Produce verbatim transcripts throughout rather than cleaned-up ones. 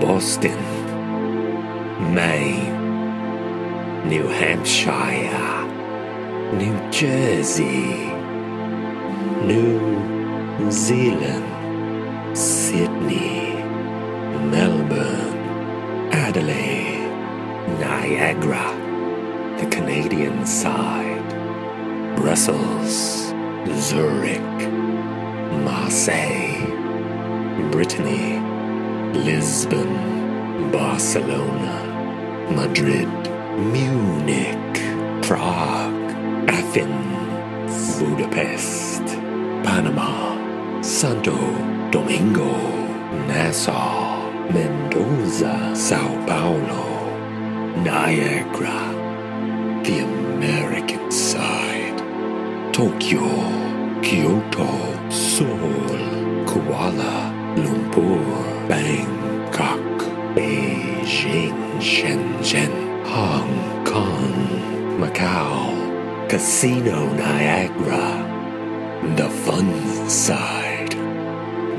Boston, Maine, New Hampshire, New Jersey, New Zealand, Sydney, Melbourne, Adelaide, Niagara, the Canadian side, Brussels, Zurich, Marseille, Brittany, Lisbon, Barcelona, Madrid, Munich, Prague, Athens, Budapest, Panama, Santo Domingo, Nassau, Mendoza, Sao Paulo, Niagara, the American side, Tokyo, Kyoto, Seoul, Kuala Lumpur, Bangkok, Beijing, Shenzhen, Hong Kong, Macau, Casino Niagara, the fun side,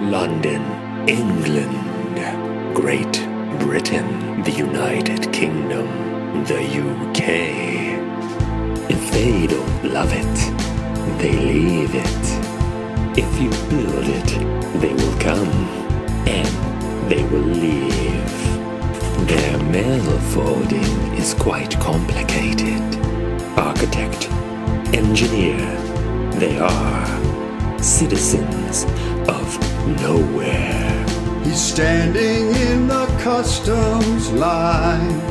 London, England, Great Britain, the United Kingdom, the U K. If they don't love it, they leave it. If you build it, they will come, and they will leave. Their mail forwarding is quite complicated. Architect, engineer, they are citizens of nowhere. He's standing in the customs line.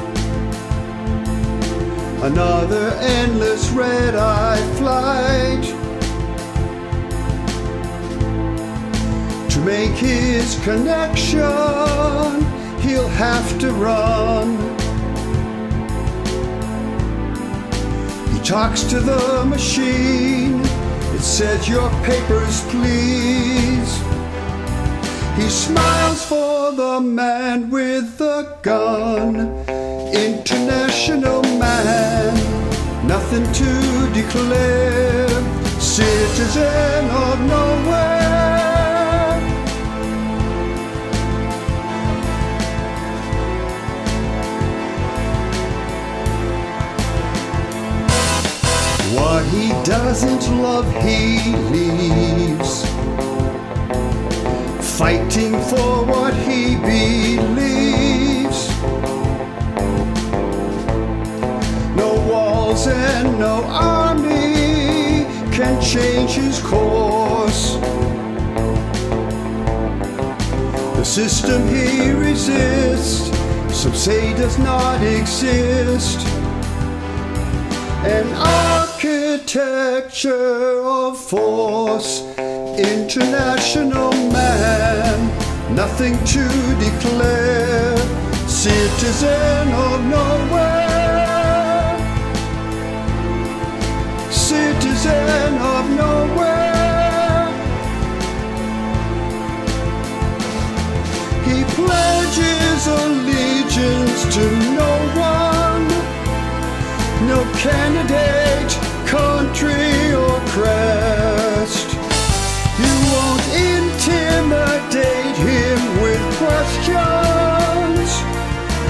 Another endless red-eye flight. To make his connection, he'll have to run. He talks to the machine. It says, "Your papers, please." He smiles for the man with the gun. International man, nothing to declare. Citizen of nowhere. What he doesn't love, he leaves, fighting for what he believes. No walls and no army can change his course. The system he resists, some say does not exist. An architecture of force, international man, nothing to declare, citizen of nowhere, citizen of nowhere. He pledges allegiance to no one. No candidate, country, or crest. You won't intimidate him with questions.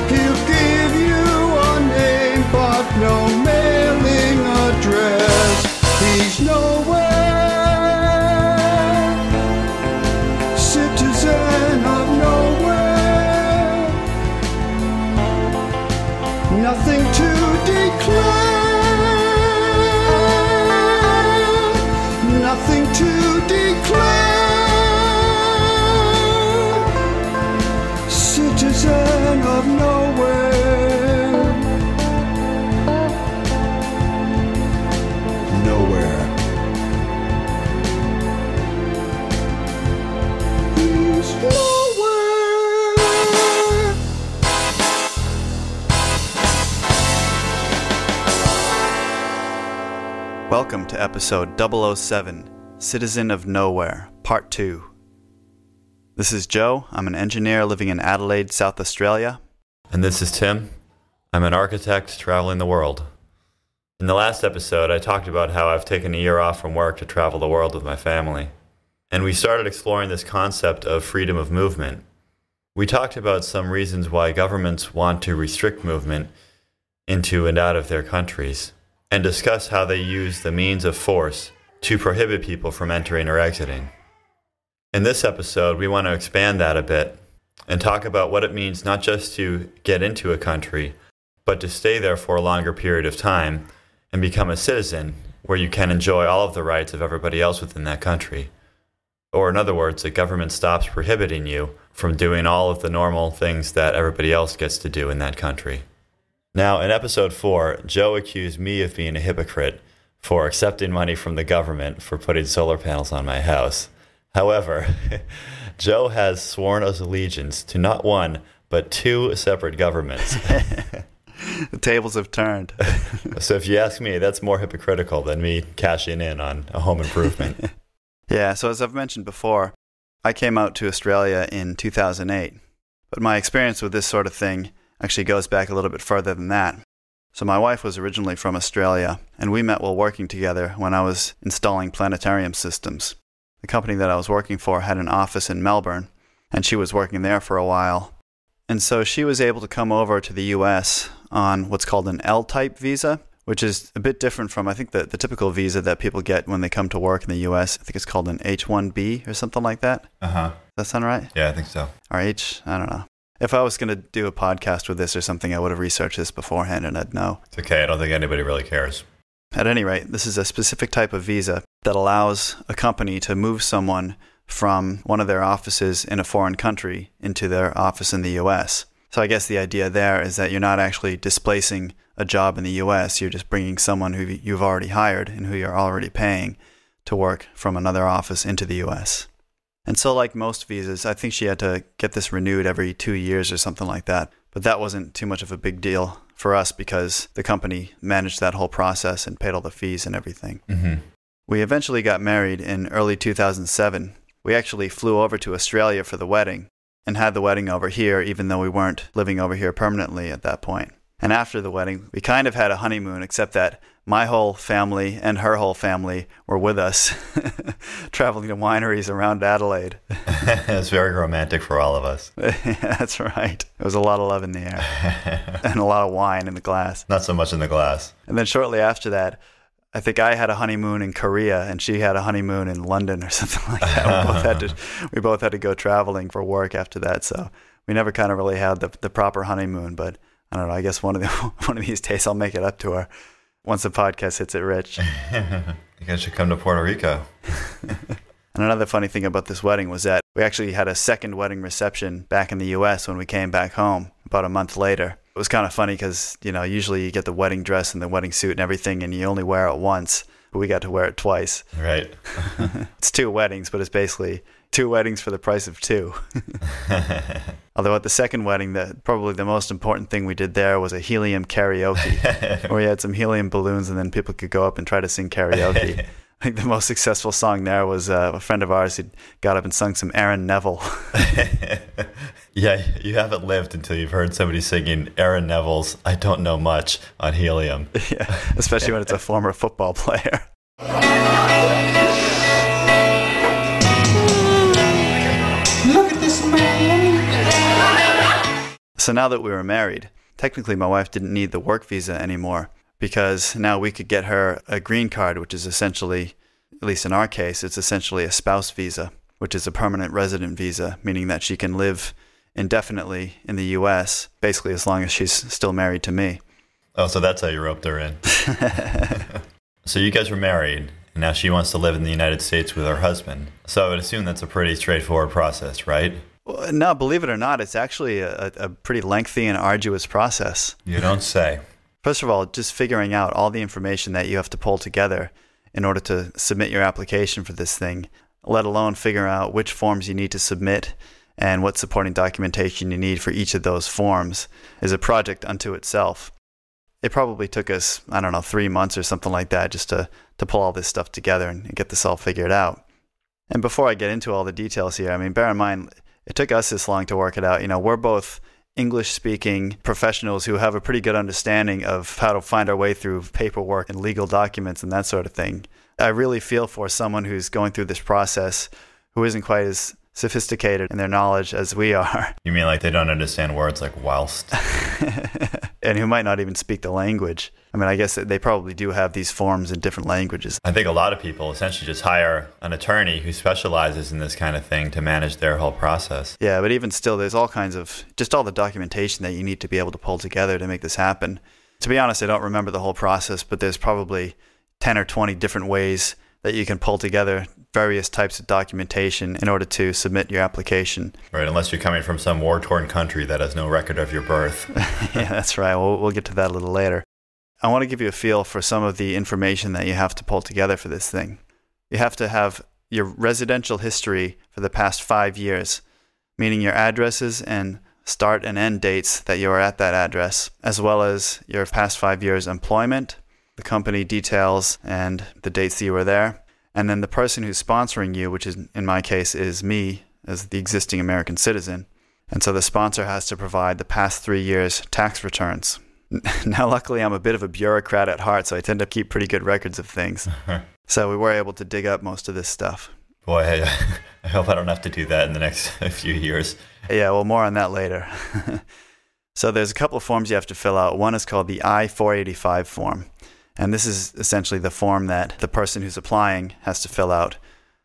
He'll give you a name, but no mailing address. He's nowhere, citizen of nowhere. Nothing to nothing to declare, citizen of nowhere. Nowhere. He's nowhere. Welcome to episode double oh seven. Citizen of Nowhere, Part two. This is Joe. I'm an engineer living in Adelaide, South Australia. And this is Tim. I'm an architect traveling the world. In the last episode, I talked about how I've taken a year off from work to travel the world with my family. And we started exploring this concept of freedom of movement we talked about some reasons why governments want to restrict movement into and out of their countries, and discuss how they use the means of force to prohibit people from entering or exiting. In this episode, we want to expand that a bit and talk about what it means not just to get into a country, but to stay there for a longer period of time and become a citizen where you can enjoy all of the rights of everybody else within that country. Or in other words, the government stops prohibiting you from doing all of the normal things that everybody else gets to do in that country. Now, in episode four, Joe accused me of being a hypocrite for accepting money from the government for putting solar panels on my house. However, Joe has sworn his allegiance to not one, but two separate governments. The tables have turned. So if you ask me, that's more hypocritical than me cashing in on a home improvement. Yeah, so as I've mentioned before, I came out to Australia in two thousand eight, but my experience with this sort of thing actually goes back a little bit further than that. So my wife was originally from Australia, and we met while working together when I was installing planetarium systems. The company that I was working for had an office in Melbourne, and she was working there for a while. And so she was able to come over to the U S on what's called an L type visa, which is a bit different from, I think, the, the typical visa that people get when they come to work in the U S. I think it's called an H one B or something like that. Uh-huh. Does that sound right? Yeah, I think so. Or H, I don't know. If I was going to do a podcast with this or something, I would have researched this beforehand and I'd know. It's okay. I don't think anybody really cares. At any rate, this is a specific type of visa that allows a company to move someone from one of their offices in a foreign country into their office in the U S. So I guess the idea there is that you're not actually displacing a job in the U S, you're just bringing someone who you've already hired and who you're already paying to work from another office into the U S. And so like most visas, I think she had to get this renewed every two years or something like that. But that wasn't too much of a big deal for us because the company managed that whole process and paid all the fees and everything. Mm-hmm. We eventually got married in early two thousand seven. We actually flew over to Australia for the wedding and had the wedding over here, even though we weren't living over here permanently at that point. And after the wedding, we kind of had a honeymoon, except that my whole family and her whole family were with us, traveling to wineries around Adelaide. It's very romantic for all of us. That's right. There was a lot of love in the air and a lot of wine in the glass. Not so much in the glass. And then shortly after that, I think I had a honeymoon in Korea and she had a honeymoon in London or something like that. We both had to, we both had to go traveling for work after that. So we never kind of really had the, the proper honeymoon, but I don't know, I guess one of the, one of these days I'll make it up to her once the podcast hits it rich. I think I should come to Puerto Rico. And another funny thing about this wedding was that we actually had a second wedding reception back in the U S when we came back home about a month later. It was kind of funny because, you know, usually you get the wedding dress and the wedding suit and everything and you only wear it once, but we got to wear it twice. Right. It's two weddings, but it's basically two weddings for the price of two. Although at the second wedding, the, probably the most important thing we did there was a helium karaoke, where we had some helium balloons and then people could go up and try to sing karaoke. I think the most successful song there was uh, a friend of ours who got up and sung some Aaron Neville. Yeah, you haven't lived until you've heard somebody singing Aaron Neville's I Don't Know Much on helium. Yeah, especially when it's a former football player. Look at this man. So now that we were married, technically my wife didn't need the work visa anymore, because now we could get her a green card, which is essentially, at least in our case, it's essentially a spouse visa, which is a permanent resident visa, meaning that she can live indefinitely in the U S, basically as long as she's still married to me. Oh, so that's how you roped her in. So you guys were married, and now she wants to live in the United States with her husband. So I would assume that's a pretty straightforward process, right? Well, no, believe it or not, it's actually a, a pretty lengthy and arduous process. You don't say. First of all, just figuring out all the information that you have to pull together in order to submit your application for this thing, let alone figure out which forms you need to submit and what supporting documentation you need for each of those forms, is a project unto itself. It probably took us, I don't know, three months or something like that just to, to pull all this stuff together and, and get this all figured out. And before I get into all the details here, I mean, bear in mind, it took us this long to work it out. You know, we're both English-speaking professionals who have a pretty good understanding of how to find our way through paperwork and legal documents and that sort of thing. I really feel for someone who's going through this process who isn't quite as sophisticated in their knowledge as we are. You mean like they don't understand words like whilst? And who might not even speak the language. I mean, I guess they probably do have these forms in different languages. I think a lot of people essentially just hire an attorney who specializes in this kind of thing to manage their whole process. Yeah, but even still, there's all kinds of, just all the documentation that you need to be able to pull together to make this happen. To be honest, I don't remember the whole process, but there's probably ten or twenty different ways that you can pull together various types of documentation in order to submit your application. Right, unless you're coming from some war-torn country that has no record of your birth. Yeah, that's right. We'll, we'll get to that a little later. I want to give you a feel for some of the information that you have to pull together for this thing. You have to have your residential history for the past five years, meaning your addresses and start and end dates that you are at that address, as well as your past five years' employment, the company details and the dates that you were there, and then the person who's sponsoring you, which is in my case is me as the existing American citizen. And so the sponsor has to provide the past three years' tax returns. Now, luckily, I'm a bit of a bureaucrat at heart, so I tend to keep pretty good records of things. So we were able to dig up most of this stuff. Boy, I, I hope I don't have to do that in the next few years. Yeah, well, more on that later. So there's a couple of forms you have to fill out. One is called the I four eighty-five form. And this is essentially the form that the person who's applying has to fill out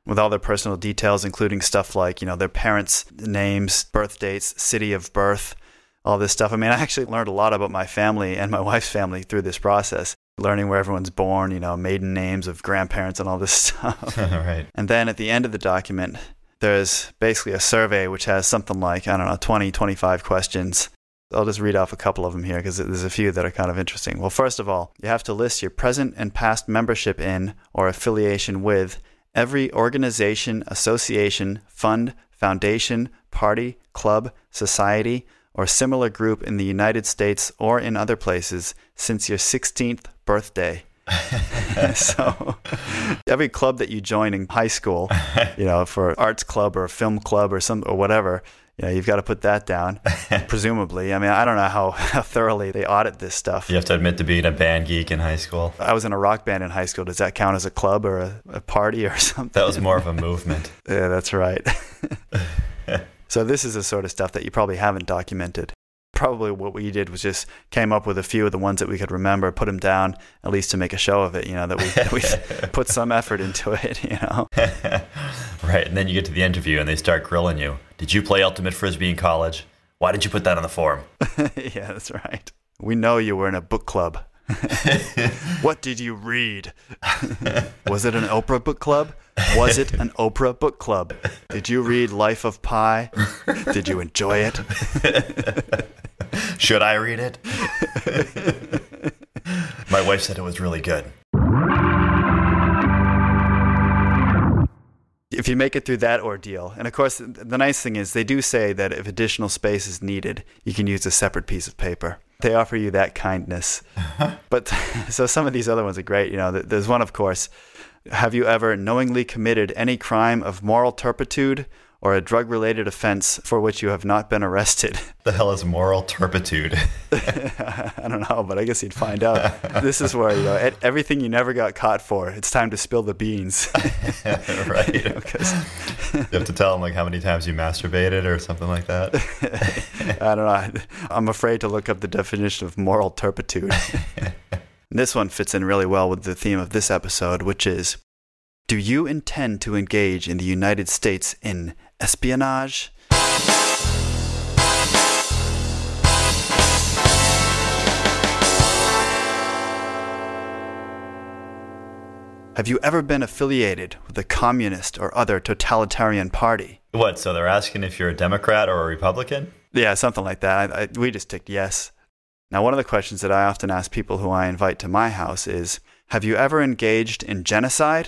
with all their personal details, including stuff like, you know, their parents' names, birth dates, city of birth, all this stuff. I mean, I actually learned a lot about my family and my wife's family through this process, learning where everyone's born, you know, maiden names of grandparents and all this stuff. Right. And then at the end of the document, there's basically a survey which has something like, I don't know, twenty, twenty-five questions. I'll just read off a couple of them here because there's a few that are kind of interesting. Well, first of all, you have to list your present and past membership in or affiliation with every organization, association, fund, foundation, party, club, society, or similar group in the United States or in other places since your sixteenth birthday. So every club that you join in high school, you know, for arts club or film club or some or whatever, you know, you've got to put that down, presumably. I mean, I don't know how, how thoroughly they audit this stuff. You have to admit to being a band geek in high school. I was in a rock band in high school. Does that count as a club or a, a party or something? That was more of a movement. Yeah, that's right. So this is the sort of stuff that you probably haven't documented. Probably what we did was just came up with a few of the ones that we could remember, put them down, at least to make a show of it, you know, that we, that we put some effort into it, you know. Right, and then you get to the interview and they start grilling you. Did you play Ultimate Frisbee in college? Why did you put that on the form? Yeah, that's right. We know you were in a book club. What did you read? Was it an Oprah book club? Was it an Oprah book club? Did you read Life of Pi? Did you enjoy it? Should I read it? My wife said it was really good. If you make it through that ordeal, and of course, the nice thing is they do say that if additional space is needed, you can use a separate piece of paper. They offer you that kindness. Uh-huh. But so some of these other ones are great. You know, there's one, of course, have you ever knowingly committed any crime of moral turpitude or a drug-related offense for which you have not been arrested? The hell is moral turpitude? I don't know, but I guess you'd find out. This is where, you know, everything you never got caught for, it's time to spill the beans. Right. You know, 'cause you have to tell them, like, how many times you masturbated or something like that. I don't know. I'm afraid to look up the definition of moral turpitude. This one fits in really well with the theme of this episode, which is, do you intend to engage in the United States in espionage? Have you ever been affiliated with a communist or other totalitarian party? What, so they're asking if you're a Democrat or a Republican? Yeah, something like that. I, I, we just ticked yes. Now, one of the questions that I often ask people who I invite to my house is, have you ever engaged in genocide?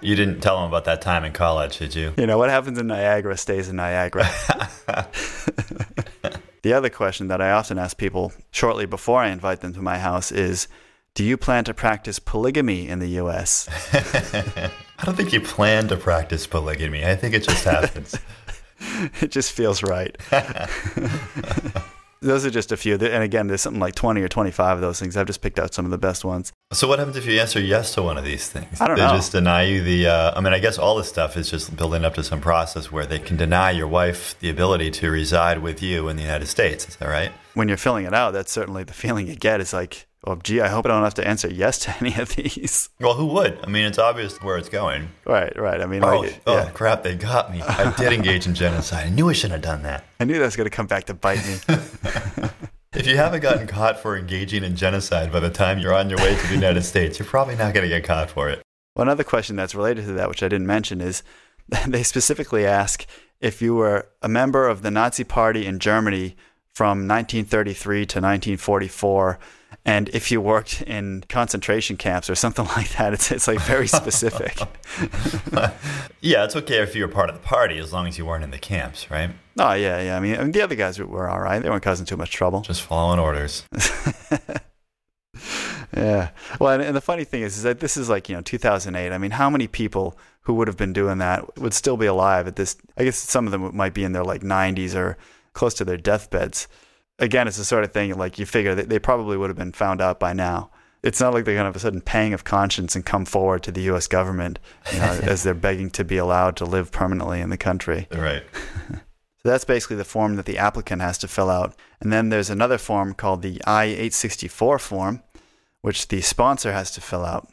You didn't tell them about that time in college, did you? You know, what happens in Niagara stays in Niagara. The other question that I often ask people shortly before I invite them to my house is, do you plan to practice polygamy in the U S? I don't think you plan to practice polygamy. I think it just happens. It just feels right. those are just a few. And again, there's something like twenty or twenty-five of those things. I've just picked out some of the best ones. So what happens if you answer yes to one of these things? I don't they know. They just deny you the, uh, I mean, I guess all this stuff is just building up to some process where they can deny your wife the ability to reside with you in the United States. Is that right? When you're filling it out, that's certainly the feeling you get, is like, oh, gee, I hope I don't have to answer yes to any of these. Well, who would? I mean, it's obvious where it's going. Right, right. I mean, oh, like, oh yeah. crap, they got me. I did engage in genocide. I knew I shouldn't have done that. I knew that was going to come back to bite me. If you haven't gotten caught for engaging in genocide by the time you're on your way to the United States, you're probably not going to get caught for it. Well, another question that's related to that, which I didn't mention, is they specifically ask if you were a member of the Nazi Party in Germany from nineteen thirty-three to nineteen forty-four, and if you worked in concentration camps or something like that. It's, it's like very specific. Yeah, it's okay if you were part of the party as long as you weren't in the camps, right? Oh, yeah, yeah. I mean, I mean the other guys were all right. They weren't causing too much trouble. Just following orders. Yeah. Well, and, and the funny thing is, is that this is like, you know, two thousand eight. I mean, how many people who would have been doing that would still be alive at this? I guess some of them might be in their like nineties or close to their deathbeds. Again, it's the sort of thing like you figure that they probably would have been found out by now. It's not like they're going to have a sudden pang of conscience and come forward to the U S government, you know, as they're begging to be allowed to live permanently in the country. Right. So that's basically the form that the applicant has to fill out. And then there's another form called the I eight sixty-four form, which the sponsor has to fill out.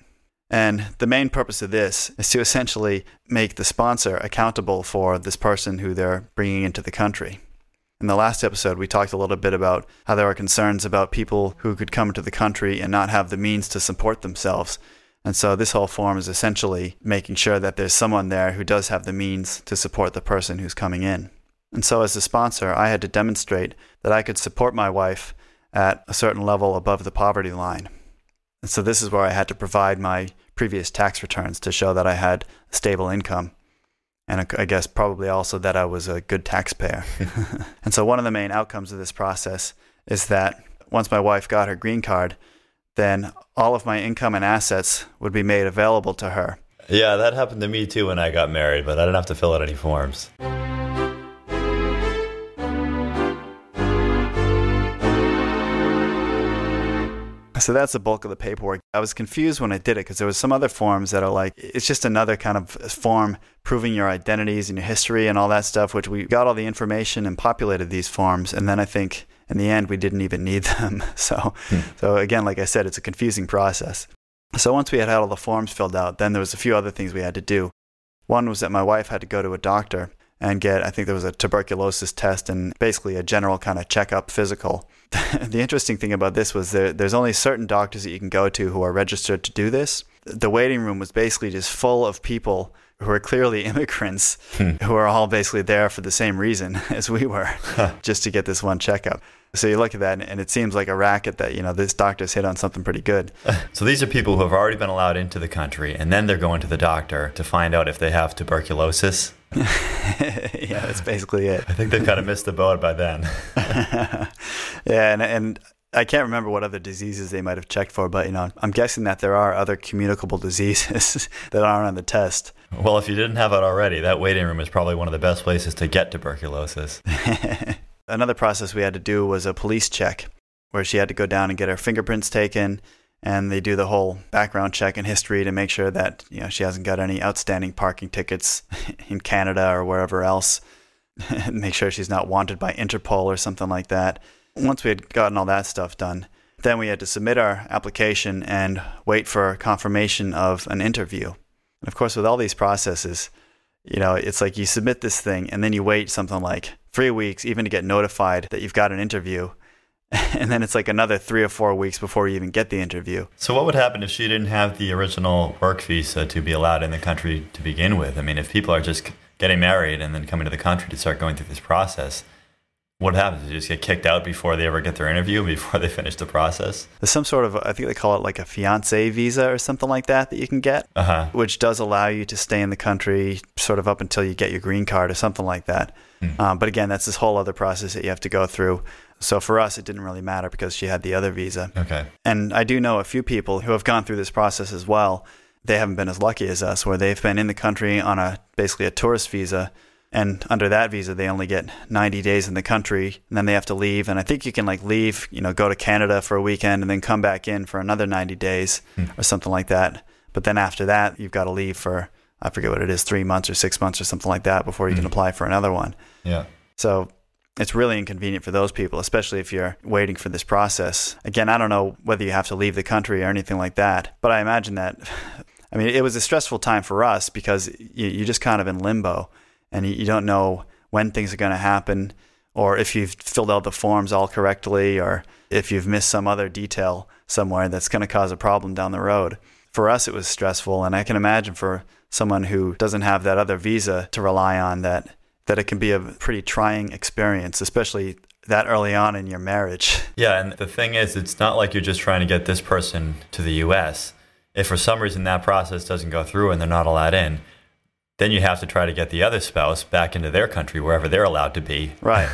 And the main purpose of this is to essentially make the sponsor accountable for this person who they're bringing into the country. In the last episode, we talked a little bit about how there are concerns about people who could come to the country and not have the means to support themselves. And so this whole form is essentially making sure that there's someone there who does have the means to support the person who's coming in. And so as a sponsor, I had to demonstrate that I could support my wife at a certain level above the poverty line. And so this is where I had to provide my previous tax returns to show that I had a stable income. And I guess probably also that I was a good taxpayer. And so one of the main outcomes of this process is that once my wife got her green card, then all of my income and assets would be made available to her. Yeah, that happened to me too when I got married, but I didn't have to fill out any forms. So that's the bulk of the paperwork. I was confused when I did it because there was some other forms that are like, it's just another kind of form proving your identities and your history and all that stuff, which we got all the information and populated these forms. And then I think in the end, we didn't even need them. So, hmm. so again, like I said, it's a confusing process. So once we had had all the forms filled out, then there was a few other things we had to do. One was that my wife had to go to a doctor and get, I think there was a tuberculosis test and basically a general kind of checkup physical. The interesting thing about this was there, there's only certain doctors that you can go to who are registered to do this. The waiting room was basically just full of people who are clearly immigrants hmm. who are all basically there for the same reason as we were, huh. just to get this one checkup. So you look at that, and it seems like a racket that, you know, this doctor's hit on something pretty good. So these are people who have already been allowed into the country, and then they're going to the doctor to find out if they have tuberculosis. Yeah, that's basically it. I think they've kind of missed the boat by then. Yeah, and, and I can't remember what other diseases they might have checked for, but, you know, I'm guessing that there are other communicable diseases that aren't on the test. Well, if you didn't have it already, that waiting room is probably one of the best places to get tuberculosis. Another process we had to do was a police check, where she had to go down and get her fingerprints taken, and they do the whole background check and history to make sure that, you know, she hasn't got any outstanding parking tickets in Canada or wherever else, and make sure she's not wanted by Interpol or something like that. Once we had gotten all that stuff done, then we had to submit our application and wait for confirmation of an interview. And of course, with all these processes, you know, it's like you submit this thing and then you wait something like three weeks even to get notified that you've got an interview. And then it's like another three or four weeks before you even get the interview. So what would happen if she didn't have the original work visa to be allowed in the country to begin with? I mean, if people are just getting married and then coming to the country to start going through this process, what happens? They just get kicked out before they ever get their interview, before they finish the process? There's some sort of, I think they call it like a fiancé visa or something like that that you can get, uh-huh. which does allow you to stay in the country sort of up until you get your green card or something like that. Um, but again, that's this whole other process that you have to go through. So for us, it didn't really matter because she had the other visa. Okay. And I do know a few people who have gone through this process as well. They haven't been as lucky as us, where they've been in the country on a basically a tourist visa And under that visa, they only get ninety days in the country, and then they have to leave. And I think you can like leave, you know, go to Canada for a weekend and then come back in for another ninety days mm. or something like that. But then after that, you've got to leave for, I forget what it is, three months or six months or something like that before you mm. can apply for another one. Yeah. So it's really inconvenient for those people, especially if you're waiting for this process. Again, I don't know whether you have to leave the country or anything like that, but I imagine that, I mean, it was a stressful time for us because you, you're just kind of in limbo. And you don't know when things are going to happen, or if you've filled out the forms all correctly, or if you've missed some other detail somewhere that's going to cause a problem down the road. For us, it was stressful. And I can imagine for someone who doesn't have that other visa to rely on, that, that it can be a pretty trying experience, especially that early on in your marriage. Yeah. And the thing is, it's not like you're just trying to get this person to the U S. If for some reason that process doesn't go through and they're not allowed in, then you have to try to get the other spouse back into their country, wherever they're allowed to be. Right.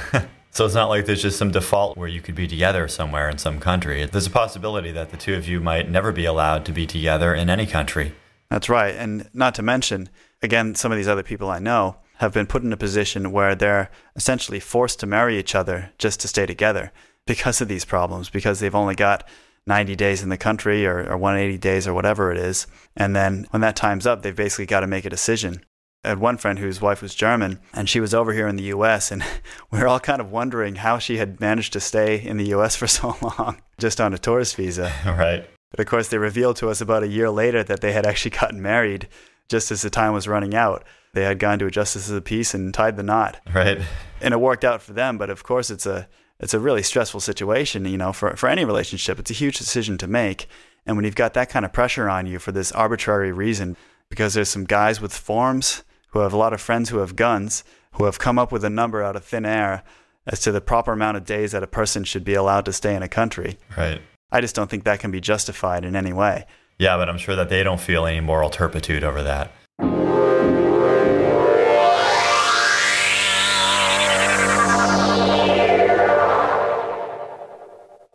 So it's not like there's just some default where you could be together somewhere in some country. There's a possibility that the two of you might never be allowed to be together in any country. That's right. And not to mention, again, some of these other people I know have been put in a position where they're essentially forced to marry each other just to stay together because of these problems, because they've only got ninety days in the country or, or one hundred eighty days or whatever it is. And then when that time's up, they've basically got to make a decision. I had one friend whose wife was German, and she was over here in the U S, and we were all kind of wondering how she had managed to stay in the U S for so long, just on a tourist visa. Right. But of course, they revealed to us about a year later that they had actually gotten married just as the time was running out. They had gone to a justice of the peace and tied the knot. Right. And it worked out for them, but of course, it's a it's a really stressful situation, you know, for, for any relationship. It's a huge decision to make, and when you've got that kind of pressure on you for this arbitrary reason, because there's some guys with forms who have a lot of friends who have guns, who have come up with a number out of thin air as to the proper amount of days that a person should be allowed to stay in a country. Right. I just don't think that can be justified in any way. Yeah, but I'm sure that they don't feel any moral turpitude over that.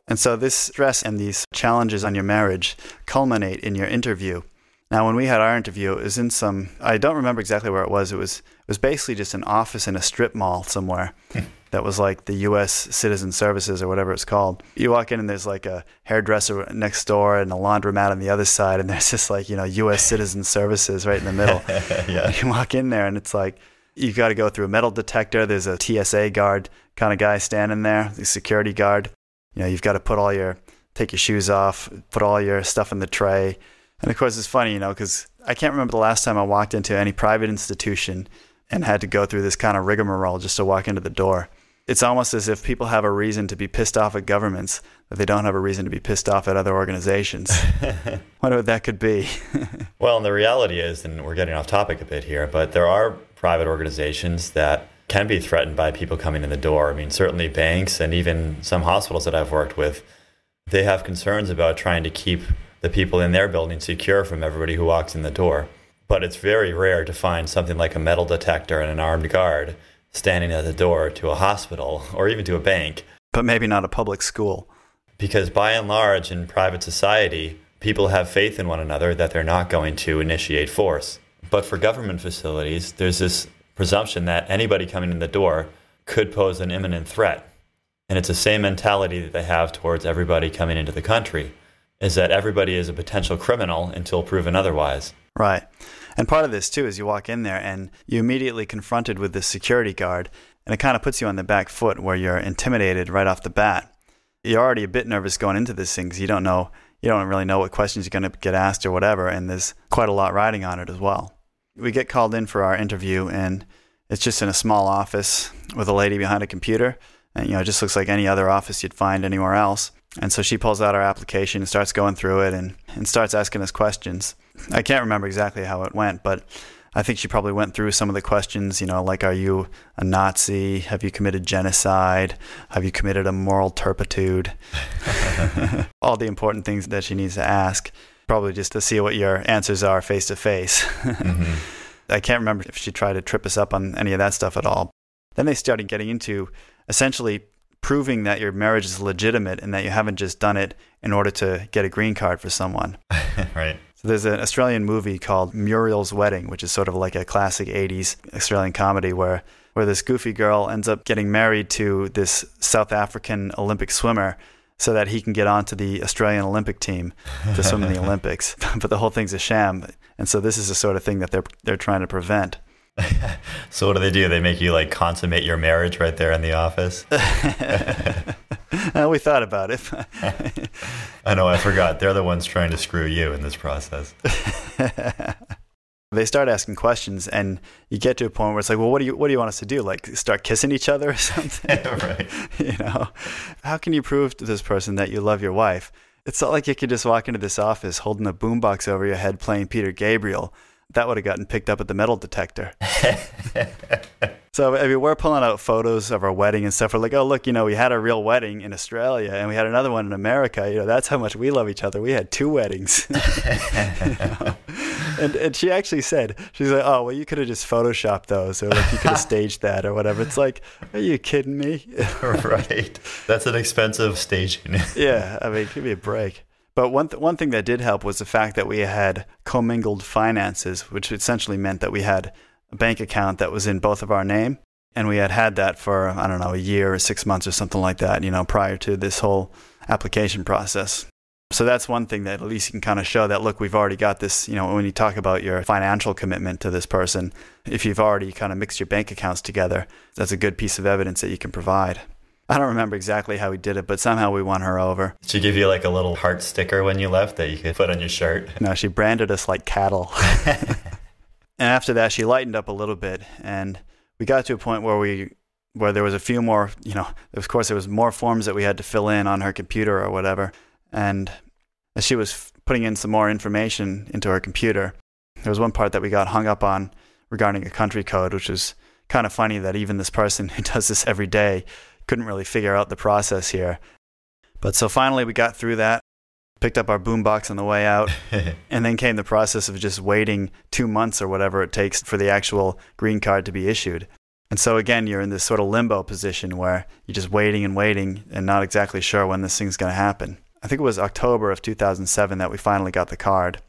And so this stress and these challenges on your marriage culminate in your interview. Now, when we had our interview, it was in some, I don't remember exactly where it was. It was it was basically just an office in a strip mall somewhere that was like the U S Citizen Services or whatever it's called. You walk in and there's like a hairdresser next door and a laundromat on the other side. And there's just like, you know, U S Citizen Services right in the middle. Yeah. You walk in there and it's like, you got to go through a metal detector. There's a T S A guard kind of guy standing there, the security guard. You know, you've got to put all your, take your shoes off, put all your stuff in the tray. And of course, it's funny, you know, because I can't remember the last time I walked into any private institution and had to go through this kind of rigmarole just to walk into the door. It's almost as if people have a reason to be pissed off at governments, that they don't have a reason to be pissed off at other organizations. I wonder what that could be. Well, and the reality is, and we're getting off topic a bit here, but there are private organizations that can be threatened by people coming in the door. I mean, certainly banks and even some hospitals that I've worked with, they have concerns about trying to keep the people in their building secure from everybody who walks in the door. But it's very rare to find something like a metal detector and an armed guard standing at the door to a hospital or even to a bank. But maybe not a public school. Because by and large in private society, people have faith in one another that they're not going to initiate force. But for government facilities, there's this presumption that anybody coming in the door could pose an imminent threat. And it's the same mentality that they have towards everybody coming into the country, is that everybody is a potential criminal until proven otherwise. Right. And part of this, too, is you walk in there and you're immediately confronted with this security guard, and it kind of puts you on the back foot where you're intimidated right off the bat. You're already a bit nervous going into this thing because you don't know, you don't really know what questions you're going to get asked or whatever, and there's quite a lot riding on it as well. We get called in for our interview, and it's just in a small office with a lady behind a computer, and you know, it just looks like any other office you'd find anywhere else. And so she pulls out our application and starts going through it and, and starts asking us questions. I can't remember exactly how it went, but I think she probably went through some of the questions, you know, like, are you a Nazi? Have you committed genocide? Have you committed a moral turpitude? All the important things that she needs to ask, probably just to see what your answers are face to face. Mm-hmm. I can't remember if she tried to trip us up on any of that stuff at all. Then they started getting into essentially proving that your marriage is legitimate and that you haven't just done it in order to get a green card for someone. Right. So there's an Australian movie called Muriel's Wedding, which is sort of like a classic eighties Australian comedy where, where this goofy girl ends up getting married to this South African Olympic swimmer so that he can get onto the Australian Olympic team to swim in the Olympics. But the whole thing's a sham. And so this is the sort of thing that they're, they're trying to prevent. So what do they do? They make you like consummate your marriage right there in the office? We thought about it. I know, I forgot. They're the ones trying to screw you in this process. They start asking questions and you get to a point where it's like, well, what do you, what do you want us to do? Like start kissing each other or something? Right. You know, how can you prove to this person that you love your wife? It's not like you could just walk into this office holding a boombox over your head playing Peter Gabriel. That would have gotten picked up at the metal detector. So I mean, we're pulling out photos of our wedding and stuff. We're like, oh, look, you know, we had a real wedding in Australia and we had another one in America. You know, that's how much we love each other. We had two weddings. You know? and, and she actually said, she's like, oh, well, you could have just Photoshopped those, or like you could have staged that or whatever. It's like, are you kidding me? Right. That's an expensive staging. Yeah. I mean, give me a break. But one, th one thing that did help was the fact that we had commingled finances, which essentially meant that we had a bank account that was in both of our name. And we had had that for, I don't know, a year or six months or something like that, you know, prior to this whole application process. So that's one thing that at least you can kind of show that, look, we've already got this, you know, when you talk about your financial commitment to this person, if you've already kind of mixed your bank accounts together, that's a good piece of evidence that you can provide. I don't remember exactly how we did it, but somehow we won her over. Did she give you like a little heart sticker when you left that you could put on your shirt? No, she branded us like cattle. And after that, she lightened up a little bit. And we got to a point where we, where there was a few more, you know, of course, there was more forms that we had to fill in on her computer or whatever. And as she was putting in some more information into her computer, there was one part that we got hung up on regarding a country code, which was kind of funny that even this person who does this every day couldn't really figure out the process here. But so finally we got through that, picked up our boombox on the way out, and then came the process of just waiting two months or whatever it takes for the actual green card to be issued. And so again, you're in this sort of limbo position where you're just waiting and waiting and not exactly sure when this thing's going to happen. I think it was October of two thousand seven that we finally got the card.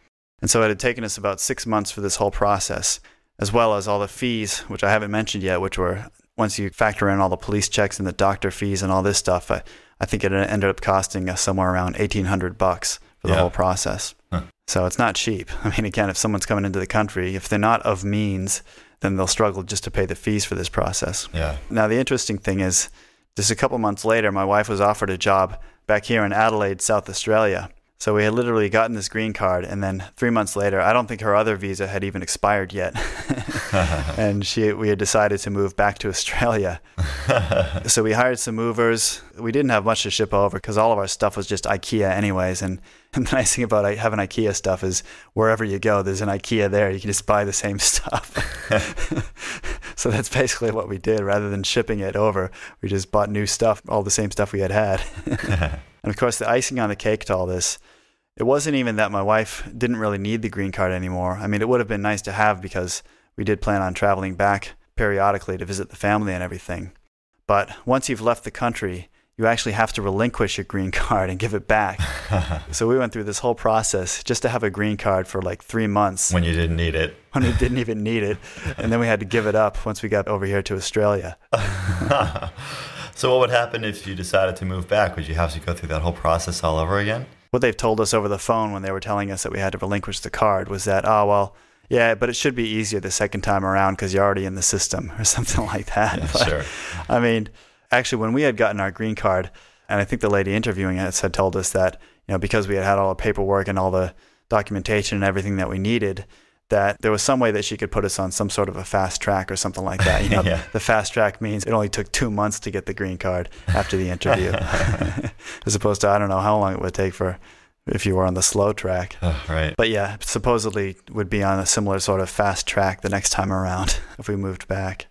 And so it had taken us about six months for this whole process, as well as all the fees, which I haven't mentioned yet, which were, once you factor in all the police checks and the doctor fees and all this stuff, I, I think it ended up costing us somewhere around eighteen hundred bucks for the yeah. whole process. Huh. So it's not cheap. I mean, again, if someone's coming into the country, if they're not of means, then they'll struggle just to pay the fees for this process. Yeah. Now, the interesting thing is, just a couple months later, my wife was offered a job back here in Adelaide, South Australia. So we had literally gotten this green card, and then three months later, I don't think her other visa had even expired yet. And she, we had decided to move back to Australia. So we hired some movers. We didn't have much to ship over because all of our stuff was just IKEA anyways. And, and the nice thing about having IKEA stuff is wherever you go, there's an IKEA there. You can just buy the same stuff. So that's basically what we did. Rather than shipping it over, we just bought new stuff, all the same stuff we had had. And of course, the icing on the cake to all this, it wasn't even that my wife didn't really need the green card anymore. I mean, it would have been nice to have because we did plan on traveling back periodically to visit the family and everything. But once you've left the country, you actually have to relinquish your green card and give it back. So we went through this whole process just to have a green card for like three months. When you didn't need it. When we didn't even need it. And then we had to give it up once we got over here to Australia. So what would happen if you decided to move back? Would you have to go through that whole process all over again? What they've told us over the phone when they were telling us that we had to relinquish the card was that, oh, well, yeah, but it should be easier the second time around because you're already in the system or something like that. Yeah, but, sure. I mean, actually, when we had gotten our green card, and I think the lady interviewing us had told us that, you know, because we had had all the paperwork and all the documentation and everything that we needed, that there was some way that she could put us on some sort of a fast track or something like that. You know, yeah. The fast track means it only took two months to get the green card after the interview, as opposed to I don't know how long it would take for if you were on the slow track. Oh, right. But yeah, supposedly would be on a similar sort of fast track the next time around if we moved back.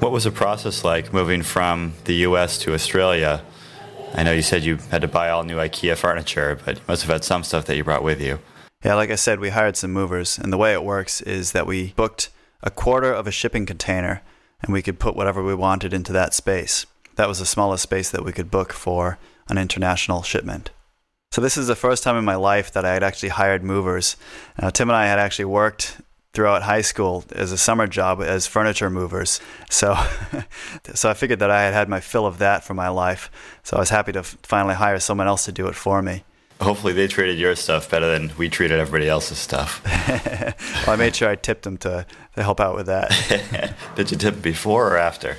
What was the process like moving from the U S to Australia? I know you said you had to buy all new IKEA furniture, but you must have had some stuff that you brought with you. Yeah, like I said, we hired some movers, and the way it works is that we booked a quarter of a shipping container and we could put whatever we wanted into that space. That was the smallest space that we could book for an international shipment. So this is the first time in my life that I had actually hired movers. Uh, Tim and I had actually worked throughout high school as a summer job as furniture movers. So, so I figured that I had had my fill of that for my life. So I was happy to finally hire someone else to do it for me. Hopefully they treated your stuff better than we treated everybody else's stuff. Well, I made sure I tipped them to, to help out with that. Did you tip before or after?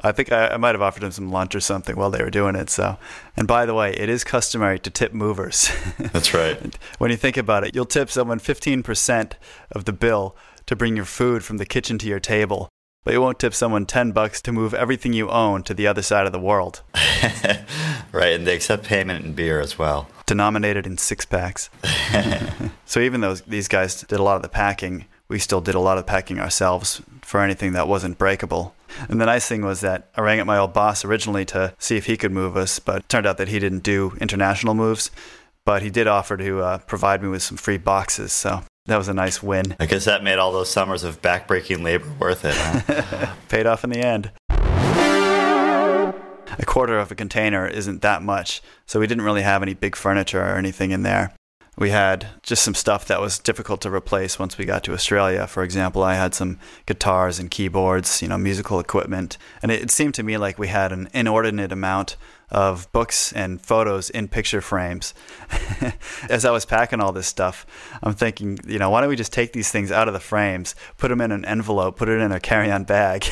I think I, I might have offered them some lunch or something while they were doing it. So, and by the way, it is customary to tip movers. That's right. When you think about it, you'll tip someone fifteen percent of the bill to bring your food from the kitchen to your table. But you won't tip someone ten bucks to move everything you own to the other side of the world. Right, and they accept payment in beer as well. Denominated in six packs. So even though these guys did a lot of the packing, we still did a lot of packing ourselves for anything that wasn't breakable. And the nice thing was that I rang up my old boss originally to see if he could move us, but it turned out that he didn't do international moves, but he did offer to uh, provide me with some free boxes, so... that was a nice win. I guess that made all those summers of backbreaking labor worth it. Huh? Paid off in the end. A quarter of a container isn't that much, so we didn't really have any big furniture or anything in there. We had just some stuff that was difficult to replace once we got to Australia. For example, I had some guitars and keyboards, you know, musical equipment. And it seemed to me like we had an inordinate amount of books and photos in picture frames. As I was packing all this stuff, I'm thinking, you know, why don't we just take these things out of the frames, put them in an envelope, put it in a carry-on bag,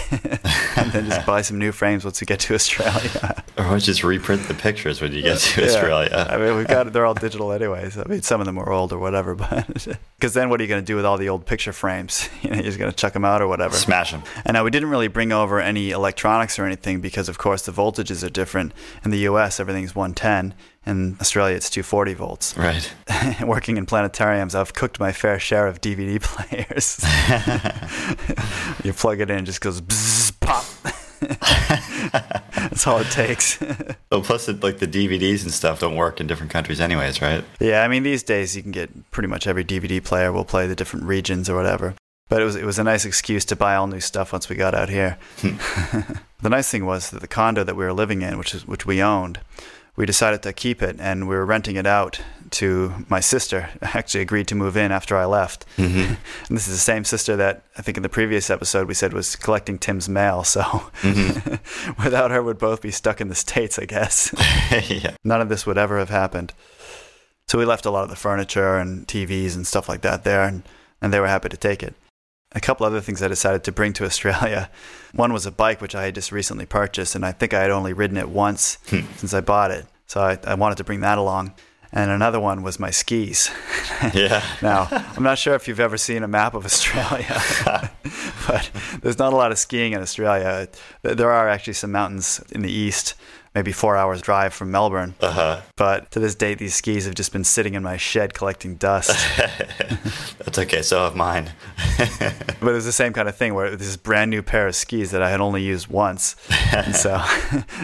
and then just buy some new frames once we get to Australia. Or just reprint the pictures when you get to yeah. Australia. I mean, we've got, they're all digital anyways. I mean, some of them are old or whatever, but because then what are you going to do with all the old picture frames? You know, you're just going to chuck them out or whatever. Smash them. And now we didn't really bring over any electronics or anything because, of course, the voltages are different. In the U S, everything's one ten. In Australia, it's two forty volts. Right. Working in planetariums, I've cooked my fair share of D V D players. You plug it in, it just goes bzzz, pop. That's all it takes. Well, plus, it, like the D V Ds and stuff don't work in different countries anyways, right? Yeah, I mean, these days you can get pretty much every D V D player will play the different regions or whatever. But it was, it was a nice excuse to buy all new stuff once we got out here. The nice thing was that the condo that we were living in, which is, which we owned, we decided to keep it, and we were renting it out to my sister. Actually agreed to move in after I left. Mm-hmm. And this is the same sister that I think in the previous episode we said was collecting Tim's mail. So mm-hmm. Without her, we'd both be stuck in the States, I guess. Yeah. None of this would ever have happened. So we left a lot of the furniture and T Vs and stuff like that there, and, and they were happy to take it. A couple other things I decided to bring to Australia. One was a bike, which I had just recently purchased, and I think I had only ridden it once hmm. since I bought it. So I, I wanted to bring that along. And another one was my skis. Yeah. Now, I'm not sure if you've ever seen a map of Australia, but there's not a lot of skiing in Australia. There are actually some mountains in the east, maybe four hours drive from Melbourne. Uh-huh. But to this date, these skis have just been sitting in my shed collecting dust. That's okay, so have mine. But it was the same kind of thing where it was this brand new pair of skis that I had only used once. And so,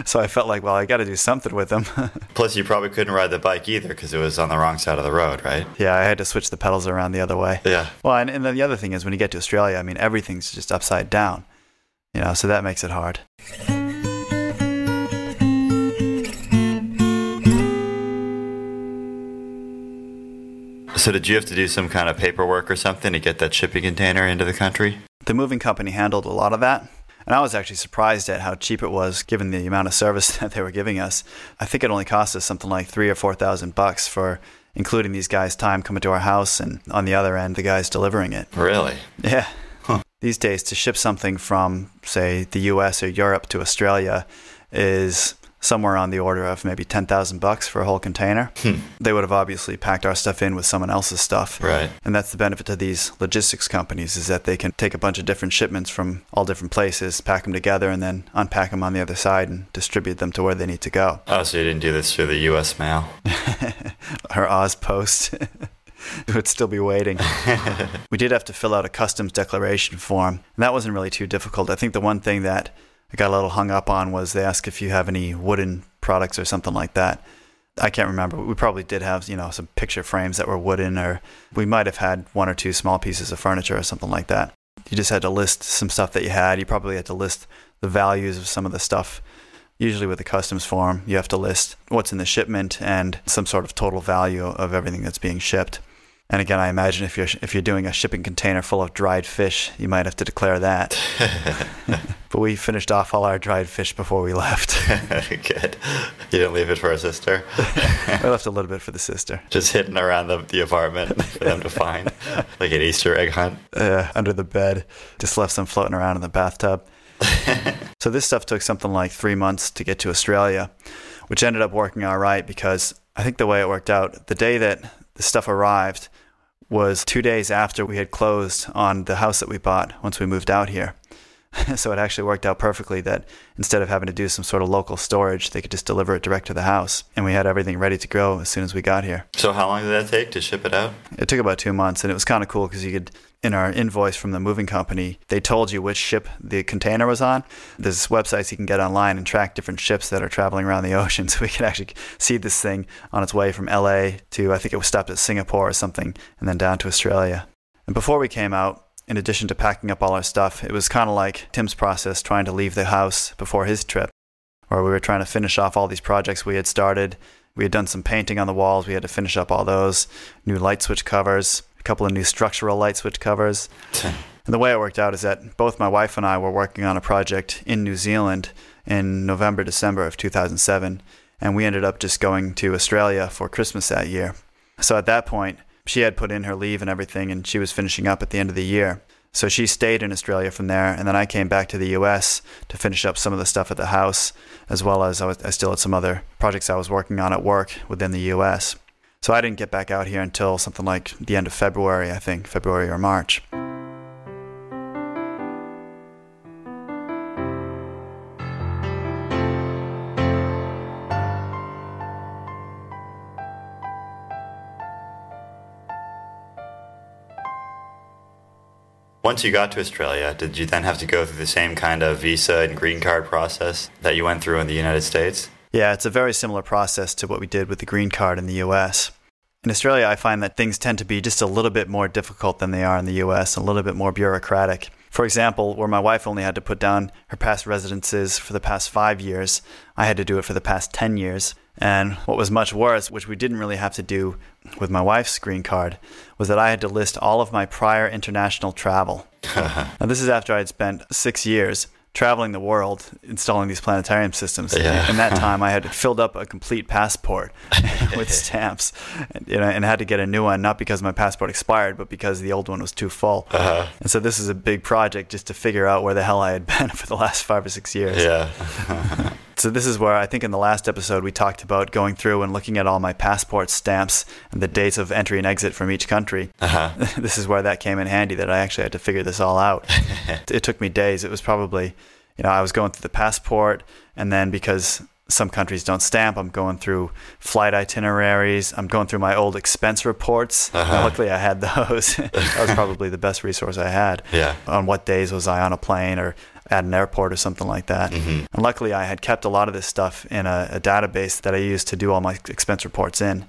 so I felt like, well, I got to do something with them. Plus, you probably couldn't ride the bike either because it was on the wrong side of the road, right? Yeah, I had to switch the pedals around the other way. Yeah. Well, and, and then the other thing is when you get to Australia, I mean, everything's just upside down, you know, so that makes it hard. So did you have to do some kind of paperwork or something to get that shipping container into the country? The moving company handled a lot of that. And I was actually surprised at how cheap it was given the amount of service that they were giving us. I think it only cost us something like three or four thousand bucks for including these guys' time coming to our house and on the other end, the guys delivering it. Really? Yeah. Huh. These days to ship something from, say, the U S or Europe to Australia is somewhere on the order of maybe ten thousand bucks for a whole container. Hmm. They would have obviously packed our stuff in with someone else's stuff. Right. And that's the benefit to these logistics companies is that they can take a bunch of different shipments from all different places, pack them together, and then unpack them on the other side and distribute them to where they need to go. Oh, so you didn't do this through the U S mail? Or Oz Post. It would still be waiting. We did have to fill out a customs declaration form. And that wasn't really too difficult. I think the one thing that I got a little hung up on was they asked if you have any wooden products or something like that. I can't remember. We probably did have, you know, some picture frames that were wooden, or we might have had one or two small pieces of furniture or something like that. you just had to list some stuff that you had. You probably had to list the values of some of the stuff. Usually with a customs form, you have to list what's in the shipment and some sort of total value of everything that's being shipped. And again, I imagine if you're, if you're doing a shipping container full of dried fish, you might have to declare that. But we finished off all our dried fish before we left. Good. You didn't leave it for a sister? We left a little bit for the sister. Just hidden around the, the apartment for them to find, like an Easter egg hunt. Uh, under the bed. Just left some floating around in the bathtub. So this stuff took something like three months to get to Australia, which ended up working all right because I think the way it worked out, the day that the stuff arrived was two days after we had closed on the house that we bought once we moved out here. So it actually worked out perfectly that instead of having to do some sort of local storage, they could just deliver it direct to the house. And we had everything ready to go as soon as we got here. So how long did that take to ship it out? It took about two months, and it was kind of cool because you could, in our invoice from the moving company, they told you which ship the container was on. There's websites you can get online and track different ships that are traveling around the ocean. So we could actually see this thing on its way from L A to, I think it was stopped at Singapore or something, and then down to Australia. And before we came out, in addition to packing up all our stuff, it was kind of like Tim's process trying to leave the house before his trip, where we were trying to finish off all these projects we had started. We had done some painting on the walls. We had to finish up all those new light switch covers, a couple of new structural light switch covers. And the way it worked out is that both my wife and I were working on a project in New Zealand in November, December of two thousand seven. And we ended up just going to Australia for Christmas that year. So at that point, she had put in her leave and everything, and she was finishing up at the end of the year. So she stayed in Australia from there, and then I came back to the U S to finish up some of the stuff at the house, as well as I, was, I still had some other projects I was working on at work within the U S So I didn't get back out here until something like the end of February, I think, February or March. Once you got to Australia, did you then have to go through the same kind of visa and green card process that you went through in the United States? Yeah, it's a very similar process to what we did with the green card in the U S In Australia, I find that things tend to be just a little bit more difficult than they are in the U S, a little bit more bureaucratic. For example, where my wife only had to put down her past residences for the past five years, I had to do it for the past ten years. And what was much worse, which we didn't really have to do with my wife's green card, was that I had to list all of my prior international travel. Now, this is after I had spent six years traveling the world, installing these planetarium systems. Yeah. In that time, I had filled up a complete passport with stamps, and, you know, and had to get a new one, not because my passport expired, but because the old one was too full. Uh-huh. And so this is a big project just to figure out where the hell I had been for the last five or six years. Yeah. So this is where I think in the last episode we talked about going through and looking at all my passport stamps and the dates of entry and exit from each country. Uh-huh. This is where that came in handy, that I actually had to figure this all out. It took me days. It was probably, you know, I was going through the passport, and then because some countries don't stamp, I'm going through flight itineraries. I'm going through my old expense reports. Uh-huh. Luckily, I had those. That was probably the best resource I had. Yeah. On what days was I on a plane or at an airport or something like that. Mm-hmm. And luckily, I had kept a lot of this stuff in a, a database that I used to do all my expense reports in.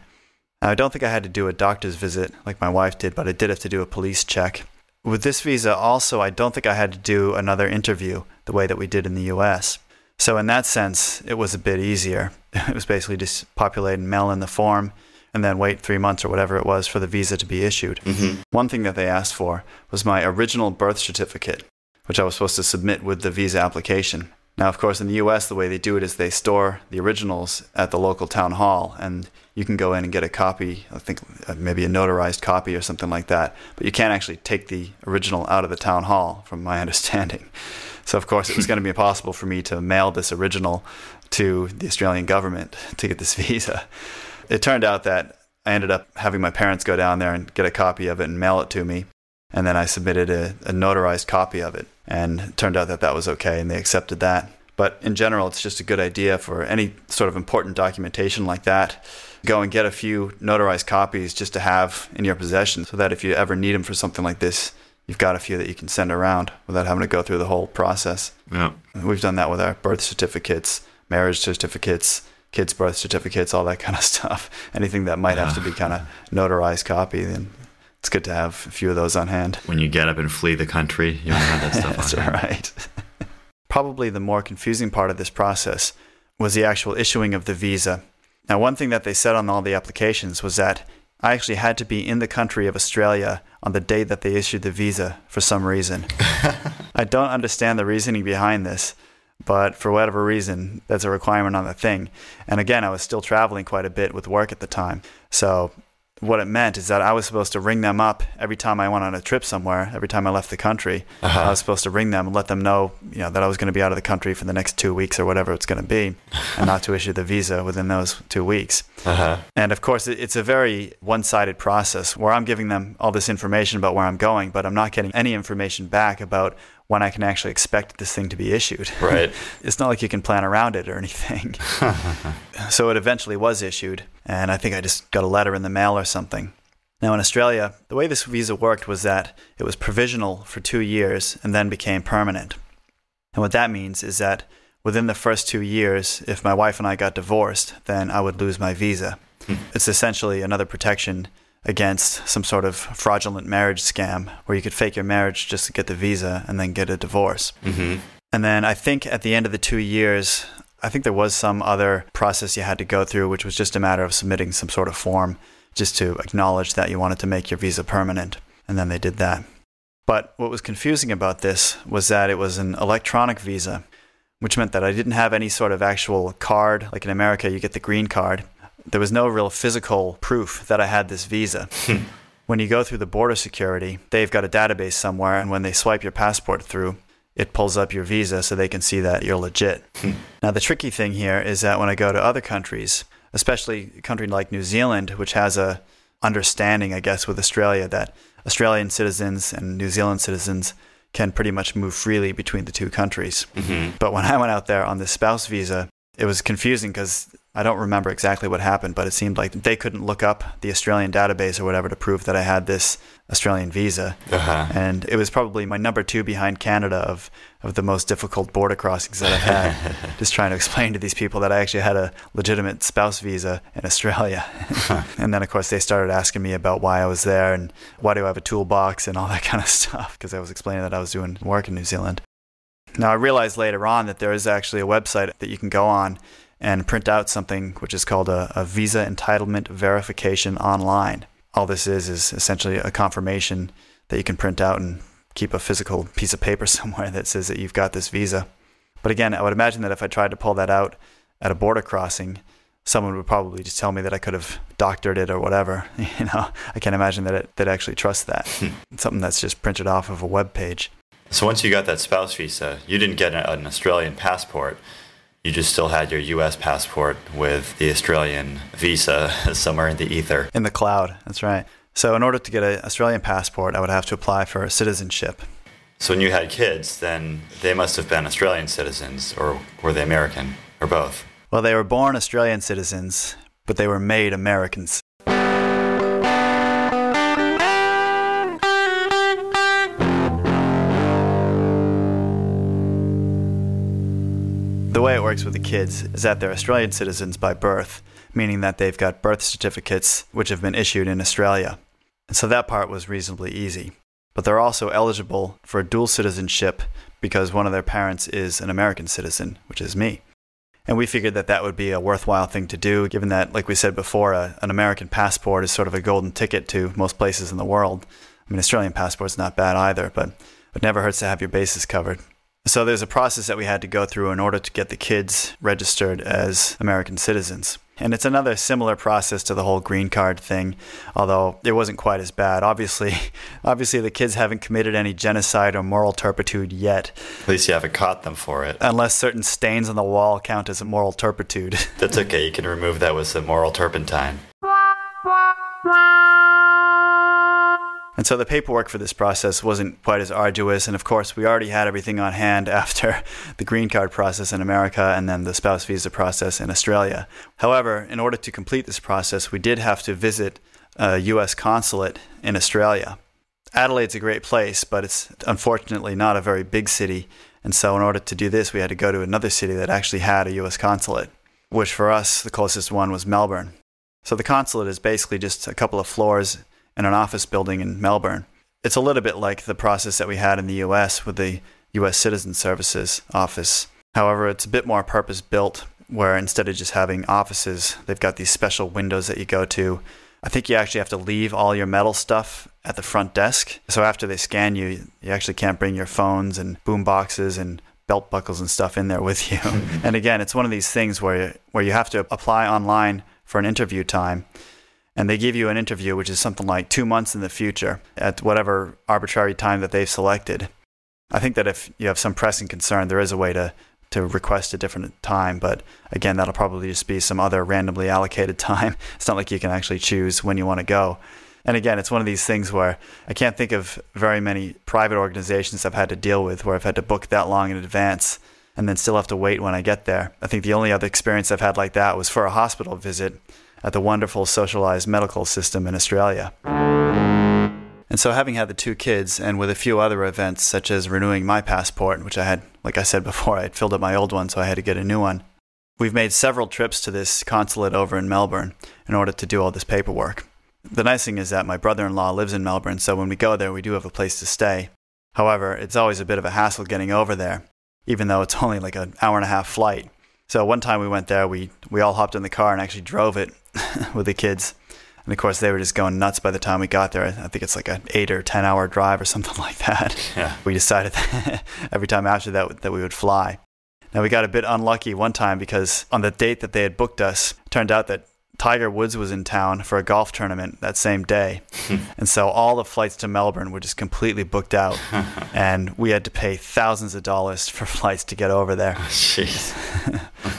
Now, I don't think I had to do a doctor's visit like my wife did, but I did have to do a police check. With this visa also, I don't think I had to do another interview the way that we did in the U S So in that sense, it was a bit easier. It was basically just populate and mail in the form, and then wait three months or whatever it was for the visa to be issued. Mm-hmm. One thing that they asked for was my original birth certificate, which I was supposed to submit with the visa application. Now, of course, in the U S, the way they do it is they store the originals at the local town hall, and you can go in and get a copy, I think maybe a notarized copy or something like that, but you can't actually take the original out of the town hall, from my understanding. So, of course, it was going to be impossible for me to mail this original to the Australian government to get this visa. It turned out that I ended up having my parents go down there and get a copy of it and mail it to me, and then I submitted a, a notarized copy of it, and it turned out that that was okay, and they accepted that. But in general, it's just a good idea for any sort of important documentation like that. Go and get a few notarized copies just to have in your possession, so that if you ever need them for something like this, you've got a few that you can send around without having to go through the whole process. Yeah. We've done that with our birth certificates, marriage certificates, kids' birth certificates, all that kind of stuff. Anything that might have to be kind of notarized copy, then it's good to have a few of those on hand. When you get up and flee the country, you don't have that stuff on That's hand. Right. Probably the more confusing part of this process was the actual issuing of the visa. Now, one thing that they said on all the applications was that I actually had to be in the country of Australia on the day that they issued the visa for some reason. I don't understand the reasoning behind this, but for whatever reason, that's a requirement on the thing. And again, I was still traveling quite a bit with work at the time. So what it meant is that I was supposed to ring them up every time I went on a trip somewhere, every time I left the country. Uh-huh. I was supposed to ring them and let them know, you know, that I was going to be out of the country for the next two weeks or whatever it's going to be, and not to issue the visa within those two weeks. Uh-huh. And of course, it's a very one-sided process where I'm giving them all this information about where I'm going, but I'm not getting any information back about when I can actually expect this thing to be issued. Right. It's not like you can plan around it or anything. So it eventually was issued, and I think I just got a letter in the mail or something. Now in Australia, the way this visa worked was that it was provisional for two years and then became permanent. And what that means is that within the first two years, if my wife and I got divorced, then I would lose my visa. It's essentially another protection against some sort of fraudulent marriage scam where you could fake your marriage just to get the visa and then get a divorce. Mm-hmm. And then I think at the end of the two years, I think there was some other process you had to go through, which was just a matter of submitting some sort of form just to acknowledge that you wanted to make your visa permanent. And then they did that. But what was confusing about this was that it was an electronic visa, which meant that I didn't have any sort of actual card. Like in America, you get the green card. There was no real physical proof that I had this visa. When you go through the border security, they've got a database somewhere, and when they swipe your passport through, it pulls up your visa so they can see that you're legit. Now, the tricky thing here is that when I go to other countries, especially a country like New Zealand, which has a understanding, I guess, with Australia that Australian citizens and New Zealand citizens can pretty much move freely between the two countries. Mm-hmm. But when I went out there on this spouse visa, it was confusing because I don't remember exactly what happened, but it seemed like they couldn't look up the Australian database or whatever to prove that I had this Australian visa. Uh-huh. And it was probably my number two behind Canada of, of the most difficult border crossings that I've had, just trying to explain to these people that I actually had a legitimate spouse visa in Australia. And then, of course, they started asking me about why I was there and why do I have a toolbox and all that kind of stuff, because I was explaining that I was doing work in New Zealand. Now, I realized later on that there is actually a website that you can go on and print out something which is called a, a Visa Entitlement Verification Online. All this is is essentially a confirmation that you can print out and keep a physical piece of paper somewhere that says that you've got this visa. But again, I would imagine that if I tried to pull that out at a border crossing, someone would probably just tell me that I could have doctored it or whatever. You know, I can't imagine that it, they'd actually trust that. It's something that's just printed off of a web page. So once you got that spouse visa, you didn't get an Australian passport. You just still had your U S passport with the Australian visa somewhere in the ether. In the cloud, that's right. So in order to get an Australian passport, I would have to apply for citizenship. So when you had kids, then they must have been Australian citizens, or were they American, or both? Well, they were born Australian citizens, but they were made Americans. The way it works with the kids is that they're Australian citizens by birth, meaning that they've got birth certificates which have been issued in Australia. And so that part was reasonably easy. But they're also eligible for dual citizenship because one of their parents is an American citizen, which is me. And we figured that that would be a worthwhile thing to do, given that, like we said before, a, an American passport is sort of a golden ticket to most places in the world. I mean, Australian passport's not bad either, but it never hurts to have your bases covered. So there's a process that we had to go through in order to get the kids registered as American citizens. And it's another similar process to the whole green card thing, although it wasn't quite as bad. Obviously, obviously the kids haven't committed any genocide or moral turpitude yet. At least you haven't caught them for it. Unless certain stains on the wall count as a moral turpitude. That's okay. You can remove that with some moral turpentine. And so the paperwork for this process wasn't quite as arduous, and of course we already had everything on hand after the green card process in America and then the spouse visa process in Australia. However, in order to complete this process, we did have to visit a U S consulate in Australia. Adelaide's a great place, but it's unfortunately not a very big city, and so in order to do this we had to go to another city that actually had a U S consulate, which for us the closest one was Melbourne. So the consulate is basically just a couple of floors in an office building in Melbourne. It's a little bit like the process that we had in the U S with the U S Citizen Services office. However, it's a bit more purpose-built, where instead of just having offices, they've got these special windows that you go to. I think you actually have to leave all your metal stuff at the front desk. So after they scan you, you actually can't bring your phones and boom boxes and belt buckles and stuff in there with you. And again, it's one of these things where you, where you have to apply online for an interview time. And they give you an interview, which is something like two months in the future at whatever arbitrary time that they've selected. I think that if you have some pressing concern, there is a way to, to request a different time. But again, that'll probably just be some other randomly allocated time. It's not like you can actually choose when you want to go. And again, it's one of these things where I can't think of very many private organizations I've had to deal with where I've had to book that long in advance and then still have to wait when I get there. I think the only other experience I've had like that was for a hospital visit at the wonderful socialized medical system in Australia. And so having had the two kids, and with a few other events such as renewing my passport, which I had, like I said before, I had filled up my old one, so I had to get a new one. We've made several trips to this consulate over in Melbourne in order to do all this paperwork. The nice thing is that my brother-in-law lives in Melbourne, so when we go there, we do have a place to stay. However, it's always a bit of a hassle getting over there, even though it's only like an hour and a half flight. So one time we went there, we, we all hopped in the car and actually drove it with the kids. And of course, they were just going nuts by the time we got there. I think it's like an eight or ten hour drive or something like that. Yeah. We decided that every time after that that we would fly. Now, we got a bit unlucky one time because on the date that they had booked us, it turned out that Tiger Woods was in town for a golf tournament that same day. And so all the flights to Melbourne were just completely booked out. And we had to pay thousands of dollars for flights to get over there. Oh, jeez.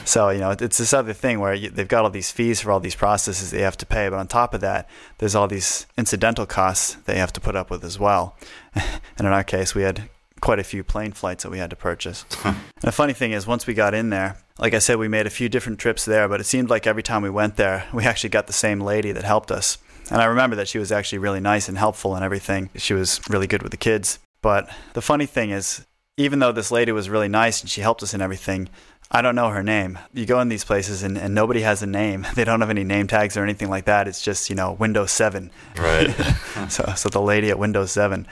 So, you know, it's this other thing where you, they've got all these fees for all these processes that you have to pay. But on top of that, there's all these incidental costs that you have to put up with as well. And in our case, we had quite a few plane flights that we had to purchase. And the funny thing is, once we got in there, like I said, we made a few different trips there, but it seemed like every time we went there, we actually got the same lady that helped us. And I remember that she was actually really nice and helpful and everything. She was really good with the kids. But the funny thing is, even though this lady was really nice and she helped us and everything, I don't know her name. You go in these places and, and nobody has a name. They don't have any name tags or anything like that. It's just, you know, Windows seven. Right. so, so the lady at Windows seven.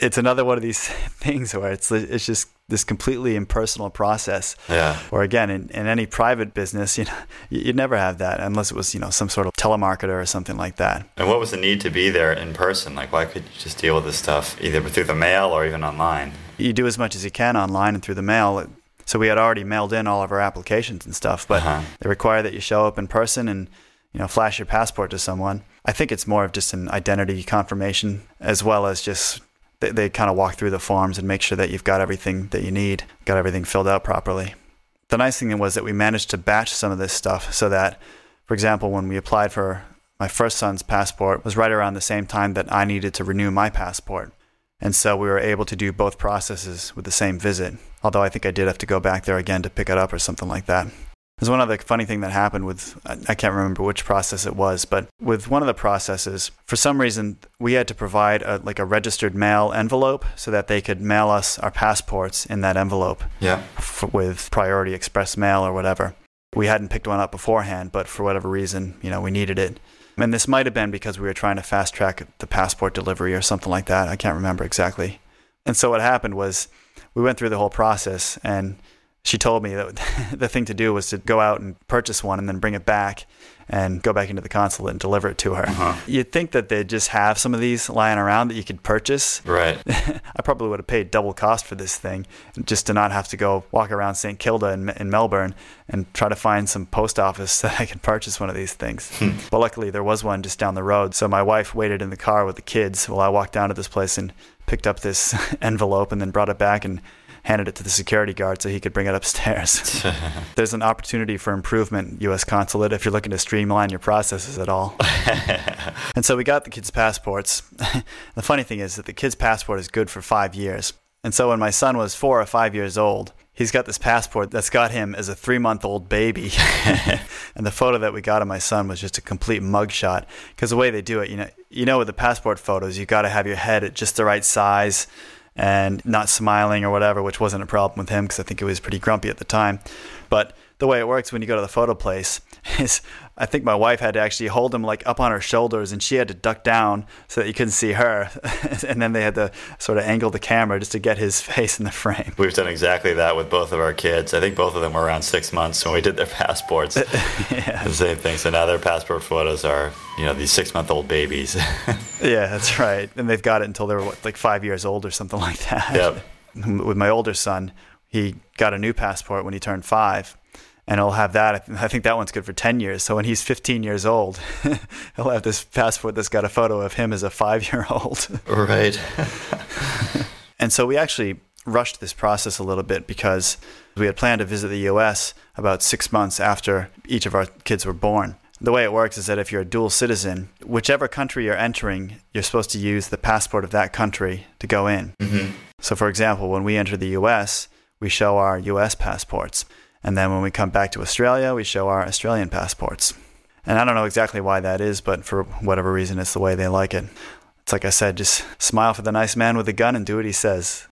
It's another one of these things where it's, it's just this completely impersonal process. Yeah. Or again, in, in any private business, you know, you'd never have that unless it was, you know, some sort of telemarketer or something like that. And what was the need to be there in person? Like, why couldn't you just deal with this stuff either through the mail or even online? You do as much as you can online and through the mail. So we had already mailed in all of our applications and stuff, but uh-huh. They require that you show up in person and, you know, flash your passport to someone. I think it's more of just an identity confirmation, as well as just they, they kind of walk through the forms and make sure that you've got everything that you need, got everything filled out properly. The nice thing was that we managed to batch some of this stuff so that, for example, when we applied for my first son's passport, it was right around the same time that I needed to renew my passport. And so we were able to do both processes with the same visit. Although I think I did have to go back there again to pick it up or something like that. There's one other funny thing that happened with, I can't remember which process it was, but with one of the processes, for some reason, we had to provide a, like a registered mail envelope so that they could mail us our passports in that envelope. Yeah. For, with Priority Express Mail or whatever. We hadn't picked one up beforehand, but for whatever reason, you know, we needed it. And this might have been because we were trying to fast track the passport delivery or something like that. I can't remember exactly. And so what happened was we went through the whole process and she told me that the thing to do was to go out and purchase one and then bring it back and go back into the consulate and deliver it to her. Uh-huh. You'd think that they'd just have some of these lying around that you could purchase. Right. I probably would have paid double cost for this thing just to not have to go walk around Saint Kilda in, in Melbourne and try to find some post office that I could purchase one of these things. Hmm. But luckily there was one just down the road. So my wife waited in the car with the kids while I walked down to this place and picked up this envelope and then brought it back and handed it to the security guard so he could bring it upstairs. There's an opportunity for improvement, U S Consulate, if you're looking to streamline your processes at all. And so we got the kids' passports. The funny thing is that the kids' passport is good for five years. And so when my son was four or five years old, he's got this passport that's got him as a three month old baby. And the photo that we got of my son was just a complete mugshot. Because the way they do it, you know, you know, with the passport photos, you've got to have your head at just the right size and not smiling or whatever, which wasn't a problem with him because I think he was pretty grumpy at the time. But the way it works when you go to the photo place is I think my wife had to actually hold him like up on her shoulders, and she had to duck down so that you couldn't see her. And then they had to sort of angle the camera just to get his face in the frame. We've done exactly that with both of our kids. I think both of them were around six months when we did their passports. Yeah. The same thing. So now their passport photos are, you know, these six-month-old babies. Yeah, that's right. And they've got it until they were what, like five years old or something like that. Yep. With my older son, he got a new passport when he turned five, and he'll have that. I think that one's good for ten years. So when he's fifteen years old, he'll have this passport that's got a photo of him as a five-year-old. Right. And so we actually rushed this process a little bit because we had planned to visit the U S about six months after each of our kids were born. The way it works is that if you're a dual citizen, whichever country you're entering, you're supposed to use the passport of that country to go in. Mm-hmm. So for example, when we enter the U S, we show our U S passports. And then when we come back to Australia, we show our Australian passports. And I don't know exactly why that is, but for whatever reason, it's the way they like it. It's like I said, just smile for the nice man with a gun and do what he says.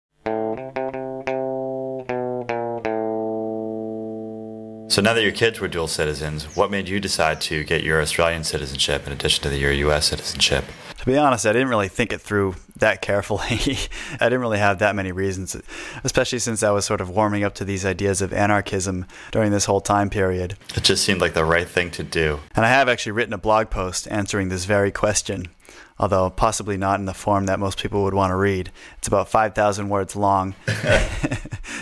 So now that your kids were dual citizens, what made you decide to get your Australian citizenship in addition to your U S citizenship? To be honest, I didn't really think it through that carefully. I didn't really have that many reasons, especially since I was sort of warming up to these ideas of anarchism during this whole time period. It just seemed like the right thing to do. And I have actually written a blog post answering this very question, although possibly not in the form that most people would want to read. It's about five thousand words long.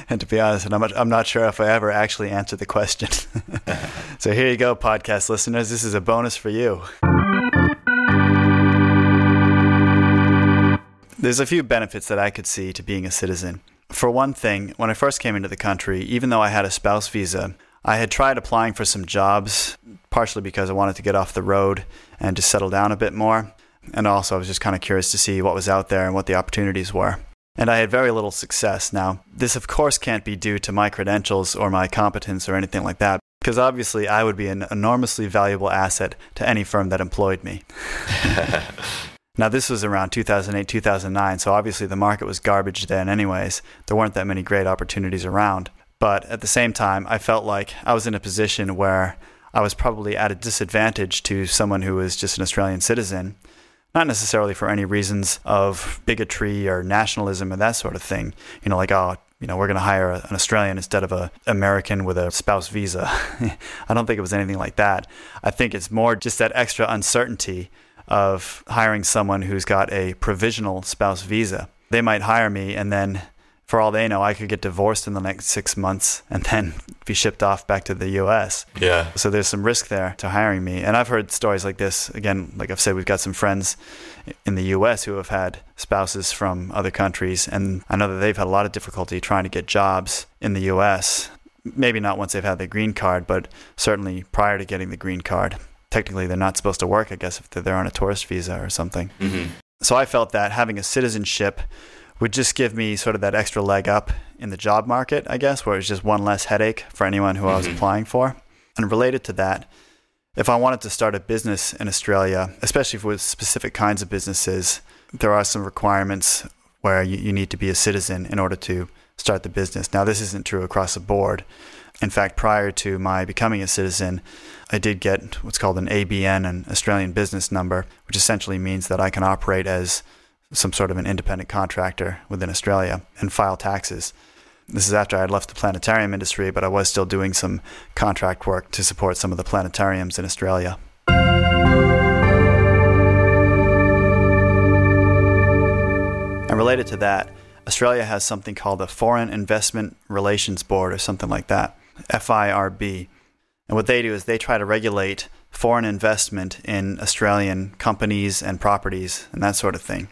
And to be honest, I'm not, I'm not sure if I ever actually answered the question. So here you go, podcast listeners. This is a bonus for you. There's a few benefits that I could see to being a citizen. For one thing, when I first came into the country, even though I had a spouse visa, I had tried applying for some jobs, partially because I wanted to get off the road and just settle down a bit more. And also, I was just kind of curious to see what was out there and what the opportunities were. And I had very little success. Now, this of course can't be due to my credentials or my competence or anything like that, because obviously I would be an enormously valuable asset to any firm that employed me. Now, this was around two thousand eight, two thousand nine, so obviously the market was garbage then anyways. There weren't that many great opportunities around. But at the same time, I felt like I was in a position where I was probably at a disadvantage to someone who was just an Australian citizen. Not necessarily for any reasons of bigotry or nationalism or that sort of thing. You know, like, oh, you know, we're going to hire an Australian instead of an American with a spouse visa. I don't think it was anything like that. I think it's more just that extra uncertainty of hiring someone who's got a provisional spouse visa. They might hire me, and then for all they know, I could get divorced in the next six months and then be shipped off back to the U S. Yeah. So there's some risk there to hiring me. And I've heard stories like this. Again, like I've said, we've got some friends in the U S who have had spouses from other countries. And I know that they've had a lot of difficulty trying to get jobs in the U S. Maybe not once they've had the green card, but certainly prior to getting the green card. Technically, they're not supposed to work, I guess, if they're on a tourist visa or something. Mm-hmm. So I felt that having a citizenship would just give me sort of that extra leg up in the job market, I guess, where it was just one less headache for anyone who I was applying for. And related to that, if I wanted to start a business in Australia, especially with specific kinds of businesses, there are some requirements where you, you need to be a citizen in order to start the business. Now, this isn't true across the board. In fact, prior to my becoming a citizen, I did get what's called an A B N, an Australian business number, which essentially means that I can operate as some sort of an independent contractor within Australia and file taxes. This is after I had left the planetarium industry, but I was still doing some contract work to support some of the planetariums in Australia. And related to that, Australia has something called the Foreign Investment Relations Board or something like that, F I R B. And what they do is they try to regulate foreign investment in Australian companies and properties and that sort of thing.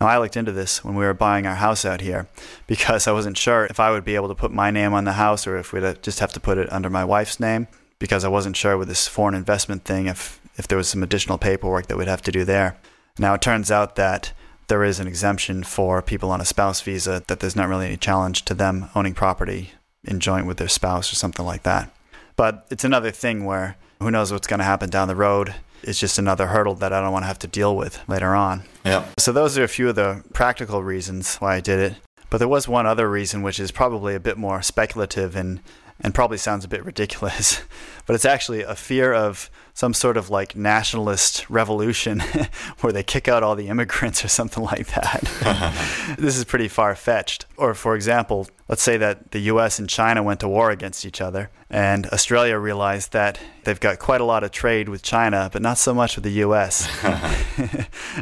Now, I looked into this when we were buying our house out here because I wasn't sure if I would be able to put my name on the house or if we'd just have to put it under my wife's name, because I wasn't sure with this foreign investment thing if, if there was some additional paperwork that we'd have to do there. Now, it turns out that there is an exemption for people on a spouse visa, that there's not really any challenge to them owning property in joint with their spouse or something like that. But it's another thing where who knows what's going to happen down the road. It's just another hurdle that I don't want to have to deal with later on. Yeah. So those are a few of the practical reasons why I did it. But there was one other reason, which is probably a bit more speculative and and probably sounds a bit ridiculous, but it's actually a fear of some sort of like nationalist revolution where they kick out all the immigrants or something like that. This is pretty far-fetched. Or for example, let's say that the U S and China went to war against each other, and Australia realized that they've got quite a lot of trade with China, but not so much with the U S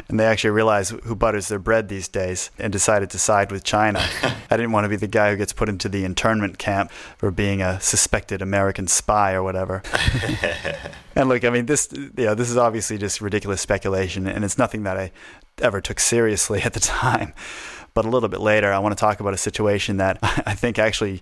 And they actually realized who butters their bread these days and decided to side with China. I didn't want to be the guy who gets put into the internment camp for being a suspected American spy or whatever. And look, I mean, this, you know, this is obviously just ridiculous speculation, and it's nothing that I ever took seriously at the time. But a little bit later, I want to talk about a situation that I think actually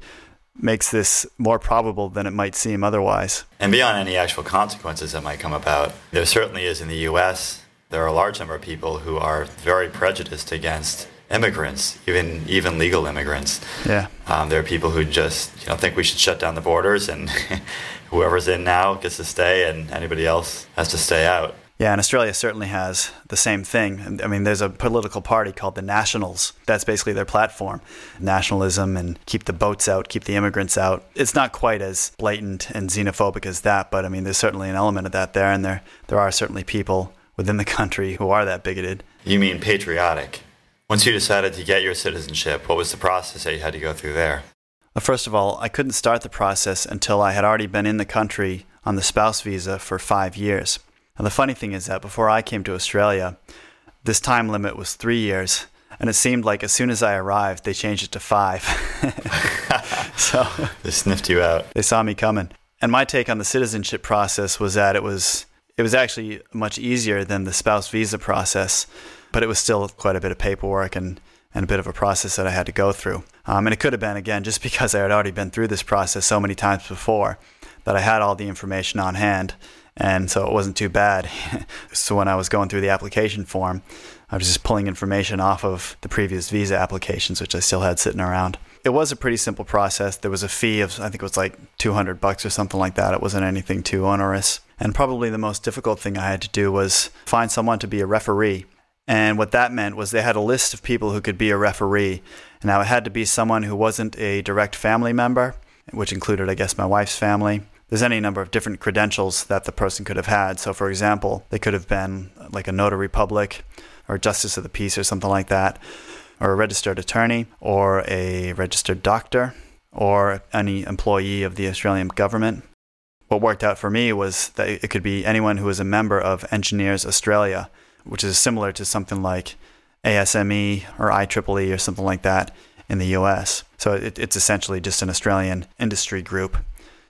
makes this more probable than it might seem otherwise. And beyond any actual consequences that might come about, there certainly is in the U S, there are a large number of people who are very prejudiced against immigrants, even even legal immigrants. Yeah, um, there are people who just you know think we should shut down the borders, and whoever's in now gets to stay, and anybody else has to stay out. Yeah, and Australia certainly has the same thing. I mean, there's a political party called the Nationals. That's basically their platform. Nationalism and keep the boats out, keep the immigrants out. It's not quite as blatant and xenophobic as that, but I mean, there's certainly an element of that there, and there there are certainly people within the country who are that bigoted. You mean patriotic. Once you decided to get your citizenship, what was the process that you had to go through there? Well, first of all, I couldn't start the process until I had already been in the country on the spouse visa for five years. Now, the funny thing is that before I came to Australia, this time limit was three years, and it seemed like as soon as I arrived, they changed it to five. So they sniffed you out. They saw me coming. And my take on the citizenship process was that it was it was actually much easier than the spouse visa process. But it was still quite a bit of paperwork and, and a bit of a process that I had to go through. Um, and it could have been, again, just because I had already been through this process so many times before that I had all the information on hand. And so it wasn't too bad. So when I was going through the application form, I was just pulling information off of the previous visa applications, which I still had sitting around. It was a pretty simple process. There was a fee of, I think it was like two hundred bucks or something like that. It wasn't anything too onerous. And probably the most difficult thing I had to do was find someone to be a referee. And what that meant was they had a list of people who could be a referee. Now, it had to be someone who wasn't a direct family member, which included, I guess, my wife's family. There's any number of different credentials that the person could have had. So, for example, they could have been like a notary public or justice of the peace or something like that, or a registered attorney or a registered doctor or any employee of the Australian government. What worked out for me was that it could be anyone who was a member of Engineers Australia, which is similar to something like A S M E or I triple E or something like that in the U S. So it, it's essentially just an Australian industry group.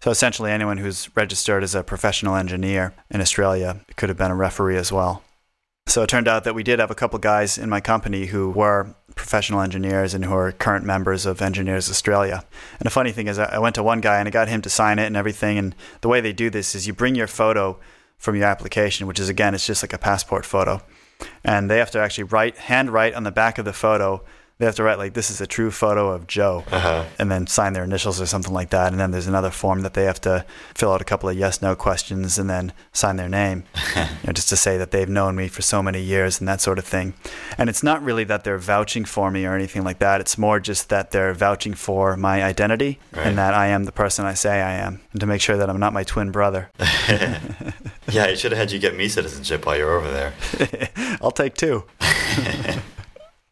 So essentially anyone who's registered as a professional engineer in Australia could have been a referee as well. So it turned out that we did have a couple guys in my company who were professional engineers and who are current members of Engineers Australia. And the funny thing is I went to one guy and I got him to sign it and everything. And the way they do this is you bring your photo from your application, which is, again, it's just like a passport photo. And they have to actually write, hand write on the back of the photo, they have to write like, this is a true photo of Joe, uh-huh. and then sign their initials or something like that. And then there's another form that they have to fill out a couple of yes, no questions and then sign their name, you know, just to say that they've known me for so many years and that sort of thing. And it's not really that they're vouching for me or anything like that. It's more just that they're vouching for my identity, right. And that I am the person I say I am, and to make sure that I'm not my twin brother. Yeah, I should have had you get me citizenship while you're over there. I'll take two.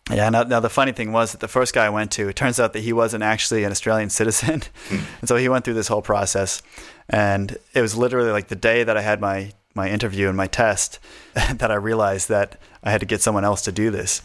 Yeah, now, now the funny thing was that the first guy I went to, it turns out that he wasn't actually an Australian citizen. And so he went through this whole process. And it was literally like the day that I had my, my interview and my test that I realized that I had to get someone else to do this.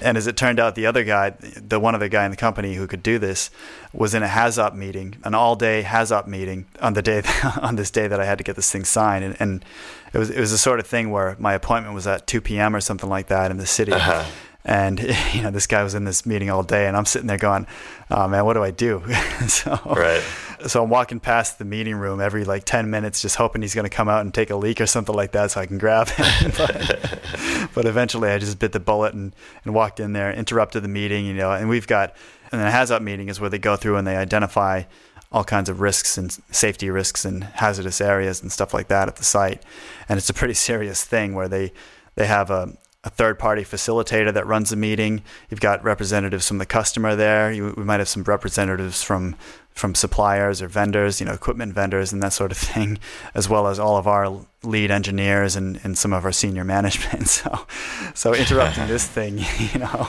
And as it turned out, the other guy, the one other guy in the company who could do this, was in a HAZOP meeting, an all-day HAZOP meeting on the day that, on this day that I had to get this thing signed. And, and it was it was the sort of thing where my appointment was at two P M or something like that in the city. Uh-huh. And you know, this guy was in this meeting all day, and I'm sitting there going, "Oh man, what do I do?" so, right. so I'm walking past the meeting room every like ten minutes, just hoping he's going to come out and take a leak or something like that, so I can grab him. but, but eventually, I just bit the bullet and and walked in there, interrupted the meeting, you know. And we've got, and the HAZOP meeting is where they go through and they identify all kinds of risks and safety risks and hazardous areas and stuff like that at the site. And it's a pretty serious thing where they they have a a third-party facilitator that runs the meeting. You've got representatives from the customer there. You, we might have some representatives from from suppliers or vendors, you know, equipment vendors and that sort of thing, as well as all of our lead engineers and, and some of our senior management. So, so interrupting this thing, you know,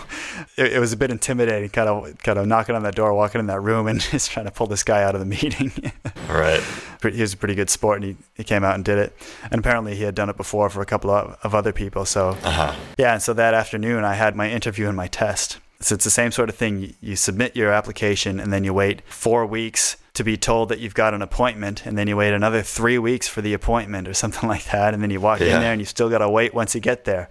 it, it was a bit intimidating, kind of, kind of knocking on that door, walking in that room and just trying to pull this guy out of the meeting. Right. He was a pretty good sport and he, he came out and did it. And apparently he had done it before for a couple of, of other people. So uh-huh. yeah. And so that afternoon I had my interview and my test. So it's the same sort of thing. You submit your application and then you wait four weeks to be told that you've got an appointment, and then you wait another three weeks for the appointment or something like that. And then you walk yeah. in there and you still got to wait once you get there.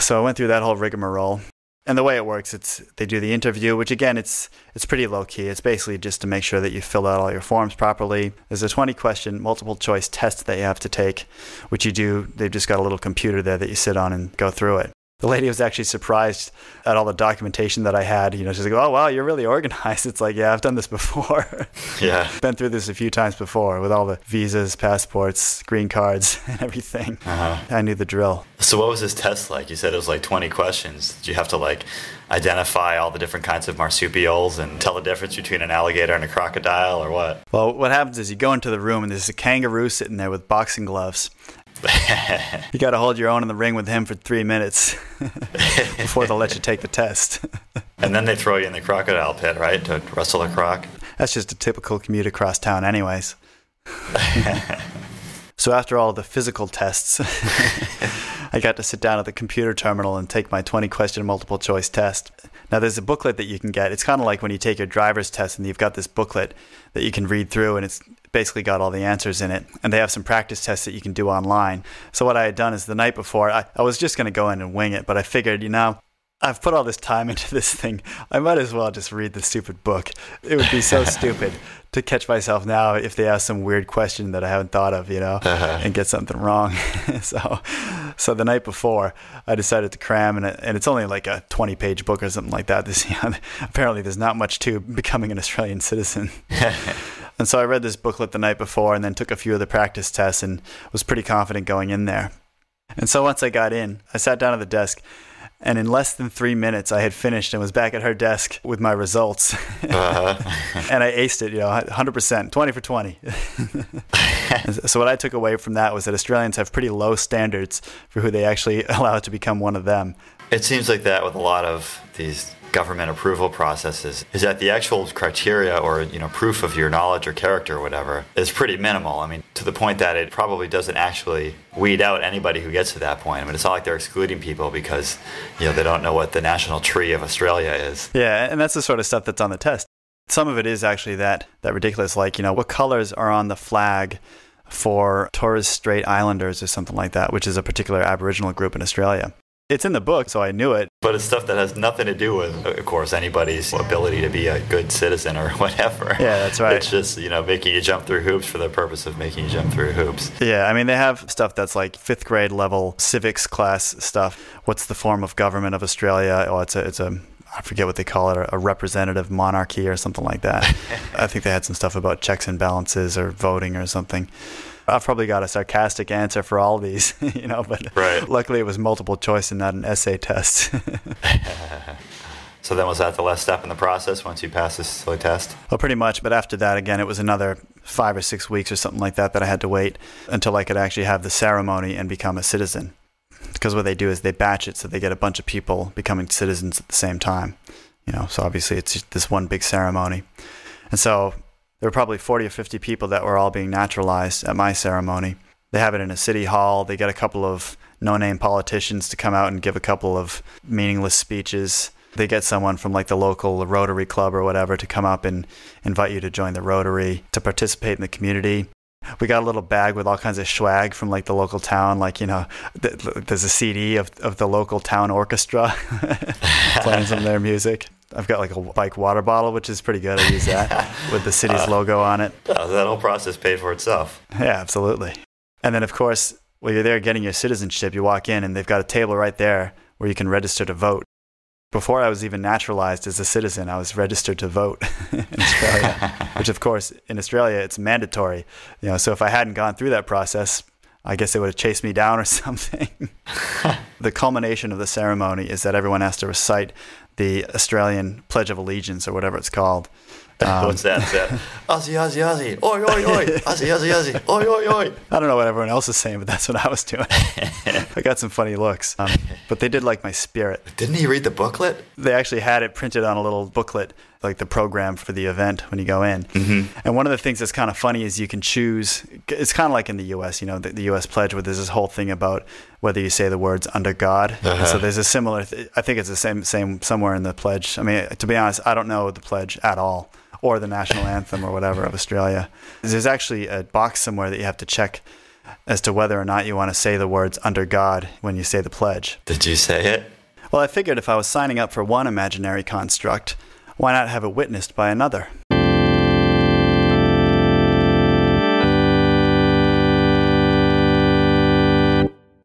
So I went through that whole rigmarole. And the way it works, it's they do the interview, which again, it's it's pretty low key. It's basically just to make sure that you fill out all your forms properly. There's a twenty question multiple choice test that you have to take, which you do. They've just got a little computer there that you sit on and go through it. The lady was actually surprised at all the documentation that I had. You know, she's like, "Oh, wow, you're really organized." It's like, yeah, I've done this before. Yeah. Been through this a few times before with all the visas, passports, green cards, and everything. Uh-huh. I knew the drill. So what was this test like? You said it was like twenty questions. Did you have to like identify all the different kinds of marsupials and tell the difference between an alligator and a crocodile or what? Well, what happens is you go into the room and there's a kangaroo sitting there with boxing gloves. You got to hold your own in the ring with him for three minutes before they'll let you take the test. And then they throw you in the crocodile pit, right, to wrestle a croc? That's just a typical commute across town anyways. So after all the physical tests, I got to sit down at the computer terminal and take my twenty question multiple choice test. Now, there's a booklet that you can get. It's kind of like when you take your driver's test and you've got this booklet that you can read through, and it's basically got all the answers in it. And they have some practice tests that you can do online. So what I had done is the night before, I, I was just going to go in and wing it, but I figured, you know, I've put all this time into this thing. I might as well just read the stupid book. It would be so stupid to catch myself now if they ask some weird question that I haven't thought of, you know, uh-huh. and get something wrong. so so the night before, I decided to cram, and, it, and it's only like a twenty page book or something like that. This, you know, apparently there's not much to becoming an Australian citizen. And so I read this booklet the night before and then took a few of the practice tests and was pretty confident going in there. And so once I got in, I sat down at the desk, and in less than three minutes, I had finished and was back at her desk with my results. Uh-huh. And I aced it, you know, one hundred percent, twenty for twenty. So what I took away from that was that Australians have pretty low standards for who they actually allow to become one of them. It seems like that with a lot of these government approval processes, is that the actual criteria or, you know, proof of your knowledge or character or whatever is pretty minimal. I mean, to the point that it probably doesn't actually weed out anybody who gets to that point. I mean, it's not like they're excluding people because, you know, they don't know what the national tree of Australia is. Yeah, and that's the sort of stuff that's on the test. Some of it is actually that, that ridiculous, like, you know, what colors are on the flag for Torres Strait Islanders or something like that, which is a particular Aboriginal group in Australia. It's in the book, so I knew it. But it's stuff that has nothing to do with, of course, anybody's ability to be a good citizen or whatever. Yeah, that's right. It's just, you know, making you jump through hoops for the purpose of making you jump through hoops. Yeah, I mean, they have stuff that's like fifth grade level civics class stuff. What's the form of government of Australia? Oh, it's a, it's a, I forget what they call it, a representative monarchy or something like that. I think they had some stuff about checks and balances or voting or something. I've probably got a sarcastic answer for all these, you know, but right. Luckily it was multiple choice and not an essay test. So then was that the last step in the process once you passed this silly test? Well, pretty much. But after that, again, it was another five or six weeks or something like that that I had to wait until I could actually have the ceremony and become a citizen. Because what they do is they batch it so they get a bunch of people becoming citizens at the same time. You know, so obviously it's just this one big ceremony. And so there were probably forty or fifty people that were all being naturalized at my ceremony. They have it in a city hall. They get a couple of no-name politicians to come out and give a couple of meaningless speeches. They get someone from like the local Rotary Club or whatever to come up and invite you to join the Rotary, to participate in the community. We got a little bag with all kinds of swag from like the local town, like, you know, th there's a C D of, of the local town orchestra playing some of their music. I've got like a bike water bottle, which is pretty good. I use that with the city's uh, logo on it. Uh, that whole process paid for itself. Yeah, absolutely. And then, of course, while you're there getting your citizenship, you walk in and they've got a table right there where you can register to vote. Before I was even naturalized as a citizen, I was registered to vote in Australia, which, of course, in Australia, it's mandatory. You know, so if I hadn't gone through that process, I guess they would have chased me down or something. The culmination of the ceremony is that everyone has to recite the Australian Pledge of Allegiance or whatever it's called. Um, What's that? What's that? Aussie, Aussie, Aussie. Oi, oi, oi. Aussie, Aussie, Aussie. Oi, oi, oi. I don't know what everyone else is saying, but that's what I was doing. I got some funny looks. Um, but they did like my spirit. Didn't he read the booklet? They actually had it printed on a little booklet, like the program for the event when you go in. Mm-hmm. And one of the things that's kind of funny is you can choose, it's kind of like in the U S, you know, the, the U S pledge, where there's this whole thing about whether you say the words under God. Uh-huh. So there's a similar, th I think it's the same, same somewhere in the pledge. I mean, to be honest, I don't know the pledge at all, or the national anthem or whatever of Australia. There's actually a box somewhere that you have to check as to whether or not you want to say the words under God when you say the pledge. Did you say it? Well, I figured if I was signing up for one imaginary construct, why not have it witnessed by another?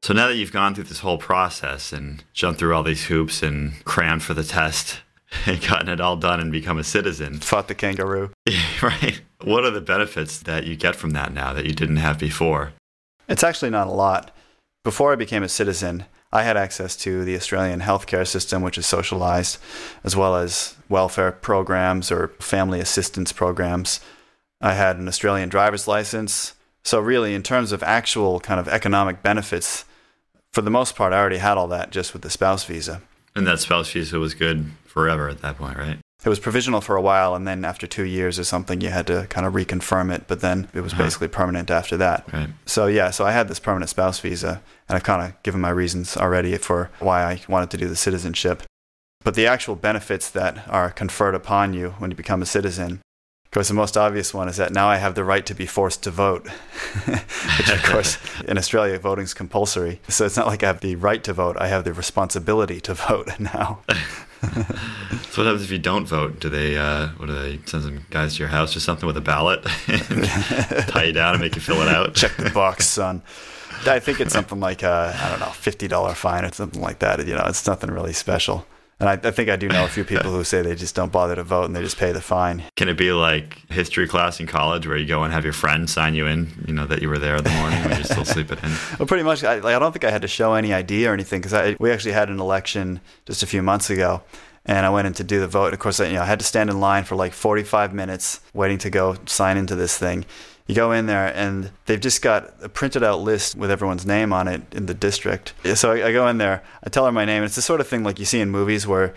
So now that you've gone through this whole process and jumped through all these hoops and crammed for the test and gotten it all done and become a citizen. Fought the kangaroo. Right. What are the benefits that you get from that now that you didn't have before? It's actually not a lot. Before I became a citizen, I had access to the Australian healthcare system, which is socialized, as well as welfare programs or family assistance programs. I had an Australian driver's license. So really, in terms of actual kind of economic benefits, for the most part, I already had all that just with the spouse visa. And that spouse visa was good forever at that point, right? It was provisional for a while, and then after two years or something, you had to kind of reconfirm it, but then it was uh-huh. basically permanent after that. Right. So yeah, so I had this permanent spouse visa, and I've kind of given my reasons already for why I wanted to do the citizenship. But the actual benefits that are conferred upon you when you become a citizen, of course, the most obvious one is that now I have the right to be forced to vote, which of course, in Australia, voting is compulsory. So it's not like I have the right to vote, I have the responsibility to vote now. So what happens if you don't vote? Do they, uh, what do they, send some guys to your house or something with a ballot? Tie you down and make you fill it out? Check the box, son. I think it's something like, a, I don't know, fifty dollar fine or something like that. You know, it's nothing really special. And I, I think I do know a few people who say they just don't bother to vote and they just pay the fine. Can it be like history class in college where you go and have your friend sign you in, you know, that you were there in the morning when you're still sleeping in? Well, pretty much. I, like, I don't think I had to show any I D or anything because we actually had an election just a few months ago. And I went in to do the vote. Of course, I, you know, I had to stand in line for like forty-five minutes waiting to go sign into this thing. You go in there and they've just got a printed out list with everyone's name on it in the district. So I, I go in there, I tell her my name. And it's the sort of thing like you see in movies where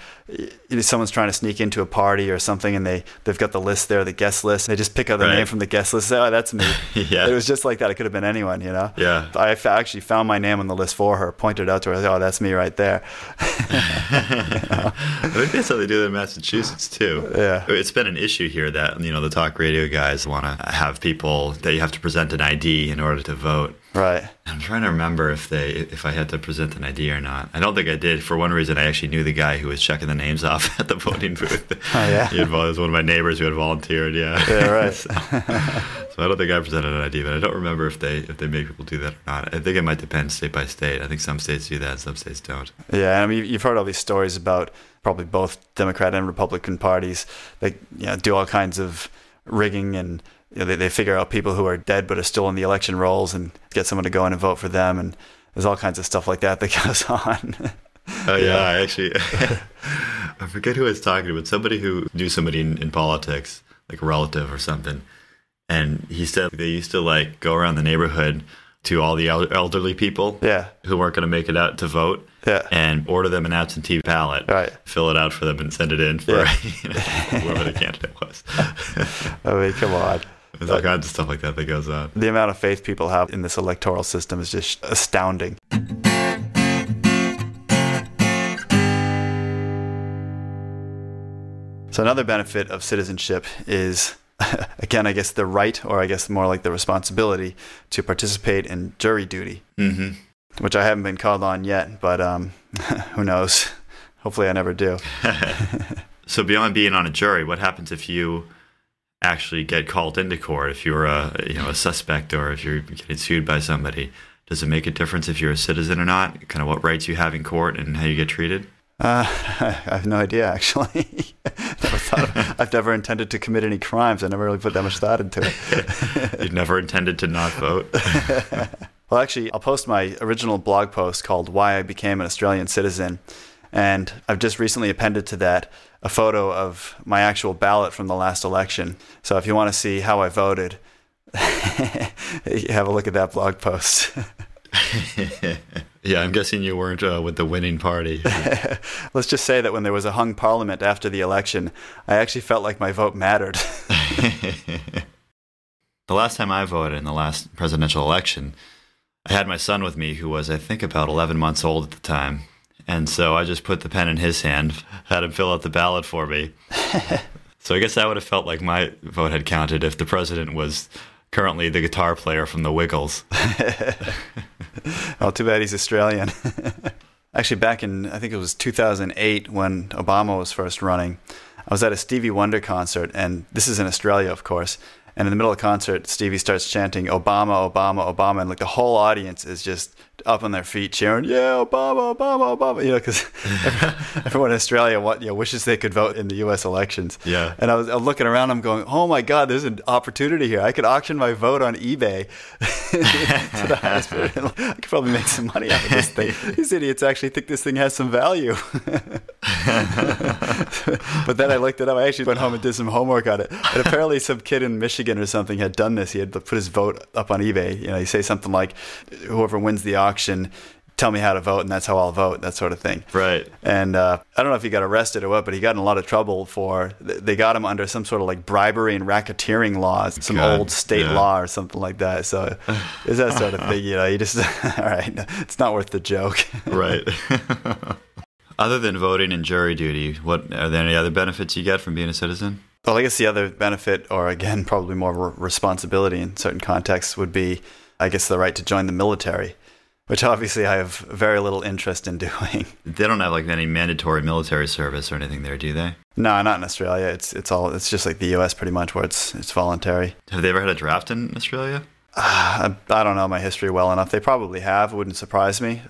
someone's trying to sneak into a party or something and they, they've got the list there, the guest list. And they just pick out the right. name from the guest list. Say, oh, that's me. Yeah. It was just like that. It could have been anyone, you know? Yeah. I actually found my name on the list for her, pointed out to her, oh, that's me right there. You know? I think that's how they do it in Massachusetts too. Yeah. It's been an issue here that, you know, the talk radio guys want to have people that you have to present an I D in order to vote. Right. I'm trying to remember if they if I had to present an I D or not. I don't think I did. For one reason, I actually knew the guy who was checking the names off at the voting booth. Oh, yeah? He had, was one of my neighbors who had volunteered, yeah. Yeah, right. so, so I don't think I presented an I D, but I don't remember if they if they make people do that or not. I think it might depend state by state. I think some states do that, some states don't. Yeah, I mean, you've heard all these stories about probably both Democrat and Republican parties that you know, do all kinds of rigging and You know, they, they figure out people who are dead but are still in the election rolls and get someone to go in and vote for them. And there's all kinds of stuff like that that goes on. Oh, yeah. yeah. I actually, I forget who I was talking to, but somebody who knew somebody in, in politics, like a relative or something. And he said they used to like go around the neighborhood to all the elderly people yeah. who weren't going to make it out to vote yeah. and order them an absentee ballot, right. fill it out for them and send it in for yeah. you know, whoever the candidate was. I mean, come on. There's all kinds of stuff like that that goes on. The amount of faith people have in this electoral system is just astounding. So another benefit of citizenship is, again, I guess the right, or I guess more like the responsibility, to participate in jury duty, mm-hmm. which I haven't been called on yet, but um, who knows? Hopefully I never do. So beyond being on a jury, what happens if you actually get called into court, if you're a you know a suspect or if you're getting sued by somebody? Does it make a difference if you're a citizen or not? Kind of what rights you have in court and how you get treated? Uh, I have no idea, actually. never thought of, I've never intended to commit any crimes. I never really put that much thought into it. You've never intended to not vote? Well, actually, I'll post my original blog post called Why I Became an Australian Citizen. And I've just recently appended to that a photo of my actual ballot from the last election. So if you want to see how I voted, have a look at that blog post. Yeah, I'm guessing you weren't uh, with the winning party. Let's just say that when there was a hung parliament after the election, I actually felt like my vote mattered. The last time I voted in the last presidential election, I had my son with me, who was, I think, about eleven months old at the time. And so I just put the pen in his hand, had him fill out the ballot for me. So I guess I would have felt like my vote had counted if the president was currently the guitar player from the Wiggles. Oh, too bad he's Australian. Actually, back in, I think it was two thousand eight, when Obama was first running, I was at a Stevie Wonder concert, and this is in Australia, of course. And in the middle of the concert, Stevie starts chanting, "Obama, Obama, Obama." And like the whole audience is just up on their feet cheering, "Yeah, Obama, Obama, Obama." You know, because everyone in Australia what, you know, wishes they could vote in the U S elections. Yeah. And I was, I was looking around, I'm going, oh my God, there's an opportunity here. I could auction my vote on eBay. To the highest bidder. I could probably make some money out of this thing. These idiots actually think this thing has some value. But then I looked it up. I actually went home and did some homework on it. And apparently some kid in Michigan or something had done this. He had put his vote up on eBay. You know, you say something like, "Whoever wins the auction, tell me how to vote, and that's how I'll vote," that sort of thing. Right. And uh, I don't know if he got arrested or what, but he got in a lot of trouble for, they got him under some sort of like bribery and racketeering laws, some God, old state yeah. law or something like that. So it's that sort of thing, you know, you just, all right, it's not worth the joke. Right. Other than voting and jury duty, what are there any other benefits you get from being a citizen? Well, I guess the other benefit, or again, probably more responsibility in certain contexts, would be, I guess, the right to join the military, which obviously I have very little interest in doing. They don't have like any mandatory military service or anything there, do they? No, not in Australia. It's it's all it's just like the U S pretty much, where it's it's voluntary. Have they ever had a draft in Australia? Uh, I, I don't know my history well enough. They probably have. It wouldn't surprise me.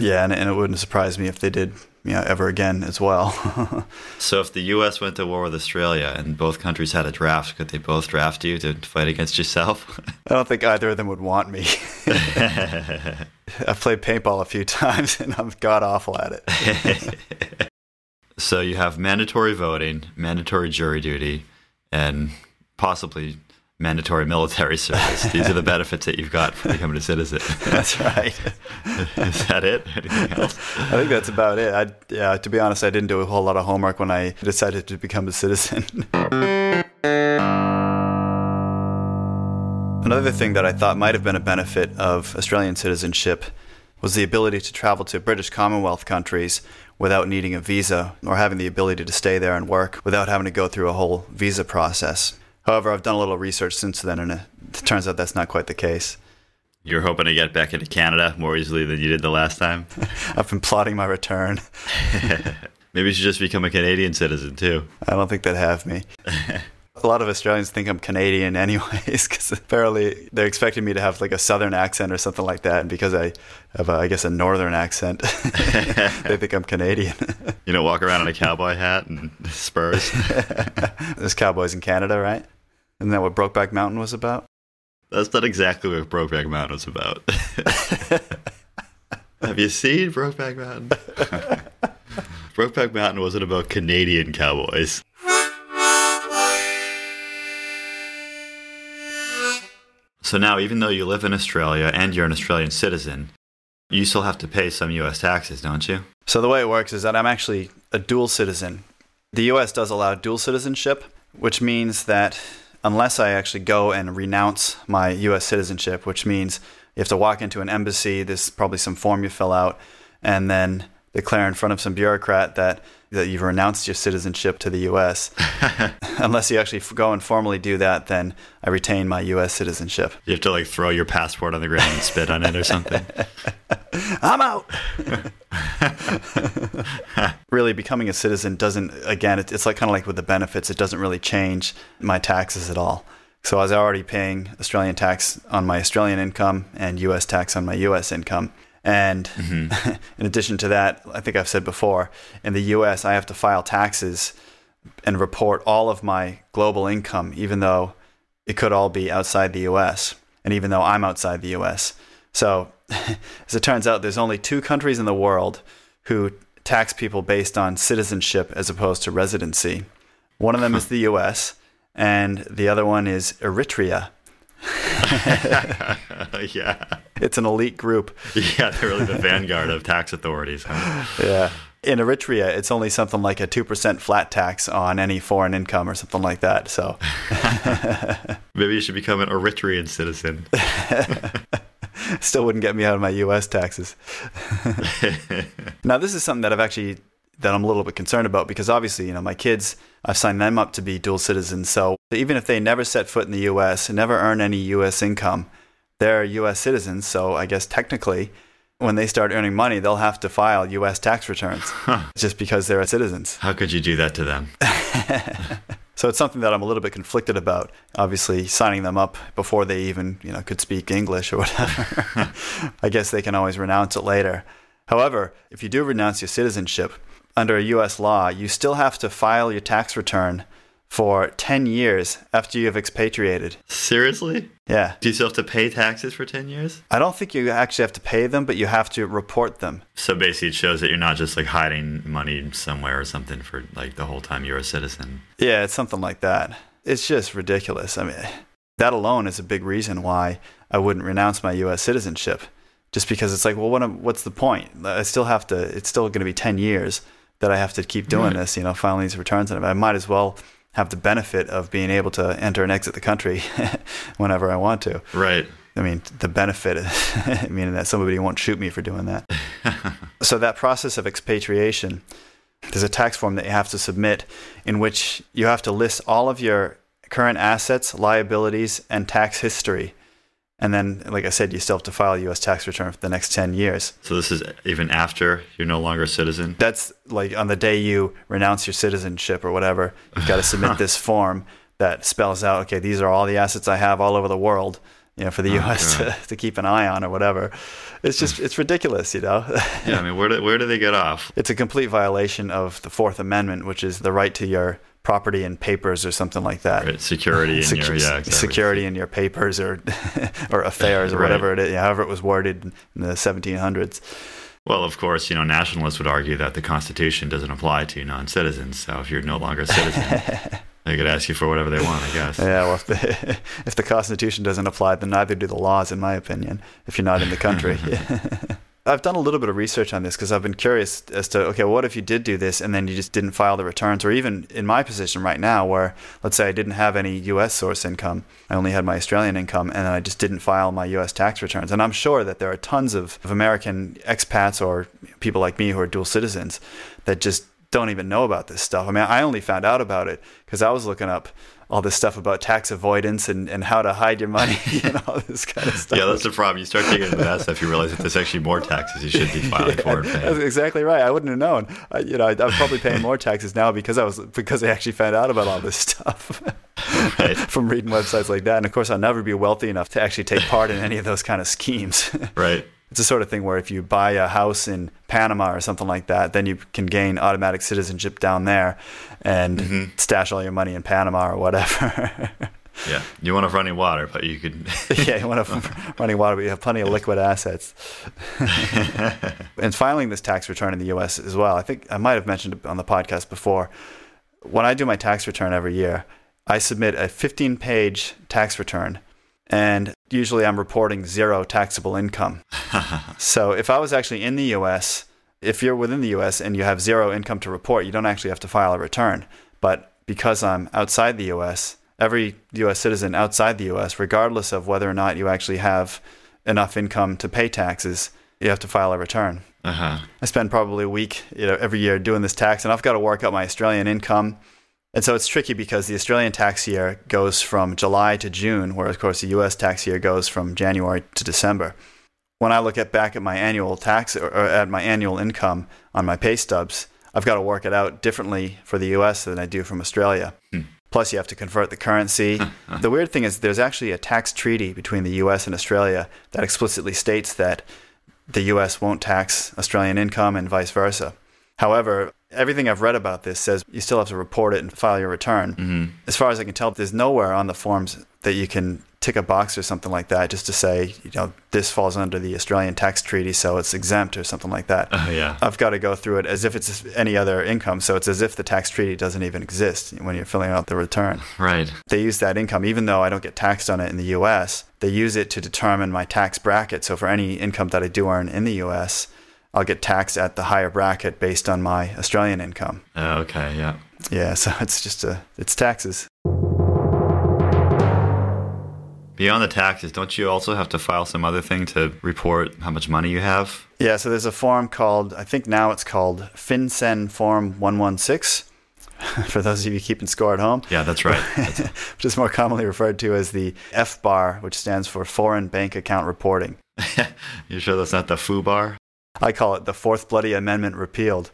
Yeah, and, and it wouldn't surprise me if they did, you know, ever again as well. So if the U S went to war with Australia and both countries had a draft, could they both draft you to fight against yourself? I don't think either of them would want me. I've played paintball a few times and I'm god-awful at it. So you have mandatory voting, mandatory jury duty, and possibly mandatory military service. These are the benefits that you've got for becoming a citizen. That's right. Is that it? Anything else? I think that's about it. I, yeah, to be honest, I didn't do a whole lot of homework when I decided to become a citizen. Another thing that I thought might have been a benefit of Australian citizenship was the ability to travel to British Commonwealth countries without needing a visa, or having the ability to stay there and work without having to go through a whole visa process. However, I've done a little research since then, and it turns out that's not quite the case. You're hoping to get back into Canada more easily than you did the last time? I've been plotting my return. Maybe you should just become a Canadian citizen, too. I don't think they'd have me. A lot of Australians think I'm Canadian anyways, because apparently they're expecting me to have like a southern accent or something like that, and because I have, a, I guess, a northern accent, they think I'm Canadian. You don't walk around in a cowboy hat and spurs? There's cowboys in Canada, right? Isn't that what Brokeback Mountain was about? That's not exactly what Brokeback Mountain was about. Have you seen Brokeback Mountain? Brokeback Mountain wasn't about Canadian cowboys. So now, even though you live in Australia and you're an Australian citizen, you still have to pay some U S taxes, don't you? So the way it works is that I'm actually a dual citizen. The U S does allow dual citizenship, which means that unless I actually go and renounce my U S citizenship, which means you have to walk into an embassy, there's probably some form you fill out, and then declare in front of some bureaucrat that, that you've renounced your citizenship to the U S Unless you actually go and formally do that, then I retain my U S citizenship. You have to like throw your passport on the ground and spit on it or something. I'm out! Really, becoming a citizen doesn't, again, it's, it's like kind of like with the benefits, it doesn't really change my taxes at all. So I was already paying Australian tax on my Australian income and U S tax on my U S income. And mm-hmm. in addition to that, I think I've said before, in the U S, I have to file taxes and report all of my global income, even though it could all be outside the U S, and even though I'm outside the U S. So as it turns out, there's only two countries in the world who tax people based on citizenship as opposed to residency. One of them is the U S and the other one is Eritrea. Yeah. It's an elite group. Yeah, they're really the vanguard of tax authorities. Huh? Yeah. In Eritrea, it's only something like a two percent flat tax on any foreign income or something like that. So maybe you should become an Eritrean citizen. Still wouldn't get me out of my U S taxes. Now, this is something that I've actually, that I'm a little bit concerned about, because obviously, you know, my kids, I've signed them up to be dual citizens. So even if they never set foot in the U S and never earn any U S income, they're U S citizens. So I guess technically, when they start earning money, they'll have to file U S tax returns huh. just because they're citizens. How could you do that to them? So it's something that I'm a little bit conflicted about, obviously signing them up before they even, you know, could speak English or whatever. I guess they can always renounce it later. However, if you do renounce your citizenship, under U S law, you still have to file your tax return for ten years after you have expatriated. Seriously? Yeah. Do you still have to pay taxes for ten years? I don't think you actually have to pay them, but you have to report them. So basically it shows that you're not just like hiding money somewhere or something for like the whole time you're a citizen. Yeah, it's something like that. It's just ridiculous. I mean, that alone is a big reason why I wouldn't renounce my U S citizenship. Just because it's like, well, what am, what's the point? I still have to, it's still going to be ten years that I have to keep doing right. this, you know, filing these returns. And I might as well have the benefit of being able to enter and exit the country whenever I want to. Right. I mean, the benefit, meaning that somebody won't shoot me for doing that. So that process of expatriation, there's a tax form that you have to submit in which you have to list all of your current assets, liabilities, and tax history. And then, like I said, you still have to file a U S tax return for the next ten years. So this is even after you're no longer a citizen? That's like on the day you renounce your citizenship or whatever, you've got to submit this form that spells out, okay, these are all the assets I have all over the world, you know, for the oh, U S to, to keep an eye on or whatever. It's just, it's ridiculous, you know? Yeah, I mean, where do, where do they get off? It's a complete violation of the Fourth Amendment, which is the right to your property and papers or something like that. Right. Security in Sec your yeah, exactly. security in your papers or or affairs or right. whatever it is, however it was worded in the seventeen hundreds. Well, of course, you know, nationalists would argue that the Constitution doesn't apply to non-citizens. So if you're no longer a citizen, they could ask you for whatever they want, I guess. Yeah, well, if the, if the Constitution doesn't apply, then neither do the laws, in my opinion, if you're not in the country. I've done a little bit of research on this because I've been curious as to, okay, what if you did do this and then you just didn't file the returns? Or even in my position right now where, let's say I didn't have any U S source income, I only had my Australian income, and I just didn't file my U S tax returns. And I'm sure that there are tons of, of American expats or people like me who are dual citizens that just don't even know about this stuff. I mean, I only found out about it because I was looking up all this stuff about tax avoidance and, and how to hide your money and all this kind of stuff. Yeah, that's the problem. You start digging into that stuff, you realize that there's actually more taxes you should be filing yeah, for and paying. That's exactly right. I wouldn't have known. I, you know, I, I'm probably paying more taxes now because I was because I actually found out about all this stuff right. from reading websites like that. And of course, I'll never be wealthy enough to actually take part in any of those kind of schemes. Right. It's the sort of thing where if you buy a house in Panama or something like that, then you can gain automatic citizenship down there and mm-hmm. stash all your money in Panama or whatever. Yeah. You want to have running water, but you could... yeah, you want to have running water, but you have plenty of liquid assets. And filing this tax return in the U S as well, I think I might have mentioned it on the podcast before. When I do my tax return every year, I submit a fifteen page tax return. And usually I'm reporting zero taxable income. So if I was actually in the U S, if you're within the U S and you have zero income to report, you don't actually have to file a return. But because I'm outside the U S, every U S citizen outside the U S, regardless of whether or not you actually have enough income to pay taxes, you have to file a return. Uh-huh. I spend probably a week, you know, every year doing this tax, and I've got to work out my Australian income. And so it's tricky because the Australian tax year goes from July to June, whereas, of course, the U S tax year goes from January to December. When I look at back at my annual tax or at my annual income on my pay stubs, I've got to work it out differently for the U S than I do from Australia. Hmm. Plus, you have to convert the currency. The weird thing is there's actually a tax treaty between the U S and Australia that explicitly states that the U S won't tax Australian income and vice versa. However, everything I've read about this says you still have to report it and file your return. Mm-hmm. As far as I can tell, there's nowhere on the forms that you can tick a box or something like that, just to say, you know, this falls under the Australian tax treaty, so it's exempt or something like that. Oh, yeah. I've got to go through it as if it's any other income. So it's as if the tax treaty doesn't even exist when you're filling out the return. Right. They use that income, even though I don't get taxed on it in the U S, they use it to determine my tax bracket. So for any income that I do earn in the U S, I'll get taxed at the higher bracket based on my Australian income. Oh, okay, yeah. Yeah, so it's just a, it's taxes. Beyond the taxes, don't you also have to file some other thing to report how much money you have? Yeah, so there's a form called, I think now it's called FinCEN Form one one six, for those of you keeping score at home. Yeah, that's right. That's which is more commonly referred to as the F BAR, which stands for Foreign Bank Account Reporting. You sure that's not the FUBAR? I call it the Fourth Bloody Amendment Repealed.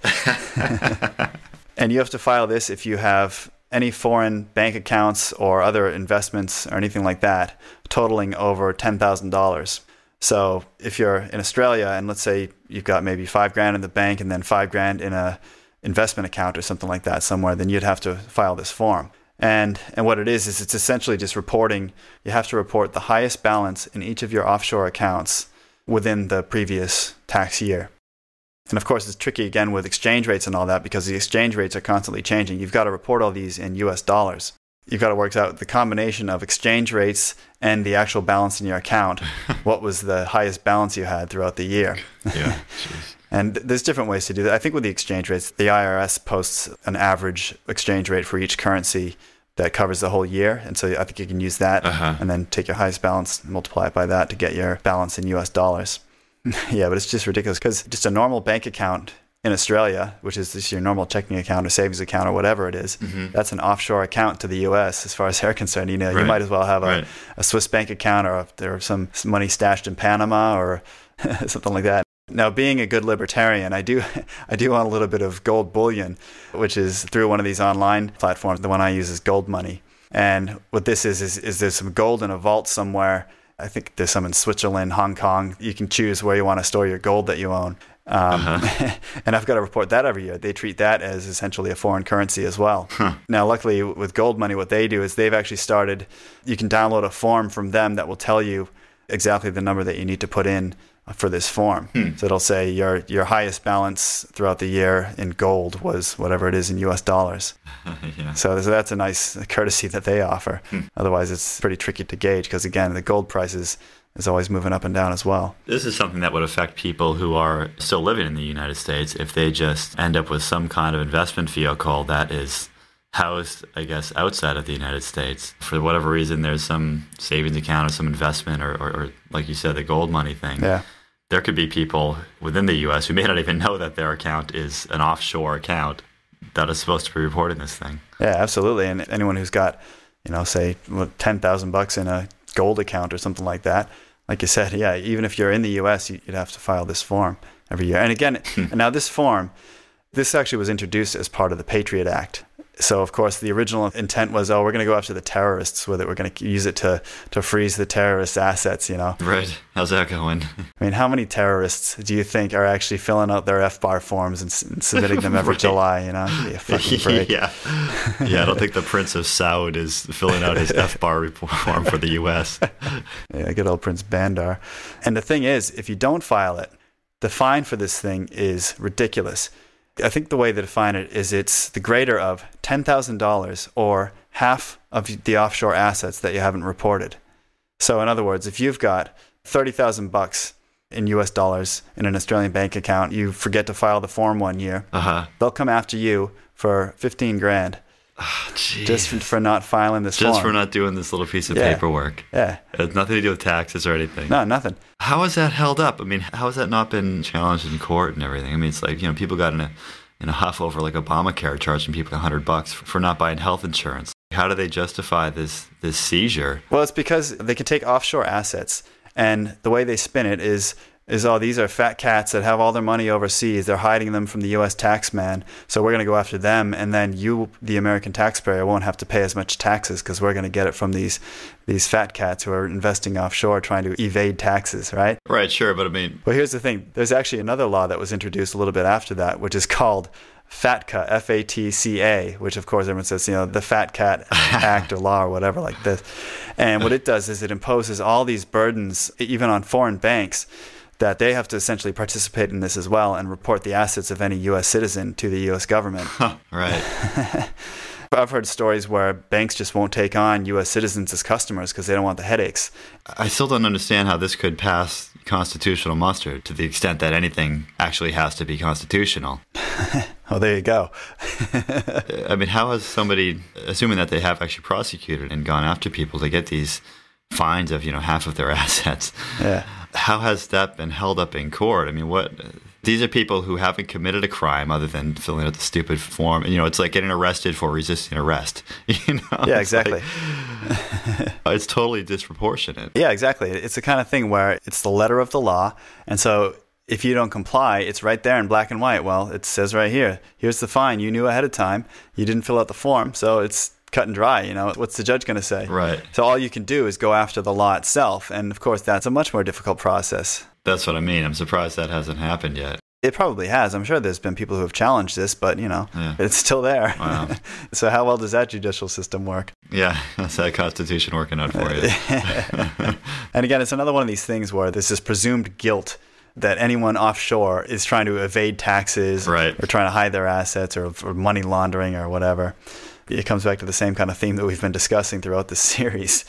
And you have to file this if you have any foreign bank accounts or other investments or anything like that totaling over ten thousand dollars. So if you're in Australia and let's say you've got maybe five grand in the bank and then five grand in a investment account or something like that somewhere, then you'd have to file this form. And, and what it is, is it's essentially just reporting, you have to report the highest balance in each of your offshore accounts within the previous tax year. And of course, it's tricky again with exchange rates and all that because the exchange rates are constantly changing. You've got to report all these in U S dollars. You've got to work out the combination of exchange rates and the actual balance in your account. What was the highest balance you had throughout the year? Yeah. And there's different ways to do that. I think with the exchange rates, the I R S posts an average exchange rate for each currency that covers the whole year. And so I think you can use that uh-huh. and then take your highest balance and multiply it by that to get your balance in U S dollars. Yeah, but it's just ridiculous because just a normal bank account in Australia, which is just your normal checking account or savings account or whatever it is, mm-hmm. that's an offshore account to the U S as far as they're concerned. You know, right. you might as well have a, right. a Swiss bank account or a, there are some money stashed in Panama or something like that. Now, being a good libertarian, I do, I do want a little bit of gold bullion, which is through one of these online platforms. The one I use is Gold Money. And what this is, is, is there's some gold in a vault somewhere. I think there's some in Switzerland, Hong Kong. You can choose where you want to store your gold that you own. Um, uh-huh. And I've got to report that every year. They treat that as essentially a foreign currency as well. Huh. Now, luckily with Gold Money, what they do is they've actually started, you can download a form from them that will tell you exactly the number that you need to put in for this form. Hmm. So it'll say your your highest balance throughout the year in gold was whatever it is in U S dollars. Yeah. So, so that's a nice courtesy that they offer. Hmm. Otherwise, it's pretty tricky to gauge because, again, the gold price is, is always moving up and down as well. This is something that would affect people who are still living in the United States if they just end up with some kind of investment vehicle that is housed, I guess, outside of the United States. For whatever reason, there's some savings account or some investment or, or, or like you said, the Gold Money thing. Yeah. There could be people within the U S who may not even know that their account is an offshore account that is supposed to be reporting this thing. Yeah, absolutely. And anyone who's got, you know, say ten thousand bucks in a gold account or something like that, like you said, yeah, even if you're in the U S, you'd have to file this form every year. And again, and now this form, this actually was introduced as part of the Patriot Act. So, of course, the original intent was, oh, we're going to go after the terrorists with it. We're going to use it to, to freeze the terrorists' assets, you know. Right. How's that going? I mean, how many terrorists do you think are actually filling out their F BAR forms and, and submitting them every right. July, you know? It'd be a fucking break. Yeah. Yeah, I don't think the Prince of Saud is filling out his F BAR form for the U S Yeah, good old Prince Bandar. And the thing is, if you don't file it, the fine for this thing is ridiculous. I think the way they define it is it's the greater of ten thousand dollars or half of the offshore assets that you haven't reported. So in other words, if you've got thirty thousand bucks in U S dollars in an Australian bank account, you forget to file the form one year, uh-huh. they'll come after you for fifteen grand oh, just for not filing this just form. Just for not doing this little piece of yeah. paperwork. Yeah. It has nothing to do with taxes or anything. No, nothing. How is that held up? I mean, how has that not been challenged in court and everything? I mean, it's like, you know, people got in a in a huff over like Obamacare charging people a hundred bucks for not buying health insurance. How do they justify this this seizure? Well, it's because they can take offshore assets, and the way they spin it is is oh, these are fat cats that have all their money overseas. They're hiding them from the U S tax man, so we're going to go after them, and then you, the American taxpayer, won't have to pay as much taxes because we're going to get it from these these fat cats who are investing offshore trying to evade taxes, right? Right, sure, but I mean... Well, here's the thing. There's actually another law that was introduced a little bit after that, which is called FATCA, F A T C A, which of course everyone says, you know, the Fat Cat Act or law or whatever like this. And what it does is it imposes all these burdens, even on foreign banks, that they have to essentially participate in this as well and report the assets of any U S citizen to the U S government. Huh, right. I've heard stories where banks just won't take on U S citizens as customers because they don't want the headaches. I still don't understand how this could pass constitutional muster to the extent that anything actually has to be constitutional. Well, there you go. I mean, how has somebody, assuming that they have actually prosecuted and gone after people to get these fines of, you know, half of their assets, yeah. How has that been held up in court? I mean, what... These are people who haven't committed a crime other than filling out the stupid form. You know, it's like getting arrested for resisting arrest. You know? Yeah, exactly. It's, like, it's totally disproportionate. Yeah, exactly. It's the kind of thing where it's the letter of the law. And so if you don't comply, it's right there in black and white. Well, it says right here, here's the fine. You knew ahead of time. You didn't fill out the form. So it's cut and dry. You know, what's the judge going to say? Right. So all you can do is go after the law itself. And of course, that's a much more difficult process. That's what I mean. I'm surprised that hasn't happened yet. It probably has. I'm sure there's been people who have challenged this, but, you know, yeah. It's still there. Wow. So how well does that judicial system work? Yeah, that's that Constitution working out for you. And again, it's another one of these things where there's this presumed guilt that anyone offshore is trying to evade taxes, right. Or trying to hide their assets or, or money laundering or whatever. It comes back to the same kind of theme that we've been discussing throughout this series.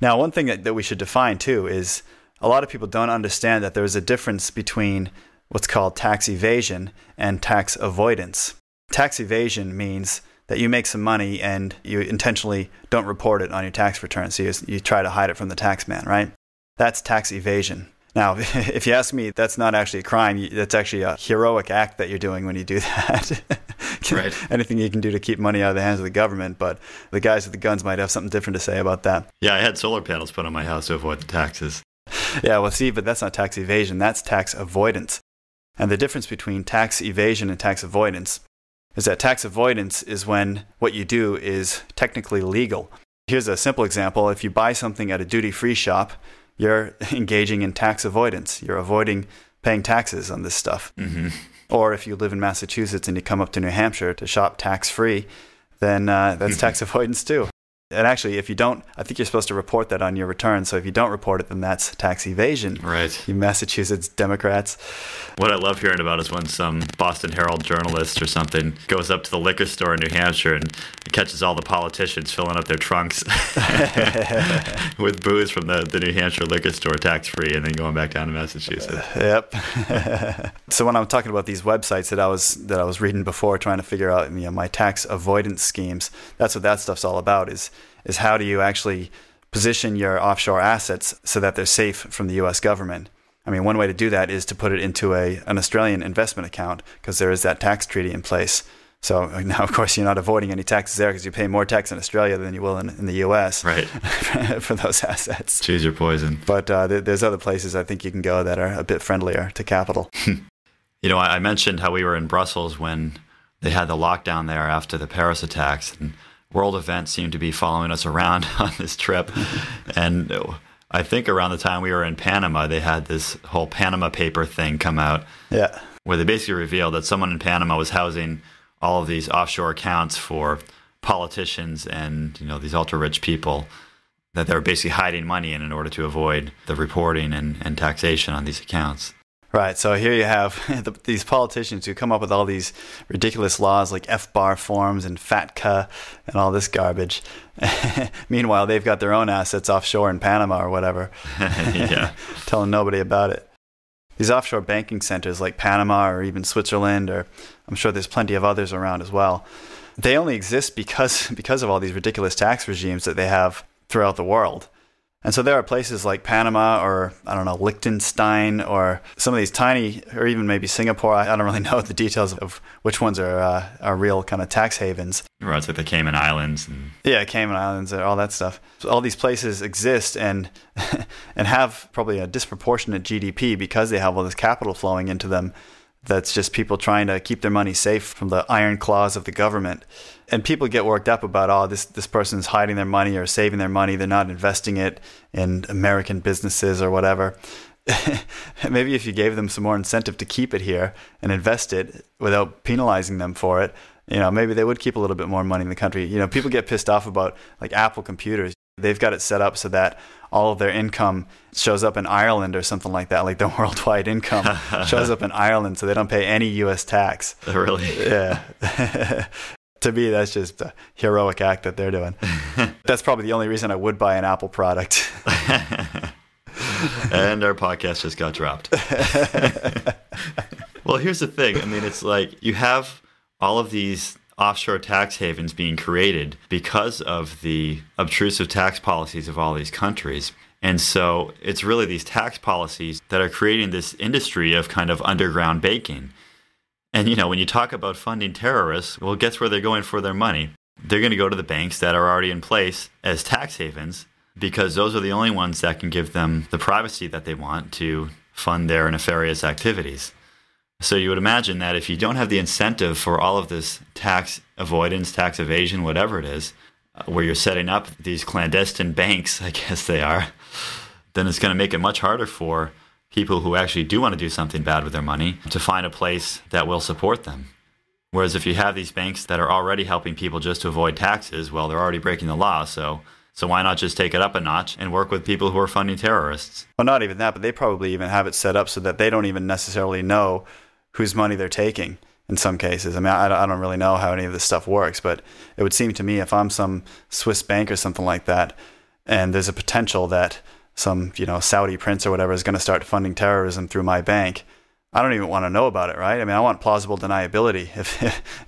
Now, one thing that, that we should define, too, is... a lot of people don't understand that there is a difference between what's called tax evasion and tax avoidance. Tax evasion means that you make some money and you intentionally don't report it on your tax return, so you, you try to hide it from the tax man, right? That's tax evasion. Now, if you ask me, that's not actually a crime. That's actually a heroic act that you're doing when you do that. Right. Anything you can do to keep money out of the hands of the government, but the guys with the guns might have something different to say about that. Yeah, I had solar panels put on my house to avoid the taxes. Yeah, well, see, but that's not tax evasion. That's tax avoidance. And the difference between tax evasion and tax avoidance is that tax avoidance is when what you do is technically legal. Here's a simple example. If you buy something at a duty-free shop, you're engaging in tax avoidance. You're avoiding paying taxes on this stuff. Mm-hmm. Or if you live in Massachusetts and you come up to New Hampshire to shop tax-free, then uh, that's tax avoidance too. And actually, if you don't, I think you're supposed to report that on your return. So if you don't report it, then that's tax evasion. Right. You Massachusetts Democrats. What I love hearing about is when some Boston Herald journalist or something goes up to the liquor store in New Hampshire and catches all the politicians filling up their trunks with booze from the, the New Hampshire liquor store tax-free and then going back down to Massachusetts. Uh, yep. So when I'm talking about these websites that I was that I was reading before, trying to figure out, you know, my tax avoidance schemes, that's what that stuff's all about is is how do you actually position your offshore assets so that they're safe from the U S government? I mean, one way to do that is to put it into a, an Australian investment account because there is that tax treaty in place. So now, of course, you're not avoiding any taxes there because you pay more tax in Australia than you will in, in the U S Right. for those assets. Choose your poison. But uh, there, there's other places I think you can go that are a bit friendlier to capital. You know, I mentioned how we were in Brussels when they had the lockdown there after the Paris attacks, and world events seemed to be following us around on this trip. And I think around the time we were in Panama, they had this whole Panama paper thing come out. Yeah. Where they basically revealed that someone in Panama was housing all of these offshore accounts for politicians and, you know, these ultra-rich people, that they were basically hiding money in in order to avoid the reporting and, and taxation on these accounts. Right, so here you have the, these politicians who come up with all these ridiculous laws like F bar forms and FATCA and all this garbage. Meanwhile, they've got their own assets offshore in Panama or whatever, yeah. Telling nobody about it. These offshore banking centers like Panama or even Switzerland, or I'm sure there's plenty of others around as well, they only exist because, because of all these ridiculous tax regimes that they have throughout the world. And so there are places like Panama or, I don't know, Liechtenstein or some of these tiny, or even maybe Singapore. I don't really know the details of which ones are, uh, are real kind of tax havens. Right, it's like the Cayman Islands. And... yeah, Cayman Islands and all that stuff. So all these places exist and, and have probably a disproportionate G D P because they have all this capital flowing into them. That's just people trying to keep their money safe from the iron claws of the government. And people get worked up about, oh, this, this person's hiding their money or saving their money. They're not investing it in American businesses or whatever. maybe if you gave them some more incentive to keep it here and invest it without penalizing them for it, you know, maybe they would keep a little bit more money in the country. You know, people get pissed off about like Apple computers. They've got it set up so that all of their income shows up in Ireland or something like that. Like the worldwide income shows up in Ireland, so they don't pay any U S tax. Really? Yeah. To me, that's just a heroic act that they're doing. That's probably the only reason I would buy an Apple product. And our podcast just got dropped. Well, here's the thing. I mean, it's like you have all of these offshore tax havens being created because of the obtrusive tax policies of all these countries. And so it's really these tax policies that are creating this industry of kind of underground baking. And, you know, when you talk about funding terrorists, well, guess where they're going for their money? They're going to go to the banks that are already in place as tax havens, because those are the only ones that can give them the privacy that they want to fund their nefarious activities. So you would imagine that if you don't have the incentive for all of this tax avoidance, tax evasion, whatever it is, where you're setting up these clandestine banks, I guess they are, then it's going to make it much harder for people who actually do want to do something bad with their money to find a place that will support them. Whereas if you have these banks that are already helping people just to avoid taxes, well, they're already breaking the law, so so why not just take it up a notch and work with people who are funding terrorists? Well, not even that, but they probably even have it set up so that they don't even necessarily know whose money they're taking in some cases. I mean, I, I don't really know how any of this stuff works, but it would seem to me if I'm some Swiss bank or something like that, and there's a potential that some, you know, Saudi prince or whatever is going to start funding terrorism through my bank, I don't even want to know about it, right? I mean, I want plausible deniability if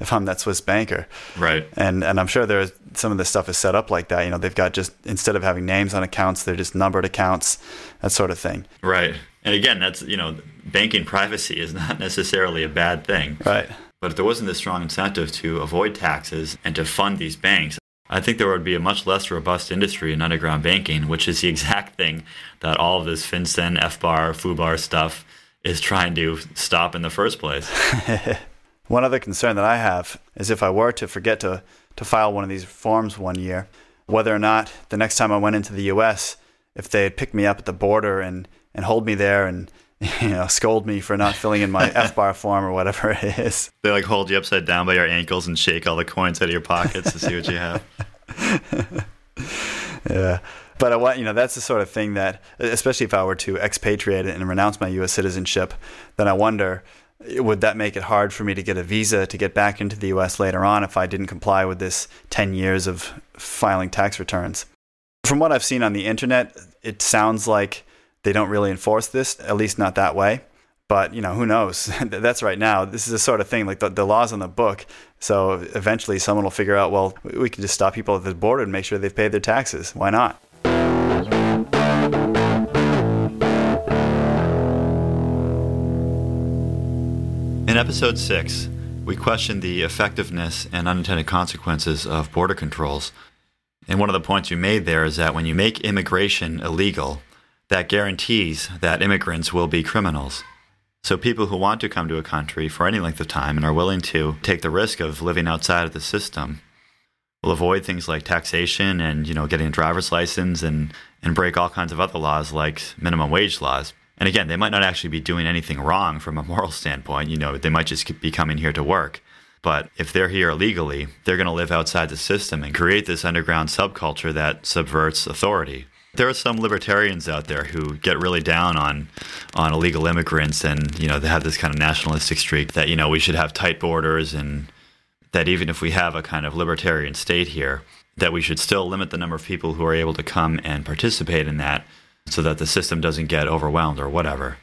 if I'm that Swiss banker. Right. And and I'm sure there's some of this stuff is set up like that. You know, they've got just, instead of having names on accounts, they're just numbered accounts, that sort of thing. Right. And again, that's, you know, banking privacy is not necessarily a bad thing. Right. But if there wasn't this strong incentive to avoid taxes and to fund these banks, I think there would be a much less robust industry in underground banking, which is the exact thing that all of this FinCEN, F B A R, FUBAR stuff is trying to stop in the first place. One other concern that I have is if I were to forget to, to file one of these forms one year, whether or not the next time I went into the U S, if they had picked me up at the border and, and hold me there and, you know, scold me for not filling in my F B A R form or whatever it is. They like hold you upside down by your ankles and shake all the coins out of your pockets to see what you have. Yeah. But I want, you know, that's the sort of thing that, especially if I were to expatriate and renounce my U S citizenship, then I wonder, would that make it hard for me to get a visa to get back into the U S later on if I didn't comply with this ten years of filing tax returns? From what I've seen on the internet, it sounds like they don't really enforce this, at least not that way. But, you know, who knows? That's right now. This is the sort of thing, like the, the law's on the book. So eventually someone will figure out, well, we can just stop people at the border and make sure they've paid their taxes. Why not? In episode six, we questioned the effectiveness and unintended consequences of border controls. And one of the points you made there is that when you make immigration illegal, that guarantees that immigrants will be criminals. So people who want to come to a country for any length of time and are willing to take the risk of living outside of the system will avoid things like taxation and, you know, getting a driver's license and, and break all kinds of other laws like minimum wage laws. And again, they might not actually be doing anything wrong from a moral standpoint. You know, they might just be coming here to work. But if they're here illegally, they're going to live outside the system and create this underground subculture that subverts authority. There are some libertarians out there who get really down on on illegal immigrants, and, you know, they have this kind of nationalistic streak that, you know, we should have tight borders, and that even if we have a kind of libertarian state here, that we should still limit the number of people who are able to come and participate in that so that the system doesn't get overwhelmed or whatever.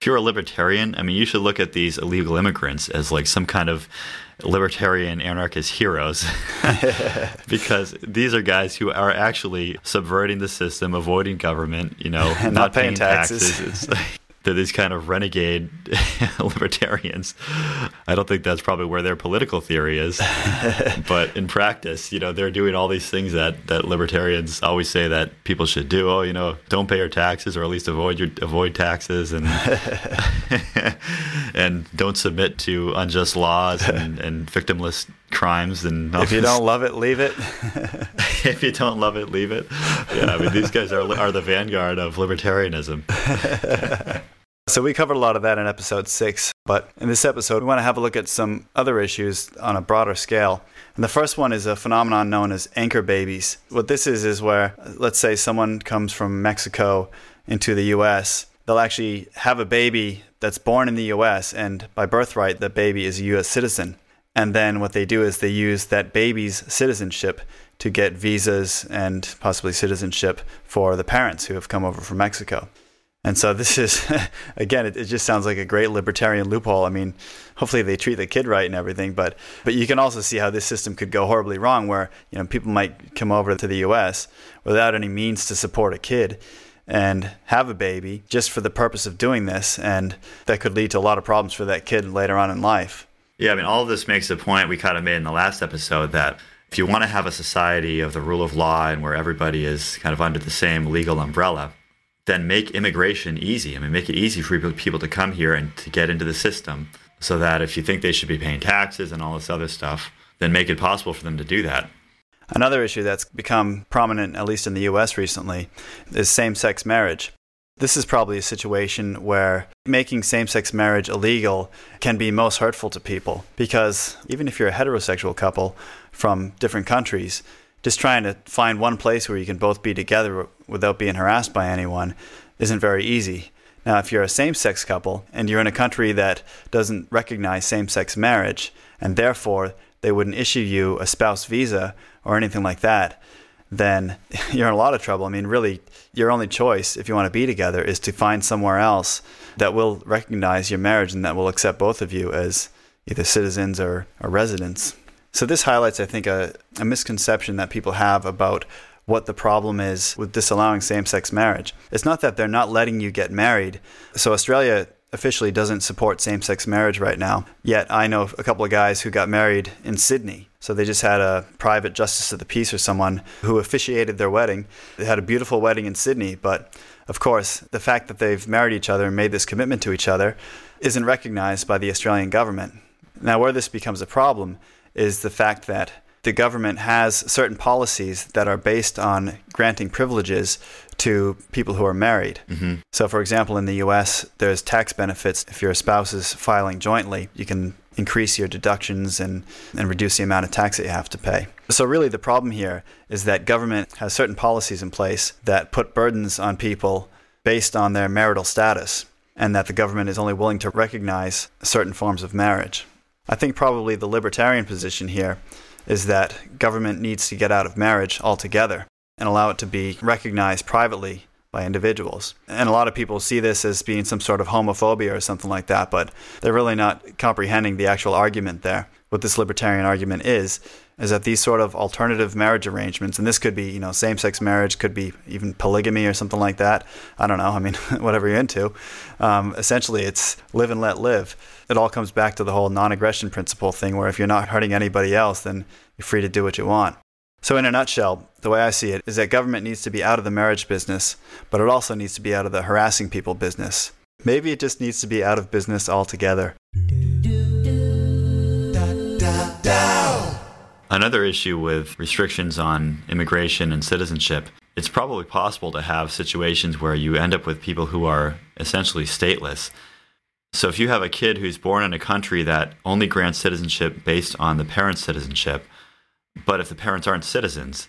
If you're a libertarian, I mean, you should look at these illegal immigrants as like some kind of libertarian anarchist heroes because these are guys who are actually subverting the system, avoiding government, you know, not, not paying, paying taxes. taxes. It's like, they're these kind of renegade libertarians. I don't think that's probably where their political theory is, but in practice, you know, they're doing all these things that, that libertarians always say that people should do. Oh, you know, don't pay your taxes, or at least avoid your avoid taxes, and and don't submit to unjust laws and, and victimless crimes. And all if you this. don't love it, leave it. if you don't love it, leave it. Yeah, I mean, these guys are, are the vanguard of libertarianism. So we covered a lot of that in episode six, but in this episode, we want to have a look at some other issues on a broader scale. And the first one is a phenomenon known as anchor babies. What this is, is where, let's say someone comes from Mexico into the U S, they'll actually have a baby that's born in the U S, and by birthright, the baby is a U S citizen. And then what they do is they use that baby's citizenship to get visas and possibly citizenship for the parents who have come over from Mexico. And so this is, again, it, it just sounds like a great libertarian loophole. I mean, hopefully they treat the kid right and everything, but, but you can also see how this system could go horribly wrong where, you know, people might come over to the U S without any means to support a kid and have a baby just for the purpose of doing this. And that could lead to a lot of problems for that kid later on in life. Yeah, I mean, all of this makes the point we kind of made in the last episode that if you want to have a society of the rule of law and where everybody is kind of under the same legal umbrella, then make immigration easy. I mean, make it easy for people to come here and to get into the system so that if you think they should be paying taxes and all this other stuff, then make it possible for them to do that. Another issue that's become prominent, at least in the U S recently, is same-sex marriage. This is probably a situation where making same-sex marriage illegal can be most hurtful to people because even if you're a heterosexual couple from different countries, just trying to find one place where you can both be together without being harassed by anyone isn't very easy. Now, if you're a same-sex couple and you're in a country that doesn't recognize same-sex marriage and therefore they wouldn't issue you a spouse visa or anything like that, then you're in a lot of trouble. I mean, really, your only choice if you want to be together is to find somewhere else that will recognize your marriage and that will accept both of you as either citizens or, or residents. So this highlights, I think, a, a misconception that people have about what the problem is with disallowing same-sex marriage. It's not that they're not letting you get married. So Australia officially doesn't support same-sex marriage right now. Yet I know a couple of guys who got married in Sydney. So they just had a private justice of the peace or someone who officiated their wedding. They had a beautiful wedding in Sydney, but of course, the fact that they've married each other and made this commitment to each other isn't recognized by the Australian government. Now, where this becomes a problem is the fact that the government has certain policies that are based on granting privileges to people who are married. Mm-hmm. So, for example, in the U S, there's tax benefits. If your spouse is filing jointly, you can increase your deductions and, and reduce the amount of tax that you have to pay. So really the problem here is that government has certain policies in place that put burdens on people based on their marital status, and that the government is only willing to recognize certain forms of marriage. I think probably the libertarian position here is that government needs to get out of marriage altogether and allow it to be recognized privately by individuals. And a lot of people see this as being some sort of homophobia or something like that, but they're really not comprehending the actual argument there. What this libertarian argument is, is that these sort of alternative marriage arrangements, and this could be, you know, same-sex marriage, could be even polygamy or something like that. I don't know. I mean, whatever you're into. Um, essentially, it's live and let live. It all comes back to the whole non-aggression principle thing, where if you're not hurting anybody else, then you're free to do what you want. So in a nutshell, the way I see it is that government needs to be out of the marriage business, but it also needs to be out of the harassing people business. Maybe it just needs to be out of business altogether. Another issue with restrictions on immigration and citizenship, it's probably possible to have situations where you end up with people who are essentially stateless. So if you have a kid who's born in a country that only grants citizenship based on the parents' citizenship, but if the parents aren't citizens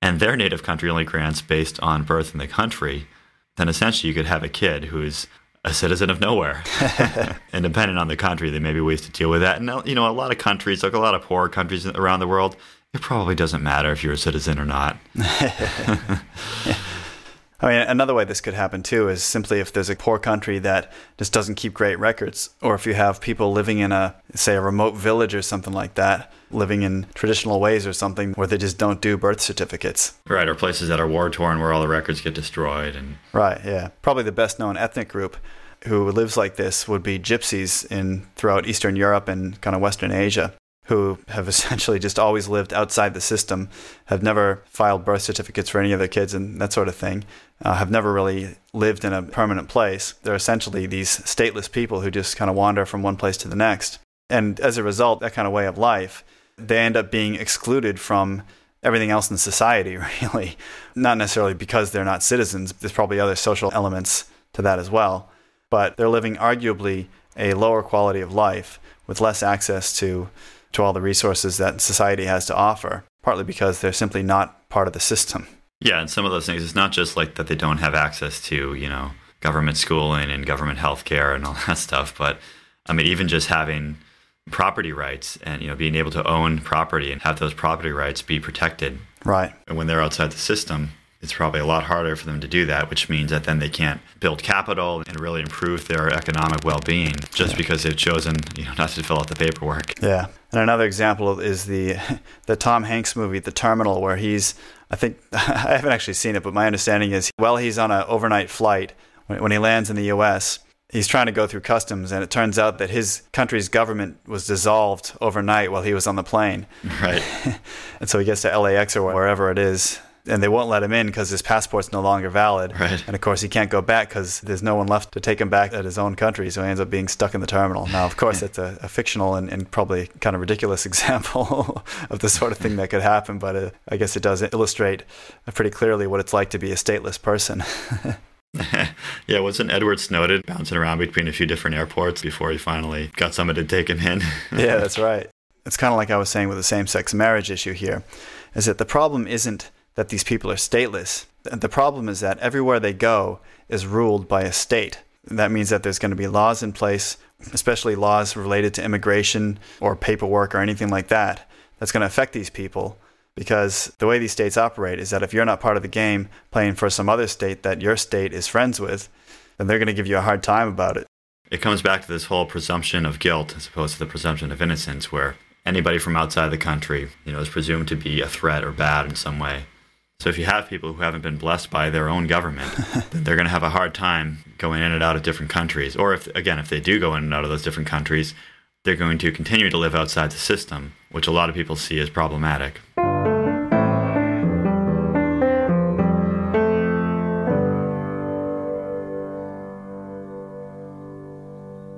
and their native country only grants based on birth in the country, then essentially you could have a kid who's a citizen of nowhere. And depending on the country, there may be ways to deal with that. And, you know, a lot of countries, like a lot of poor countries around the world, it probably doesn't matter if you're a citizen or not. Yeah. I mean, another way this could happen, too, is simply if there's a poor country that just doesn't keep great records, or if you have people living in a, say, a remote village or something like that, living in traditional ways or something where they just don't do birth certificates. Right, or places that are war-torn where all the records get destroyed. And right, yeah. Probably the best-known ethnic group who lives like this would be gypsies in throughout Eastern Europe and kind of Western Asia, who have essentially just always lived outside the system, have never filed birth certificates for any of their kids and that sort of thing, uh, have never really lived in a permanent place. They're essentially these stateless people who just kind of wander from one place to the next. And as a result, that kind of way of life, they end up being excluded from everything else in society, really. Not necessarily because they're not citizens. There's probably other social elements to that as well. But they're living arguably a lower quality of life with less access to, to all the resources that society has to offer, partly because they're simply not part of the system. Yeah, and some of those things, it's not just like that they don't have access to, you know, government schooling and government healthcare and all that stuff. But I mean, even just having property rights and, you know, being able to own property and have those property rights be protected. Right. And when they're outside the system, it's probably a lot harder for them to do that, which means that then they can't build capital and really improve their economic well-being just yeah. because they've chosen, you know, not to fill out the paperwork. Yeah. And another example is the the Tom Hanks movie, The Terminal, where he's, I think, I haven't actually seen it, but my understanding is while he's on an overnight flight, when, when he lands in the U S, he's trying to go through customs, and it turns out that his country's government was dissolved overnight while he was on the plane. Right. And so he gets to L A X or wherever it is, and they won't let him in because his passport's no longer valid. Right. And of course, he can't go back because there's no one left to take him back at his own country, so he ends up being stuck in the terminal. Now, of course, that's a, a fictional and, and probably kind of ridiculous example of the sort of thing that could happen, but uh, I guess it does illustrate pretty clearly what it's like to be a stateless person. Yeah, wasn't Edward Snowden bouncing around between a few different airports before he finally got somebody to take him in? Yeah, that's right. It's kind of like I was saying with the same-sex marriage issue here, is that the problem isn't that these people are stateless. The problem is that everywhere they go is ruled by a state. That means that there's going to be laws in place, especially laws related to immigration or paperwork or anything like that, that's going to affect these people. Because the way these states operate is that if you're not part of the game playing for some other state that your state is friends with, then they're going to give you a hard time about it. It comes back to this whole presumption of guilt as opposed to the presumption of innocence, where anybody from outside the country, you know, is presumed to be a threat or bad in some way. So if you have people who haven't been blessed by their own government, then they're going to have a hard time going in and out of different countries. Or if, again, if they do go in and out of those different countries, they're going to continue to live outside the system, which a lot of people see as problematic.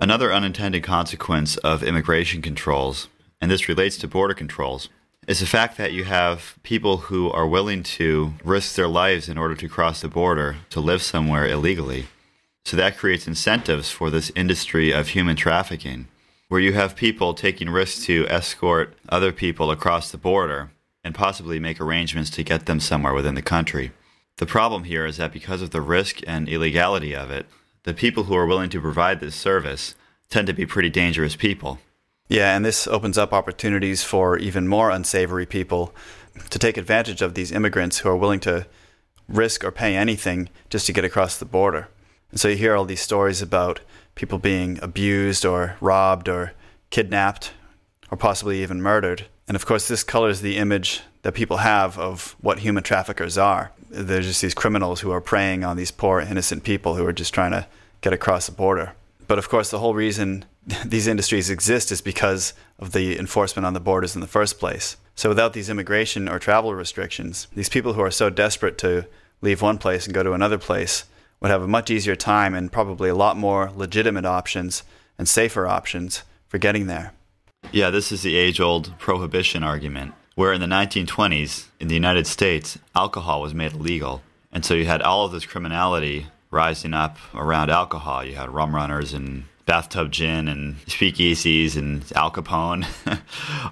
Another unintended consequence of immigration controls, and this relates to border controls, is the fact that you have people who are willing to risk their lives in order to cross the border to live somewhere illegally. So that creates incentives for this industry of human trafficking, where you have people taking risks to escort other people across the border and possibly make arrangements to get them somewhere within the country. The problem here is that because of the risk and illegality of it, the people who are willing to provide this service tend to be pretty dangerous people. Yeah, and this opens up opportunities for even more unsavory people to take advantage of these immigrants who are willing to risk or pay anything just to get across the border. And so you hear all these stories about people being abused or robbed or kidnapped or possibly even murdered. And of course, this colors the image that people have of what human traffickers are. They're just these criminals who are preying on these poor, innocent people who are just trying to get across the border. But of course, the whole reason these industries exist is because of the enforcement on the borders in the first place. So without these immigration or travel restrictions, these people who are so desperate to leave one place and go to another place would have a much easier time and probably a lot more legitimate options and safer options for getting there. Yeah, this is the age-old prohibition argument, where in the nineteen twenties, in the United States, alcohol was made illegal. And so you had all of this criminality rising up around alcohol. You had rum runners and bathtub gin and speakeasies and Al Capone.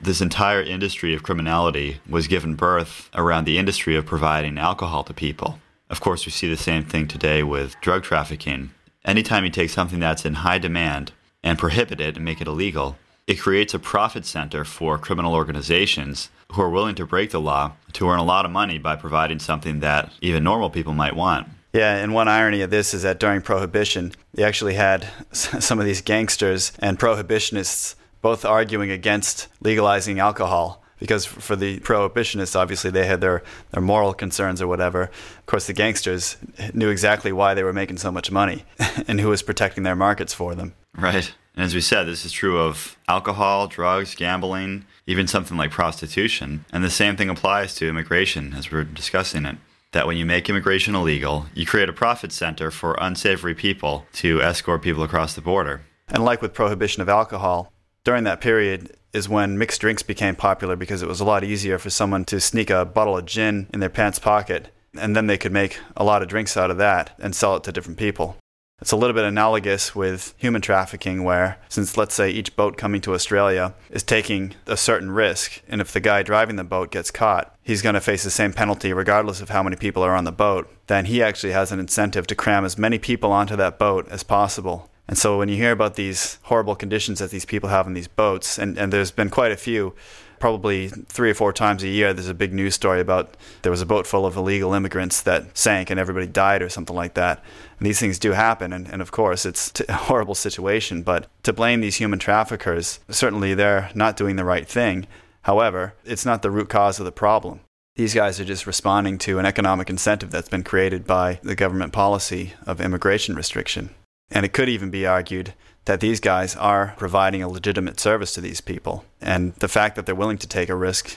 This entire industry of criminality was given birth around the industry of providing alcohol to people. Of course, we see the same thing today with drug trafficking. Anytime you take something that's in high demand and prohibit it and make it illegal, it creates a profit center for criminal organizations who are willing to break the law to earn a lot of money by providing something that even normal people might want. Yeah, and one irony of this is that during Prohibition, you actually had some of these gangsters and prohibitionists both arguing against legalizing alcohol. Because for the prohibitionists, obviously, they had their, their moral concerns or whatever. Of course, the gangsters knew exactly why they were making so much money and who was protecting their markets for them. Right. And as we said, this is true of alcohol, drugs, gambling, even something like prostitution. And the same thing applies to immigration as we're discussing it, that when you make immigration illegal, you create a profit center for unsavory people to escort people across the border. And like with prohibition of alcohol, during that period, is when mixed drinks became popular, because it was a lot easier for someone to sneak a bottle of gin in their pants pocket, and then they could make a lot of drinks out of that and sell it to different people. It's a little bit analogous with human trafficking, where since, let's say, each boat coming to Australia is taking a certain risk, and if the guy driving the boat gets caught, he's going to face the same penalty regardless of how many people are on the boat, then he actually has an incentive to cram as many people onto that boat as possible. And so when you hear about these horrible conditions that these people have in these boats, and, and there's been quite a few, probably three or four times a year, there's a big news story about there was a boat full of illegal immigrants that sank and everybody died or something like that. And these things do happen, and, and of course it's a horrible situation, but to blame these human traffickers, certainly they're not doing the right thing. However, it's not the root cause of the problem. These guys are just responding to an economic incentive that's been created by the government policy of immigration restriction. And it could even be argued that these guys are providing a legitimate service to these people. And the fact that they're willing to take a risk,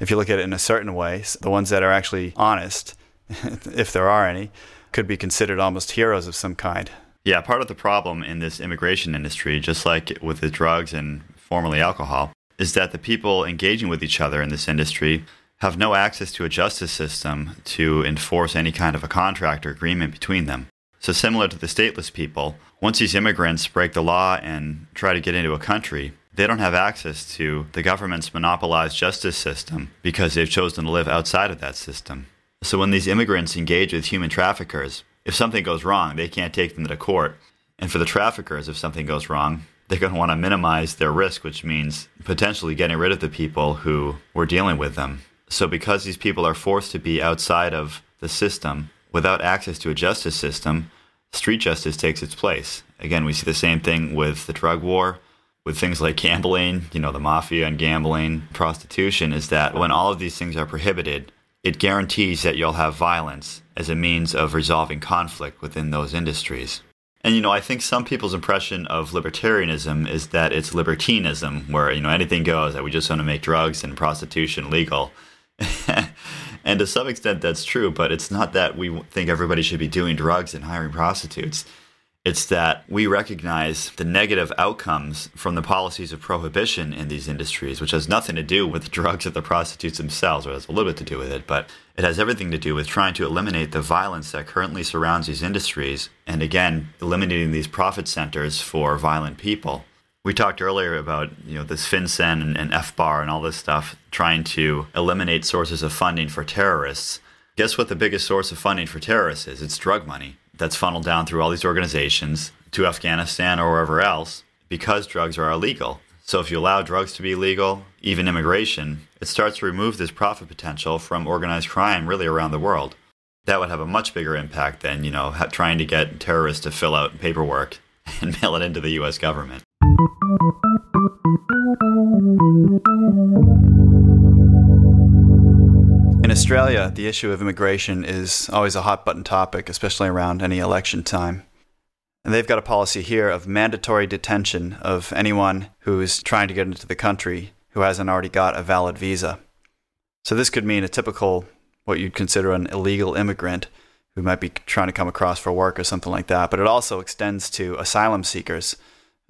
if you look at it in a certain way, the ones that are actually honest, if there are any, could be considered almost heroes of some kind. Yeah, part of the problem in this immigration industry, just like with the drugs and formerly alcohol, is that the people engaging with each other in this industry have no access to a justice system to enforce any kind of a contract or agreement between them. So similar to the stateless people, once these immigrants break the law and try to get into a country, they don't have access to the government's monopolized justice system because they've chosen to live outside of that system. So when these immigrants engage with human traffickers, if something goes wrong, they can't take them to court. And for the traffickers, if something goes wrong, they're going to want to minimize their risk, which means potentially getting rid of the people who were dealing with them. So because these people are forced to be outside of the system, without access to a justice system, street justice takes its place. Again, we see the same thing with the drug war, with things like gambling, you know, the mafia and gambling, prostitution, is that when all of these things are prohibited, it guarantees that you'll have violence as a means of resolving conflict within those industries. And, you know, I think some people's impression of libertarianism is that it's libertinism, where, you know, anything goes, that we just want to make drugs and prostitution legal. And to some extent that's true, but it's not that we think everybody should be doing drugs and hiring prostitutes. It's that we recognize the negative outcomes from the policies of prohibition in these industries, which has nothing to do with the drugs or the prostitutes themselves, or has a little bit to do with it, but it has everything to do with trying to eliminate the violence that currently surrounds these industries, and again, eliminating these profit centers for violent people. We talked earlier about, you know, this FinCEN and, and F BAR and all this stuff, trying to eliminate sources of funding for terrorists. Guess what the biggest source of funding for terrorists is? It's drug money that's funneled down through all these organizations to Afghanistan or wherever else, because drugs are illegal. So if you allow drugs to be illegal, even immigration, it starts to remove this profit potential from organized crime really around the world. That would have a much bigger impact than, you know, trying to get terrorists to fill out paperwork and mail it into the U S government. In Australia, the issue of immigration is always a hot-button topic, especially around any election time. And they've got a policy here of mandatory detention of anyone who is trying to get into the country who hasn't already got a valid visa. So this could mean a typical, what you'd consider an illegal immigrant who might be trying to come across for work or something like that, but it also extends to asylum seekers.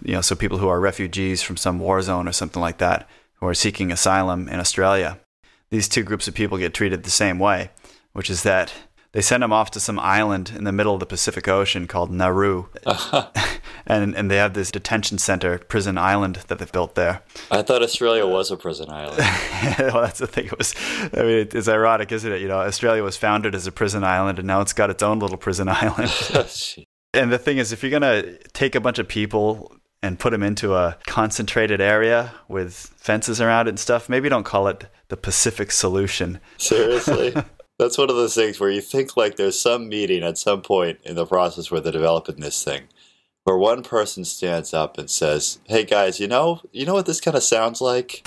You know, so people who are refugees from some war zone or something like that, who are seeking asylum in Australia. These two groups of people get treated the same way, which is that they send them off to some island in the middle of the Pacific Ocean called Nauru. and, and they have this detention center, prison island, that they've built there. I thought Australia was a prison island. Well, that's the thing. It was, I mean, it, it's ironic, isn't it? You know, Australia was founded as a prison island, and now it's got its own little prison island. And the thing is, if you're going to take a bunch of people and put them into a concentrated area with fences around it and stuff, maybe don't call it the Pacific Solution. Seriously? That's one of those things where you think like there's some meeting at some point in the process where they're developing this thing, where one person stands up and says, hey guys, you know, you know what this kind of sounds like?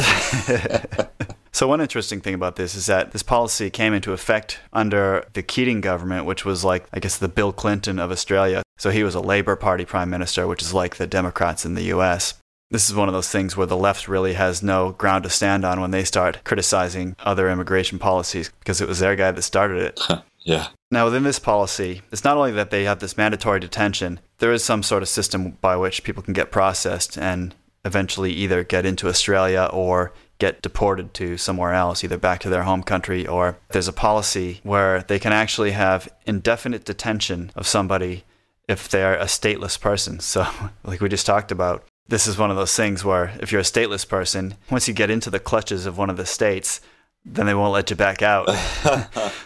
So one interesting thing about this is that this policy came into effect under the Keating government, which was like, I guess, the Bill Clinton of Australia. So he was a Labour Party prime minister, which is like the Democrats in the U S. This is one of those things where the left really has no ground to stand on when they start criticizing other immigration policies, because it was their guy that started it. Yeah. Now, within this policy, it's not only that they have this mandatory detention, there is some sort of system by which people can get processed and eventually either get into Australia or get deported to somewhere else, either back to their home country, or there's a policy where they can actually have indefinite detention of somebody if they're a stateless person. So like we just talked about, this is one of those things where if you're a stateless person, once you get into the clutches of one of the states, then they won't let you back out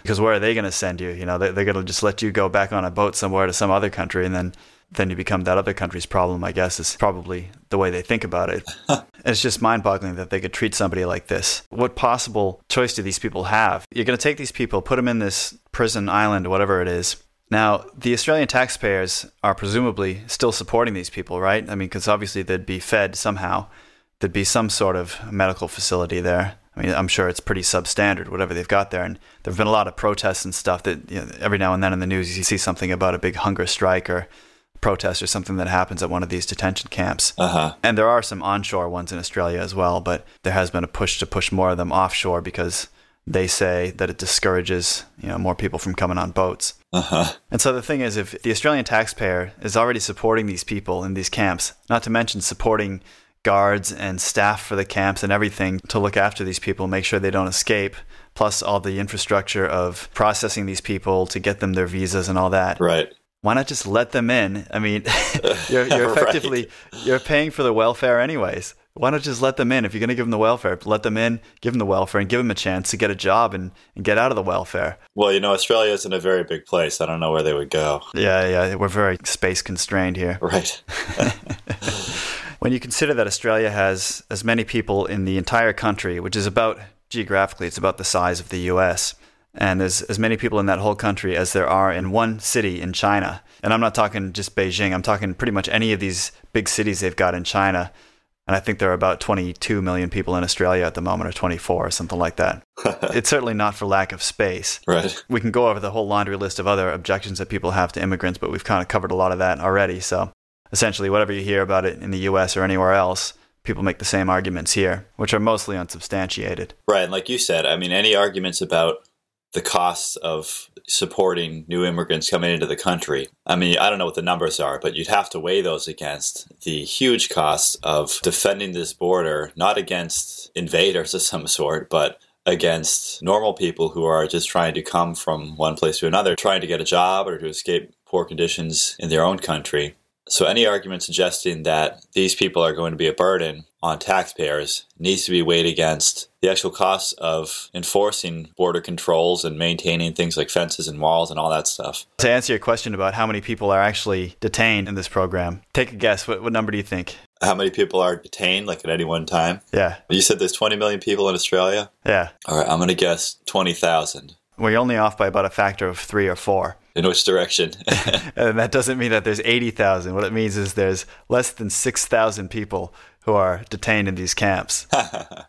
because where are they going to send you? You know, they're, they're going to just let you go back on a boat somewhere to some other country, and then then you become that other country's problem, I guess, is probably the way they think about it. It's just mind-boggling that they could treat somebody like this. What possible choice do these people have? You're going to take these people, put them in this prison island, whatever it is. Now, the Australian taxpayers are presumably still supporting these people, right? I mean, because obviously they'd be fed somehow. There'd be some sort of medical facility there. I mean, I'm sure it's pretty substandard, whatever they've got there. And there have been a lot of protests and stuff that, you know, every now and then in the news you see something about a big hunger strike or protest or something that happens at one of these detention camps. Uh-huh. And there are some onshore ones in Australia as well, but there has been a push to push more of them offshore because they say that it discourages, you know, more people from coming on boats. Uh-huh. And so the thing is, if the Australian taxpayer is already supporting these people in these camps, not to mention supporting guards and staff for the camps and everything to look after these people, make sure they don't escape, plus all the infrastructure of processing these people to get them their visas and all that. Right. Why not just let them in? I mean, you're, you're effectively, right. You're paying for the welfare anyways. Why not just let them in? If you're going to give them the welfare, let them in, give them the welfare, and give them a chance to get a job and, and get out of the welfare. Well, you know, Australia isn't a very big place. I don't know where they would go. Yeah, yeah. We're very space constrained here. Right. When you consider that Australia has as many people in the entire country, which is about, geographically, it's about the size of the U S, and there's as many people in that whole country as there are in one city in China. And I'm not talking just Beijing. I'm talking pretty much any of these big cities they've got in China. And I think there are about twenty-two million people in Australia at the moment, or twenty-four, or something like that. It's certainly not for lack of space. Right. We can go over the whole laundry list of other objections that people have to immigrants, but we've kind of covered a lot of that already, so... Essentially, whatever you hear about it in the U S or anywhere else, people make the same arguments here, which are mostly unsubstantiated. Right. And like you said, I mean, any arguments about the costs of supporting new immigrants coming into the country, I mean, I don't know what the numbers are, but you'd have to weigh those against the huge costs of defending this border, not against invaders of some sort, but against normal people who are just trying to come from one place to another, trying to get a job or to escape poor conditions in their own country. So any argument suggesting that these people are going to be a burden on taxpayers needs to be weighed against the actual costs of enforcing border controls and maintaining things like fences and walls and all that stuff. To answer your question about how many people are actually detained in this program, take a guess. What, what number do you think? How many people are detained, like at any one time? Yeah. You said there's twenty million people in Australia? Yeah. All right, I'm going to guess twenty thousand. Well, you're only off by about a factor of three or four. In which direction? And that doesn't mean that there's eighty thousand. What it means is there's less than six thousand people who are detained in these camps.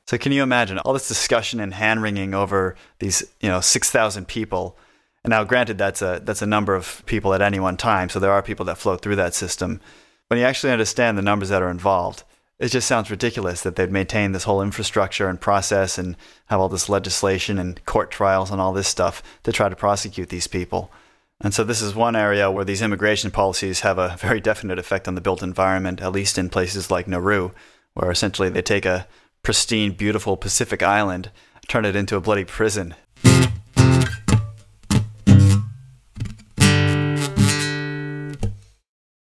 So can you imagine all this discussion and hand-wringing over these, you know, six thousand people? And now, granted, that's a, that's a number of people at any one time, so there are people that flow through that system. When you actually understand the numbers that are involved, it just sounds ridiculous that they'd maintain this whole infrastructure and process and have all this legislation and court trials and all this stuff to try to prosecute these people. And so this is one area where these immigration policies have a very definite effect on the built environment, at least in places like Nauru, where essentially they take a pristine, beautiful Pacific island, turn it into a bloody prison.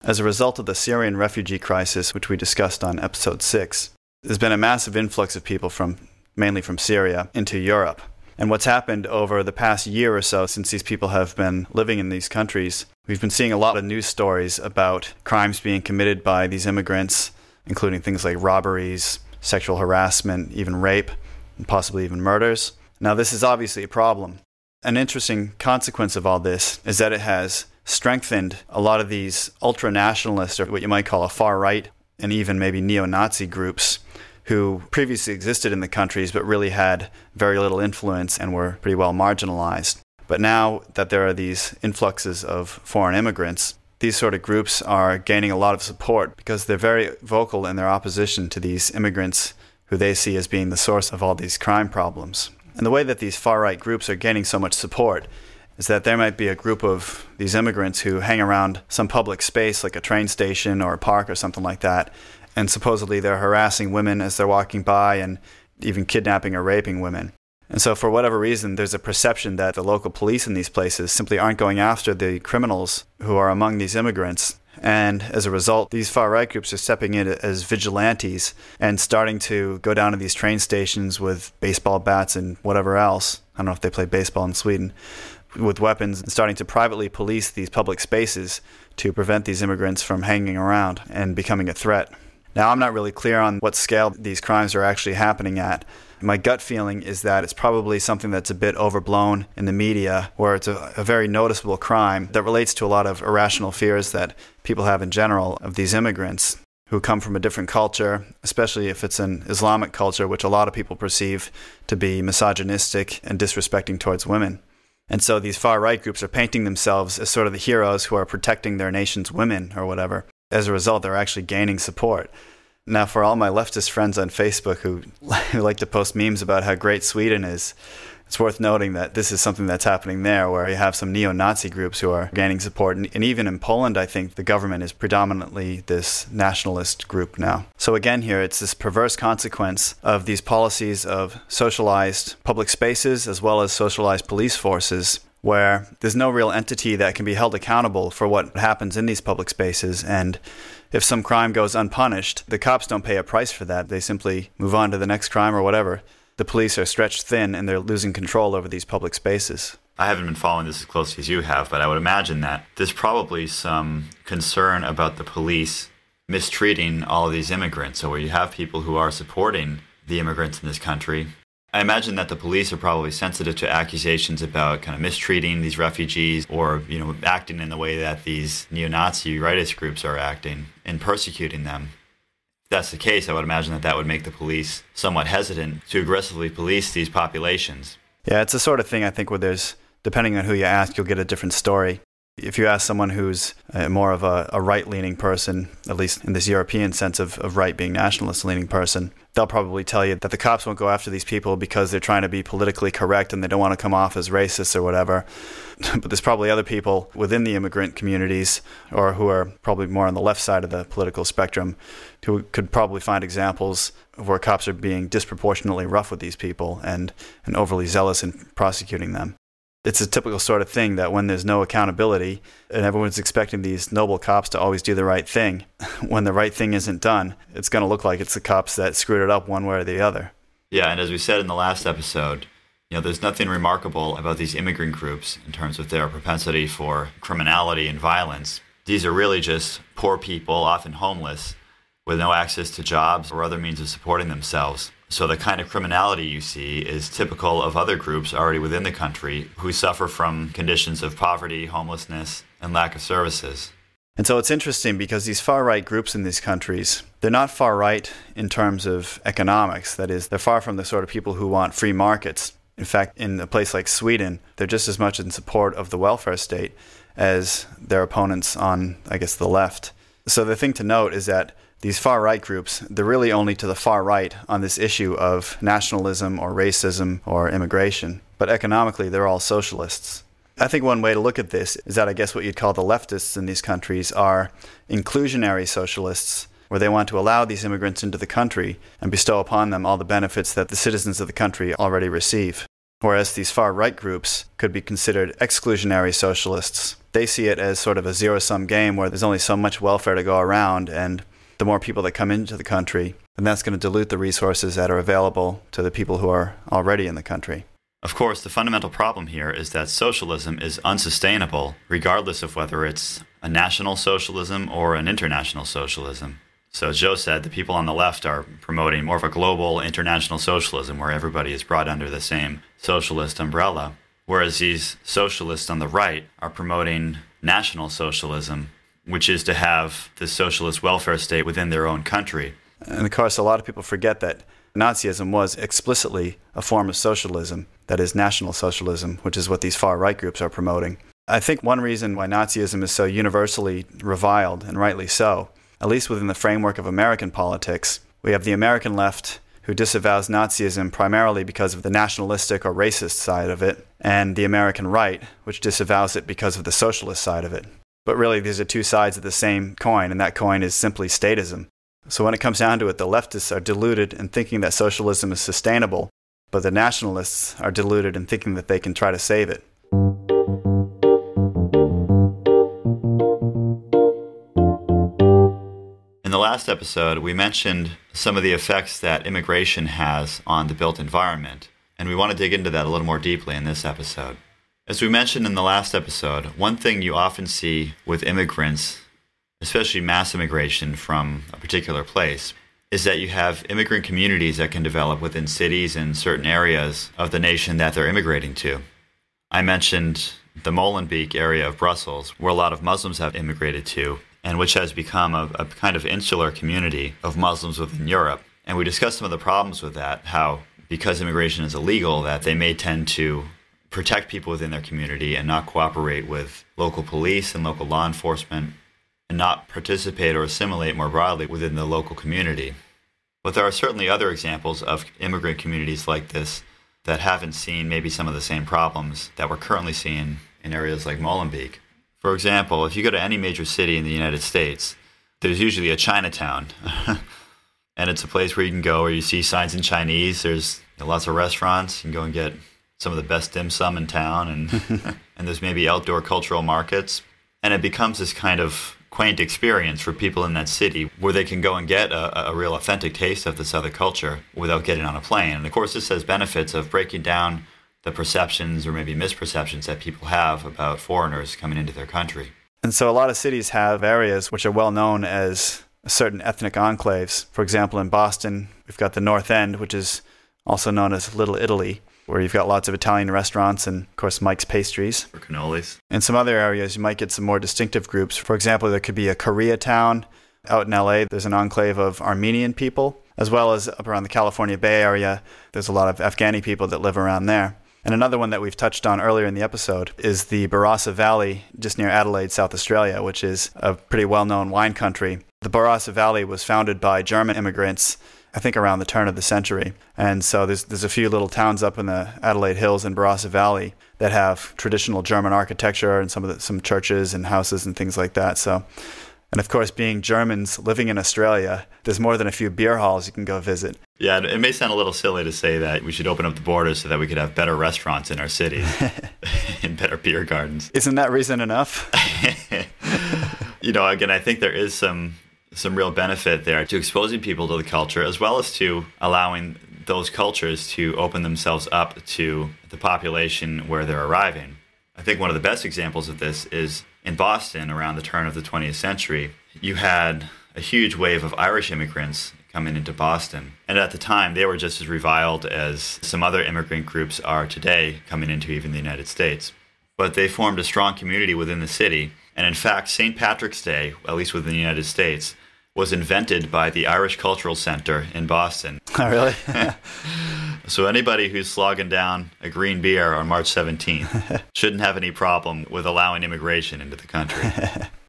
As a result of the Syrian refugee crisis, which we discussed on episode six, there's been a massive influx of people from, mainly from Syria, into Europe. And what's happened over the past year or so since these people have been living in these countries, we've been seeing a lot of news stories about crimes being committed by these immigrants, including things like robberies, sexual harassment, even rape, and possibly even murders. Now, this is obviously a problem. An interesting consequence of all this is that it has strengthened a lot of these ultra-nationalist, or what you might call a far-right, and even maybe neo-Nazi groups, who previously existed in the countries but really had very little influence and were pretty well marginalized. But now that there are these influxes of foreign immigrants, these sort of groups are gaining a lot of support because they're very vocal in their opposition to these immigrants who they see as being the source of all these crime problems. And the way that these far-right groups are gaining so much support is that there might be a group of these immigrants who hang around some public space like a train station or a park or something like that, and supposedly they're harassing women as they're walking by and even kidnapping or raping women. And so for whatever reason, there's a perception that the local police in these places simply aren't going after the criminals who are among these immigrants. And as a result, these far-right groups are stepping in as vigilantes and starting to go down to these train stations with baseball bats and whatever else. I don't know if they play baseball in Sweden, with weapons, and starting to privately police these public spaces to prevent these immigrants from hanging around and becoming a threat. Now, I'm not really clear on what scale these crimes are actually happening at. My gut feeling is that it's probably something that's a bit overblown in the media, where it's a, a very noticeable crime that relates to a lot of irrational fears that people have in general of these immigrants who come from a different culture, especially if it's an Islamic culture, which a lot of people perceive to be misogynistic and disrespecting towards women. And so these far-right groups are painting themselves as sort of the heroes who are protecting their nation's women or whatever. As a result, they're actually gaining support. Now, for all my leftist friends on Facebook who like to post memes about how great Sweden is, it's worth noting that this is something that's happening there, where you have some neo-Nazi groups who are gaining support. And, and even in Poland, I think the government is predominantly this nationalist group now. So again here, it's this perverse consequence of these policies of socialized public spaces as well as socialized police forces, where there's no real entity that can be held accountable for what happens in these public spaces. And if some crime goes unpunished, the cops don't pay a price for that. They simply move on to the next crime or whatever. The police are stretched thin and they're losing control over these public spaces. I haven't been following this as closely as you have, but I would imagine that there's probably some concern about the police mistreating all of these immigrants. So where you have people who are supporting the immigrants in this country, I imagine that the police are probably sensitive to accusations about kind of mistreating these refugees or, you know, acting in the way that these neo-Nazi rightist groups are acting and persecuting them. If that's the case, I would imagine that that would make the police somewhat hesitant to aggressively police these populations. Yeah, it's the sort of thing I think where there's, depending on who you ask, you'll get a different story. If you ask someone who's more of a, a right-leaning person, at least in this European sense of, of right being nationalist-leaning person, they'll probably tell you that the cops won't go after these people because they're trying to be politically correct and they don't want to come off as racist or whatever. But there's probably other people within the immigrant communities, or who are probably more on the left side of the political spectrum, who could probably find examples of where cops are being disproportionately rough with these people and, and overly zealous in prosecuting them. It's a typical sort of thing that when there's no accountability and everyone's expecting these noble cops to always do the right thing, when the right thing isn't done, it's going to look like it's the cops that screwed it up one way or the other. Yeah, and as we said in the last episode, you know, there's nothing remarkable about these immigrant groups in terms of their propensity for criminality and violence. These are really just poor people, often homeless, with no access to jobs or other means of supporting themselves. So the kind of criminality you see is typical of other groups already within the country who suffer from conditions of poverty, homelessness, and lack of services. And so it's interesting because these far-right groups in these countries, they're not far-right in terms of economics. That is, they're far from the sort of people who want free markets. In fact, in a place like Sweden, they're just as much in support of the welfare state as their opponents on, I guess, the left. So the thing to note is that these far-right groups, they're really only to the far right on this issue of nationalism or racism or immigration. But economically, they're all socialists. I think one way to look at this is that I guess what you'd call the leftists in these countries are inclusionary socialists, where they want to allow these immigrants into the country and bestow upon them all the benefits that the citizens of the country already receive. Whereas these far-right groups could be considered exclusionary socialists. They see it as sort of a zero-sum game where there's only so much welfare to go around, and the more people that come into the country, and that's going to dilute the resources that are available to the people who are already in the country. Of course, the fundamental problem here is that socialism is unsustainable, regardless of whether it's a national socialism or an international socialism. So as Joe said, the people on the left are promoting more of a global international socialism where everybody is brought under the same socialist umbrella, whereas these socialists on the right are promoting national socialism, which is to have the socialist welfare state within their own country. And of course, a lot of people forget that Nazism was explicitly a form of socialism, that is, national socialism, which is what these far-right groups are promoting. I think one reason why Nazism is so universally reviled, and rightly so, at least within the framework of American politics, we have the American left who disavows Nazism primarily because of the nationalistic or racist side of it, and the American right, which disavows it because of the socialist side of it. But really, these are two sides of the same coin, and that coin is simply statism. So when it comes down to it, the leftists are deluded in thinking that socialism is sustainable, but the nationalists are deluded in thinking that they can try to save it. In the last episode, we mentioned some of the effects that immigration has on the built environment, and we want to dig into that a little more deeply in this episode. As we mentioned in the last episode, one thing you often see with immigrants, especially mass immigration from a particular place, is that you have immigrant communities that can develop within cities and certain areas of the nation that they're immigrating to. I mentioned the Molenbeek area of Brussels, where a lot of Muslims have immigrated to, and which has become a, a kind of insular community of Muslims within Europe. And we discussed some of the problems with that, how because immigration is illegal, that they may tend to protect people within their community and not cooperate with local police and local law enforcement, and not participate or assimilate more broadly within the local community. But there are certainly other examples of immigrant communities like this that haven't seen maybe some of the same problems that we're currently seeing in areas like Molenbeek. For example, if you go to any major city in the United States, there's usually a Chinatown. And it's a place where you can go where you see signs in Chinese. There's lots of restaurants. You can go and get some of the best dim sum in town. And, and there's maybe outdoor cultural markets. And it becomes this kind of quaint experience for people in that city where they can go and get a, a real authentic taste of this other culture without getting on a plane. And of course, this has benefits of breaking down the perceptions or maybe misperceptions that people have about foreigners coming into their country. And so a lot of cities have areas which are well known as certain ethnic enclaves. For example, in Boston, we've got the North End, which is also known as Little Italy, where you've got lots of Italian restaurants and, of course, Mike's Pastries. Or cannolis. In some other areas, you might get some more distinctive groups. For example, there could be a Koreatown. Out in L A, there's an enclave of Armenian people, as well as up around the California Bay Area, there's a lot of Afghani people that live around there. And another one that we've touched on earlier in the episode is the Barossa Valley, just near Adelaide, South Australia, which is a pretty well-known wine country. The Barossa Valley was founded by German immigrants, I think around the turn of the century. And so there's, there's a few little towns up in the Adelaide Hills and Barossa Valley that have traditional German architecture and some of the, some churches and houses and things like that. So, and of course, being Germans living in Australia, there's more than a few beer halls you can go visit. Yeah, it may sound a little silly to say that we should open up the borders so that we could have better restaurants in our cities and better beer gardens. Isn't that reason enough? You know, again, I think there is some some real benefit there to exposing people to the culture, as well as to allowing those cultures to open themselves up to the population where they're arriving. I think one of the best examples of this is in Boston around the turn of the twentieth century. You had a huge wave of Irish immigrants coming into Boston. And at the time, they were just as reviled as some other immigrant groups are today coming into even the United States. But they formed a strong community within the city. And in fact, Saint Patrick's Day, at least within the United States, was invented by the Irish Cultural Center in Boston. Oh, really? So anybody who's slogging down a green beer on March seventeenth shouldn't have any problem with allowing immigration into the country.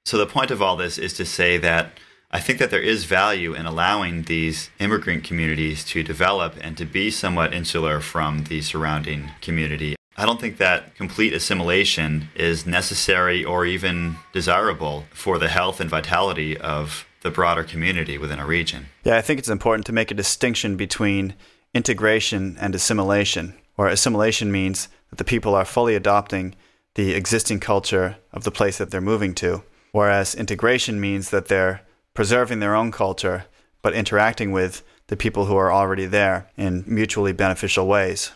So the point of all this is to say that I think that there is value in allowing these immigrant communities to develop and to be somewhat insular from the surrounding community. I don't think that complete assimilation is necessary or even desirable for the health and vitality of the broader community within a region. Yeah, I think it's important to make a distinction between integration and assimilation, where assimilation means that the people are fully adopting the existing culture of the place that they're moving to, whereas integration means that they're preserving their own culture but interacting with the people who are already there in mutually beneficial ways.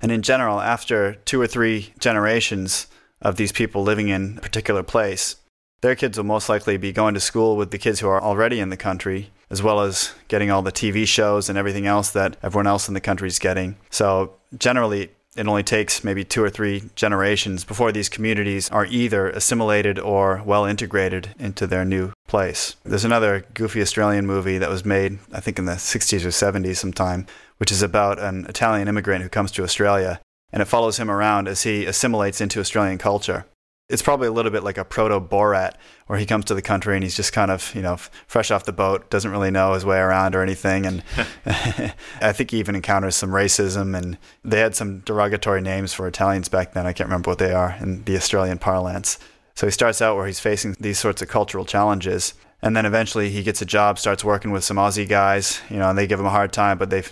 And in general, after two or three generations of these people living in a particular place, their kids will most likely be going to school with the kids who are already in the country, as well as getting all the T V shows and everything else that everyone else in the country is getting. So generally, it only takes maybe two or three generations before these communities are either assimilated or well integrated into their new place. There's another goofy Australian movie that was made, I think in the sixties or seventies sometime, which is about an Italian immigrant who comes to Australia, and it follows him around as he assimilates into Australian culture. It's probably a little bit like a proto-Borat, where he comes to the country and he's just kind of, you know, fresh off the boat, doesn't really know his way around or anything. And I think he even encounters some racism, and they had some derogatory names for Italians back then. I can't remember what they are in the Australian parlance. So he starts out where he's facing these sorts of cultural challenges. And then eventually he gets a job, starts working with some Aussie guys, you know, and they give him a hard time, but they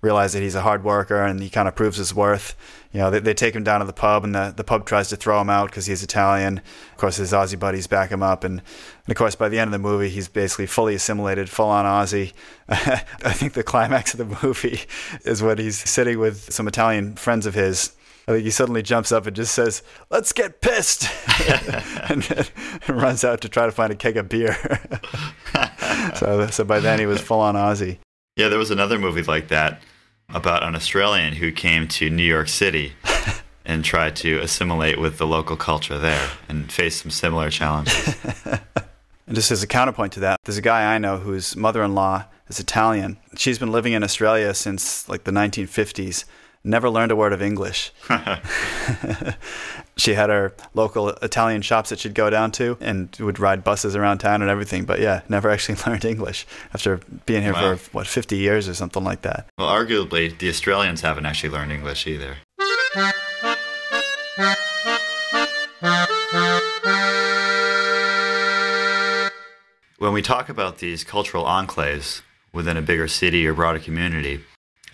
realize that he's a hard worker and he kind of proves his worth. You know, they, they take him down to the pub, and the, the pub tries to throw him out because he's Italian. Of course, his Aussie buddies back him up. And, and of course, by the end of the movie, he's basically fully assimilated, full-on Aussie. I think the climax of the movie is when he's sitting with some Italian friends of his. I think he suddenly jumps up and just says, "Let's get pissed," and, then, and runs out to try to find a keg of beer. so, so by then he was full on Aussie. Yeah, there was another movie like that about an Australian who came to New York City and tried to assimilate with the local culture there and faced some similar challenges. And just as a counterpoint to that, there's a guy I know whose mother-in-law is Italian. She's been living in Australia since like the nineteen fifties. Never learned a word of English. She had her local Italian shops that she'd go down to and would ride buses around town and everything. But yeah, never actually learned English after being here wow. for, what, fifty years or something like that. Well, arguably, the Australians haven't actually learned English either. When we talk about these cultural enclaves within a bigger city or broader community,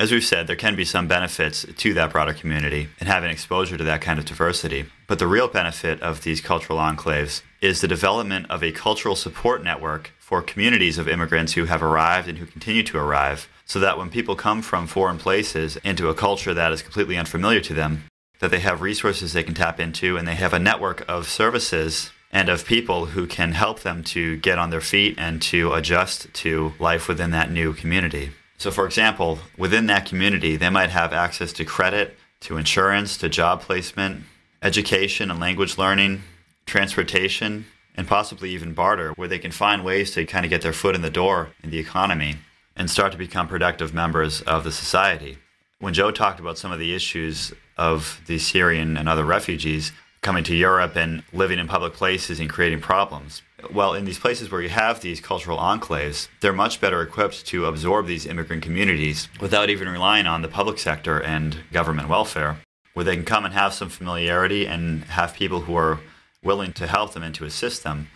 as we've said, there can be some benefits to that broader community and having exposure to that kind of diversity. But the real benefit of these cultural enclaves is the development of a cultural support network for communities of immigrants who have arrived and who continue to arrive, so that when people come from foreign places into a culture that is completely unfamiliar to them, that they have resources they can tap into, and they have a network of services and of people who can help them to get on their feet and to adjust to life within that new community. So, for example, within that community, they might have access to credit, to insurance, to job placement, education and language learning, transportation, and possibly even barter, where they can find ways to kind of get their foot in the door in the economy and start to become productive members of the society. When Joe talked about some of the issues of the Syrian and other refugees coming to Europe and living in public places and creating problems, well, in these places where you have these cultural enclaves, they're much better equipped to absorb these immigrant communities without even relying on the public sector and government welfare, where they can come and have some familiarity and have people who are willing to help them and to assist them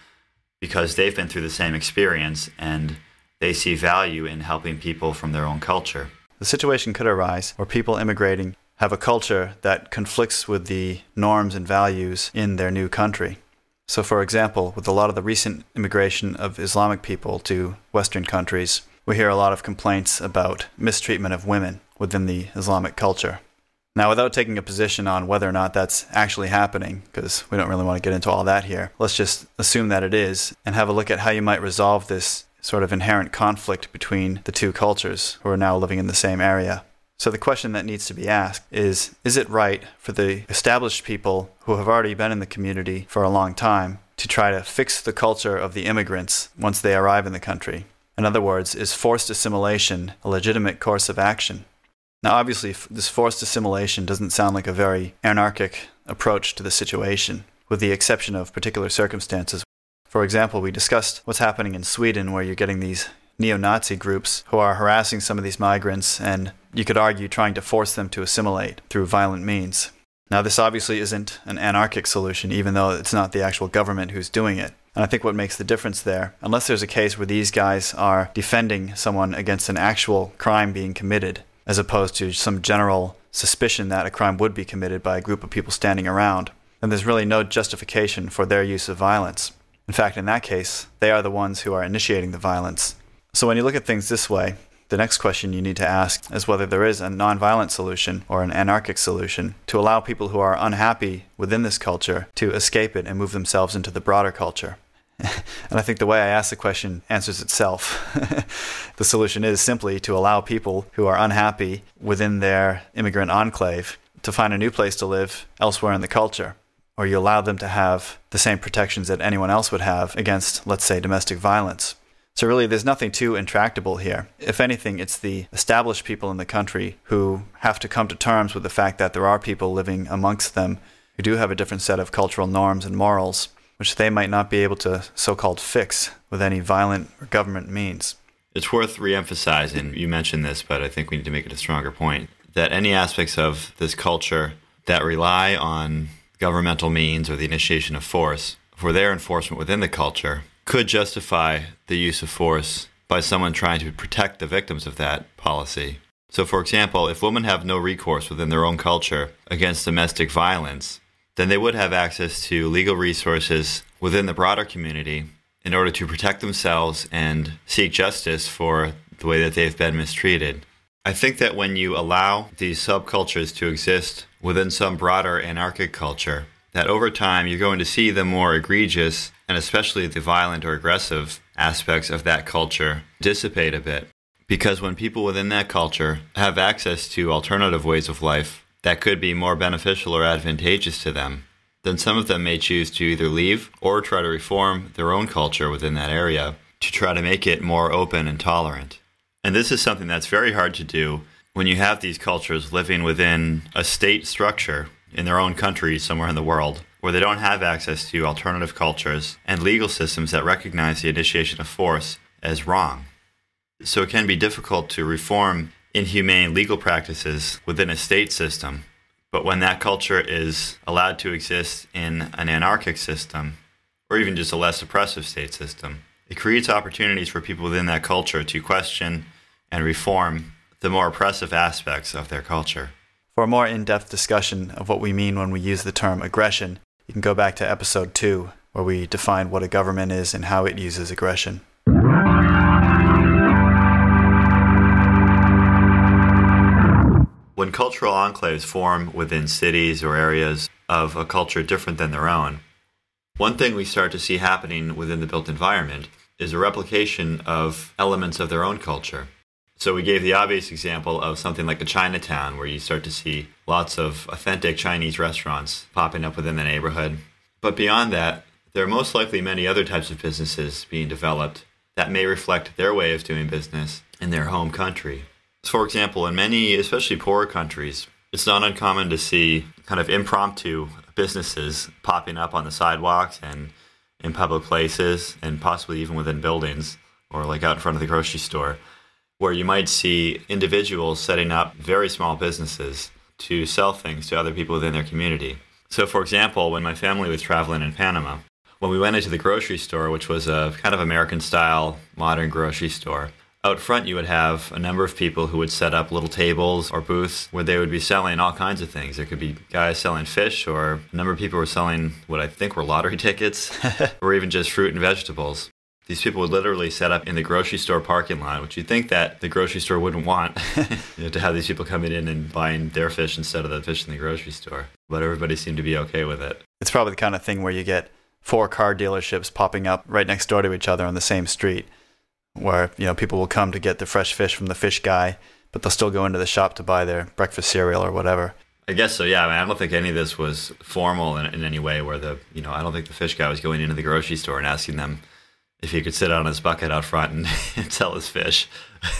because they've been through the same experience and they see value in helping people from their own culture. The situation could arise where people immigrating have a culture that conflicts with the norms and values in their new country. So, for example, with a lot of the recent immigration of Islamic people to Western countries, we hear a lot of complaints about mistreatment of women within the Islamic culture. Now, without taking a position on whether or not that's actually happening, because we don't really want to get into all that here, let's just assume that it is and have a look at how you might resolve this sort of inherent conflict between the two cultures who are now living in the same area. So the question that needs to be asked is, is it right for the established people who have already been in the community for a long time to try to fix the culture of the immigrants once they arrive in the country? In other words, is forced assimilation a legitimate course of action? Now, obviously, this forced assimilation doesn't sound like a very anarchic approach to the situation, with the exception of particular circumstances. For example, we discussed what's happening in Sweden, where you're getting these neo-Nazi groups who are harassing some of these migrants and, you could argue, trying to force them to assimilate through violent means. Now, this obviously isn't an anarchic solution, even though it's not the actual government who's doing it. And I think what makes the difference there, unless there's a case where these guys are defending someone against an actual crime being committed, as opposed to some general suspicion that a crime would be committed by a group of people standing around, then there's really no justification for their use of violence. In fact, in that case, they are the ones who are initiating the violence. So when you look at things this way, the next question you need to ask is whether there is a nonviolent solution or an anarchic solution to allow people who are unhappy within this culture to escape it and move themselves into the broader culture. And I think the way I ask the question answers itself. The solution is simply to allow people who are unhappy within their immigrant enclave to find a new place to live elsewhere in the culture, or you allow them to have the same protections that anyone else would have against, let's say, domestic violence. So really, there's nothing too intractable here. If anything, it's the established people in the country who have to come to terms with the fact that there are people living amongst them who do have a different set of cultural norms and morals, which they might not be able to so-called fix with any violent or government means. It's worth re-emphasizing, you mentioned this, but I think we need to make it a stronger point, that any aspects of this culture that rely on governmental means or the initiation of force for their enforcement within the culture could justify the use of force by someone trying to protect the victims of that policy. So, for example, if women have no recourse within their own culture against domestic violence, then they would have access to legal resources within the broader community in order to protect themselves and seek justice for the way that they've been mistreated. I think that when you allow these subcultures to exist within some broader anarchic culture, that over time you're going to see the more egregious and especially the violent or aggressive aspects of that culture dissipate a bit. Because when people within that culture have access to alternative ways of life that could be more beneficial or advantageous to them, then some of them may choose to either leave or try to reform their own culture within that area to try to make it more open and tolerant. And this is something that's very hard to do when you have these cultures living within a state structure in their own country somewhere in the world, where they don't have access to alternative cultures and legal systems that recognize the initiation of force as wrong. So it can be difficult to reform inhumane legal practices within a state system. But when that culture is allowed to exist in an anarchic system, or even just a less oppressive state system, it creates opportunities for people within that culture to question and reform the more oppressive aspects of their culture. For a more in-depth discussion of what we mean when we use the term aggression, you can go back to episode two, where we define what a government is and how it uses aggression. When cultural enclaves form within cities or areas of a culture different than their own, one thing we start to see happening within the built environment is a replication of elements of their own culture. So we gave the obvious example of something like a Chinatown, where you start to see lots of authentic Chinese restaurants popping up within the neighborhood. But beyond that, there are most likely many other types of businesses being developed that may reflect their way of doing business in their home country. For example, in many, especially poorer countries, it's not uncommon to see kind of impromptu businesses popping up on the sidewalks and in public places and possibly even within buildings or like out in front of the grocery store, where you might see individuals setting up very small businesses to sell things to other people within their community. So, for example, when my family was traveling in Panama, when we went into the grocery store, which was a kind of American-style modern grocery store, out front you would have a number of people who would set up little tables or booths where they would be selling all kinds of things. There could be guys selling fish, or a number of people were selling what I think were lottery tickets or even just fruit and vegetables. These people would literally set up in the grocery store parking lot, which you'd think that the grocery store wouldn't want you know, to have these people coming in and buying their fish instead of the fish in the grocery store. But everybody seemed to be okay with it. It's probably the kind of thing where you get four car dealerships popping up right next door to each other on the same street, where, you know, people will come to get the fresh fish from the fish guy, but they'll still go into the shop to buy their breakfast cereal or whatever. I guess so, yeah. I mean, I don't think any of this was formal in, in any way where the, you know, I don't think the fish guy was going into the grocery store and asking them if he could sit on his bucket out front and, and sell his fish.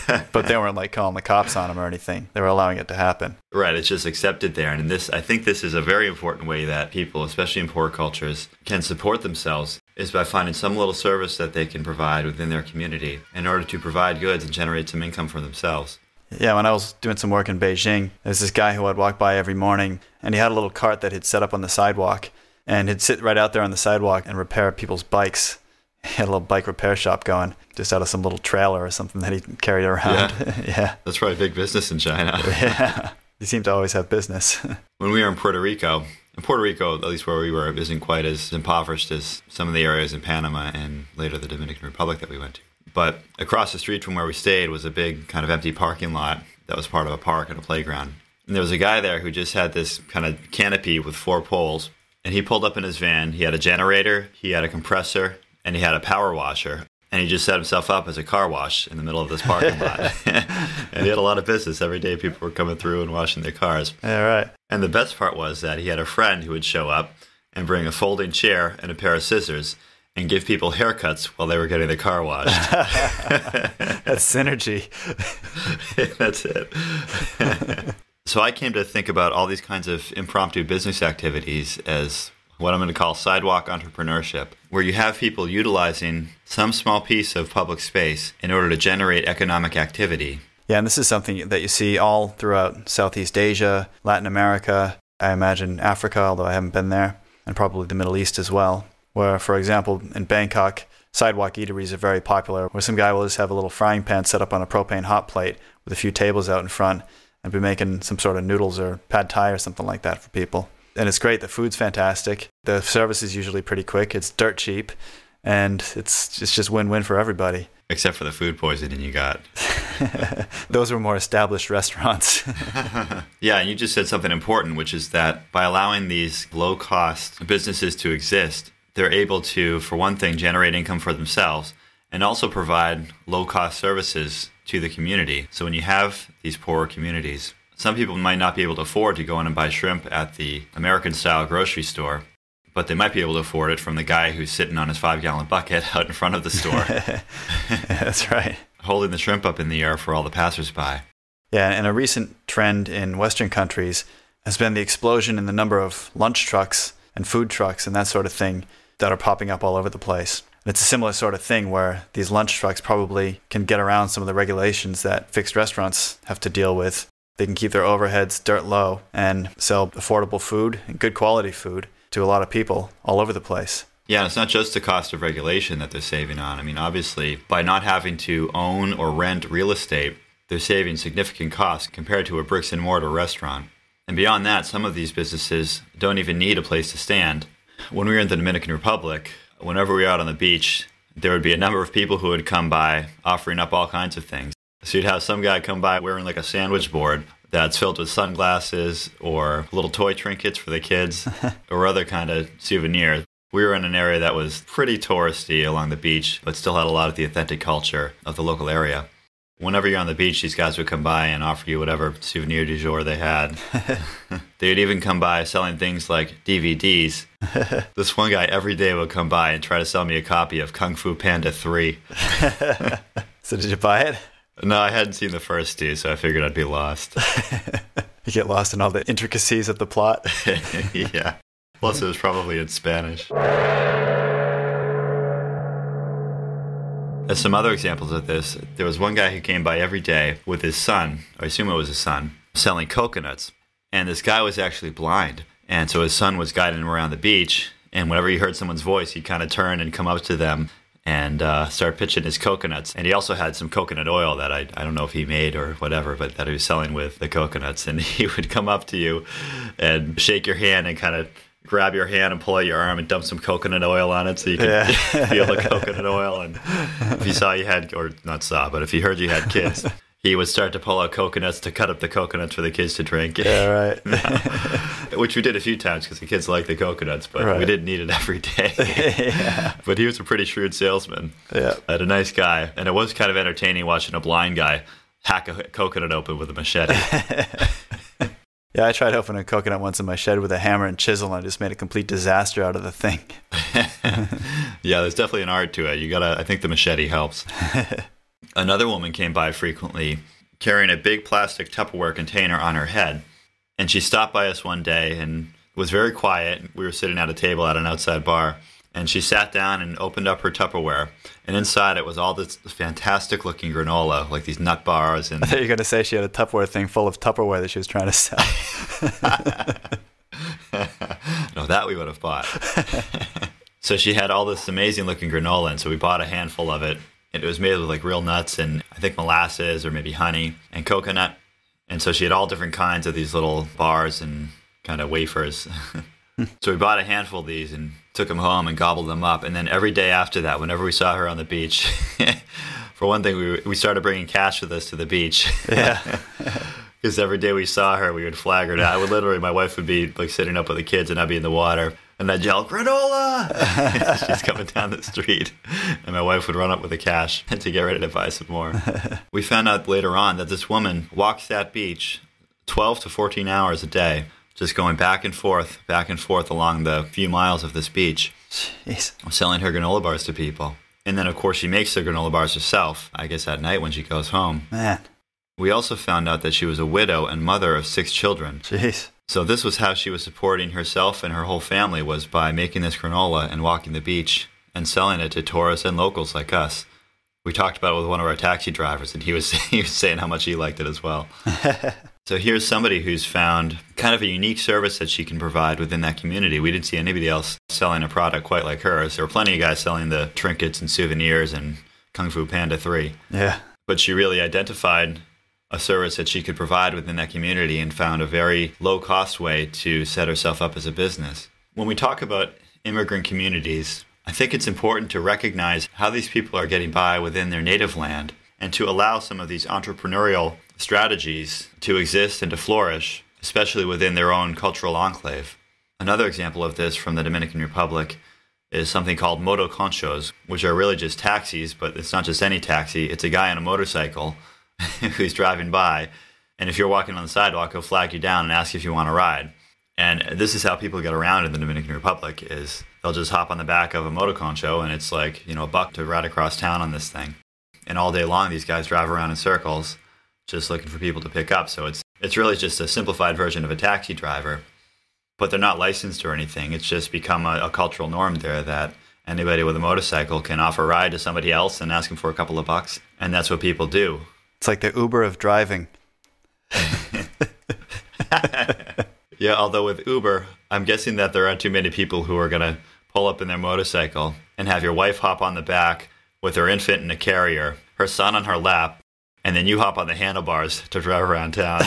But they weren't like calling the cops on him or anything. They were allowing it to happen. Right. It's just accepted there. And this, I think this is a very important way that people, especially in poor cultures, can support themselves, is by finding some little service that they can provide within their community in order to provide goods and generate some income for themselves. Yeah, when I was doing some work in Beijing, there's this guy who I'd walk by every morning, and he had a little cart that he'd set up on the sidewalk, and he'd sit right out there on the sidewalk and repair people's bikes. He had a little bike repair shop going, just out of some little trailer or something that he carried around. Yeah, yeah. That's probably big business in China. Yeah, they seem to always have business. When we were in Puerto Rico, And Puerto Rico, at least where we were, isn't quite as impoverished as some of the areas in Panama and later the Dominican Republic that we went to. But across the street from where we stayed was a big kind of empty parking lot that was part of a park and a playground. And there was a guy there who just had this kind of canopy with four poles. And he pulled up in his van. He had a generator, he had a compressor, and he had a power washer. And he just set himself up as a car wash in the middle of this parking lot. And he had a lot of business. Every day people were coming through and washing their cars. Yeah, right. And the best part was that he had a friend who would show up and bring a folding chair and a pair of scissors and give people haircuts while they were getting their car washed. That's synergy. That's it. So I came to think about all these kinds of impromptu business activities as what I'm going to call sidewalk entrepreneurship, where you have people utilizing some small piece of public space in order to generate economic activity. Yeah, and this is something that you see all throughout Southeast Asia, Latin America, I imagine Africa, although I haven't been there, and probably the Middle East as well, where, for example, in Bangkok, Sidewalk eateries are very popular, where some guy will just have a little frying pan set up on a propane hot plate with a few tables out in front and be making some sort of noodles or pad thai or something like that for people. And it's great. The food's fantastic. The service is usually pretty quick. It's dirt cheap. And it's, it's just win-win for everybody. Except for the food poisoning you got. Those were more established restaurants. Yeah, and you just said something important, which is that by allowing these low-cost businesses to exist, they're able to, for one thing, generate income for themselves and also provide low-cost services to the community. So when you have these poorer communities, some people might not be able to afford to go in and buy shrimp at the American-style grocery store, but they might be able to afford it from the guy who's sitting on his five-gallon bucket out in front of the store. That's right. Holding the shrimp up in the air for all the passersby. Yeah, and a recent trend in Western countries has been the explosion in the number of lunch trucks and food trucks and that sort of thing that are popping up all over the place. And it's a similar sort of thing where these lunch trucks probably can get around some of the regulations that fixed restaurants have to deal with. They can keep their overheads dirt low and sell affordable food and good quality food to a lot of people all over the place. Yeah, it's not just the cost of regulation that they're saving on. I mean, obviously, by not having to own or rent real estate, they're saving significant costs compared to a bricks and mortar restaurant. And beyond that, some of these businesses don't even need a place to stand. When we were in the Dominican Republic, whenever we were out on the beach, there would be a number of people who would come by offering up all kinds of things. So you'd have some guy come by wearing like a sandwich board that's filled with sunglasses or little toy trinkets for the kids or other kind of souvenirs. We were in an area that was pretty touristy along the beach, but still had a lot of the authentic culture of the local area. Whenever you're on the beach, these guys would come by and offer you whatever souvenir du jour they had. They'd even come by selling things like D V Ds. This one guy every day would come by and try to sell me a copy of Kung Fu Panda three. So did you buy it? No, I hadn't seen the first two, so I figured I'd be lost. You get lost in all the intricacies of the plot. Yeah. Plus, it was probably in Spanish. As some other examples of this, there was one guy who came by every day with his son, I assume it was his son, selling coconuts. And this guy was actually blind. And so his son was guiding him around the beach. And whenever he heard someone's voice, he'd kind of turn and come up to them and uh, start pitching his coconuts. And he also had some coconut oil that I, I don't know if he made or whatever, but that he was selling with the coconuts. And he would come up to you and shake your hand and kind of grab your hand and pull out your arm and dump some coconut oil on it so you can yeah. feel the coconut oil. And if he saw you had, or not saw, but if he heard you had kids, he would start to pull out coconuts to cut up the coconuts for the kids to drink. Yeah, right. No. Which we did a few times because the kids like the coconuts, but right. we didn't need it every day. Yeah. But he was a pretty shrewd salesman. Yeah. And a nice guy. And it was kind of entertaining watching a blind guy hack a coconut open with a machete. Yeah, I tried opening a coconut once in my shed with a hammer and chisel, and I just made a complete disaster out of the thing. Yeah, there's definitely an art to it. You gotta, I think the machete helps. Another woman came by frequently carrying a big plastic Tupperware container on her head. And she stopped by us one day and was very quiet. We were sitting at a table at an outside bar. And she sat down and opened up her Tupperware. And inside it was all this fantastic looking granola, like these nut bars. And I thought you were going to say she had a Tupperware thing full of Tupperware that she was trying to sell. No, that we would have bought. So she had all this amazing looking granola. And so we bought a handful of it. It was made with like real nuts and I think molasses or maybe honey and coconut. And so she had all different kinds of these little bars and kind of wafers. So we bought a handful of these and took them home and gobbled them up. And then every day after that, whenever we saw her on the beach, for one thing, we, we started bringing cash with us to the beach. Yeah. Because every day we saw her, we would flag her down. I would literally, my wife would be like sitting up with the kids and I'd be in the water. And I'd yell, "Granola!" She's coming down the street. And my wife would run up with the cash to get ready to buy some more. We found out later on that this woman walks that beach twelve to fourteen hours a day, just going back and forth, back and forth along the few miles of this beach, Jeez. selling her granola bars to people. And then, of course, she makes the granola bars herself, I guess at night when she goes home. Man. We also found out that she was a widow and mother of six children. Jeez. So this was how she was supporting herself and her whole family, was by making this granola and walking the beach and selling it to tourists and locals like us. We talked about it with one of our taxi drivers, and he was, he was saying how much he liked it as well. So here's somebody who's found kind of a unique service that she can provide within that community. We didn't see anybody else selling a product quite like hers. There were plenty of guys selling the trinkets and souvenirs and Kung Fu Panda three. Yeah. But she really identified a service that she could provide within that community and found a very low-cost way to set herself up as a business. When we talk about immigrant communities, I think it's important to recognize how these people are getting by within their native land and to allow some of these entrepreneurial strategies to exist and to flourish, especially within their own cultural enclave. Another example of this from the Dominican Republic is something called motoconchos, which are really just taxis, but it's not just any taxi. It's a guy on a motorcycle who's driving by, and if you're walking on the sidewalk, he'll flag you down and ask if you want to ride. And this is how people get around in the Dominican Republic, is they'll just hop on the back of a motoconcho, and it's like, you know, a buck to ride across town on this thing. And all day long, these guys drive around in circles, just looking for people to pick up. So it's it's really just a simplified version of a taxi driver, but they're not licensed or anything. It's just become a, a cultural norm there that anybody with a motorcycle can offer a ride to somebody else and ask them for a couple of bucks. And that's what people do. It's like the Uber of driving. Yeah, although with Uber, I'm guessing that there aren't too many people who are going to pull up in their motorcycle and have your wife hop on the back with her infant in a carrier, her son on her lap, and then you hop on the handlebars to drive around town.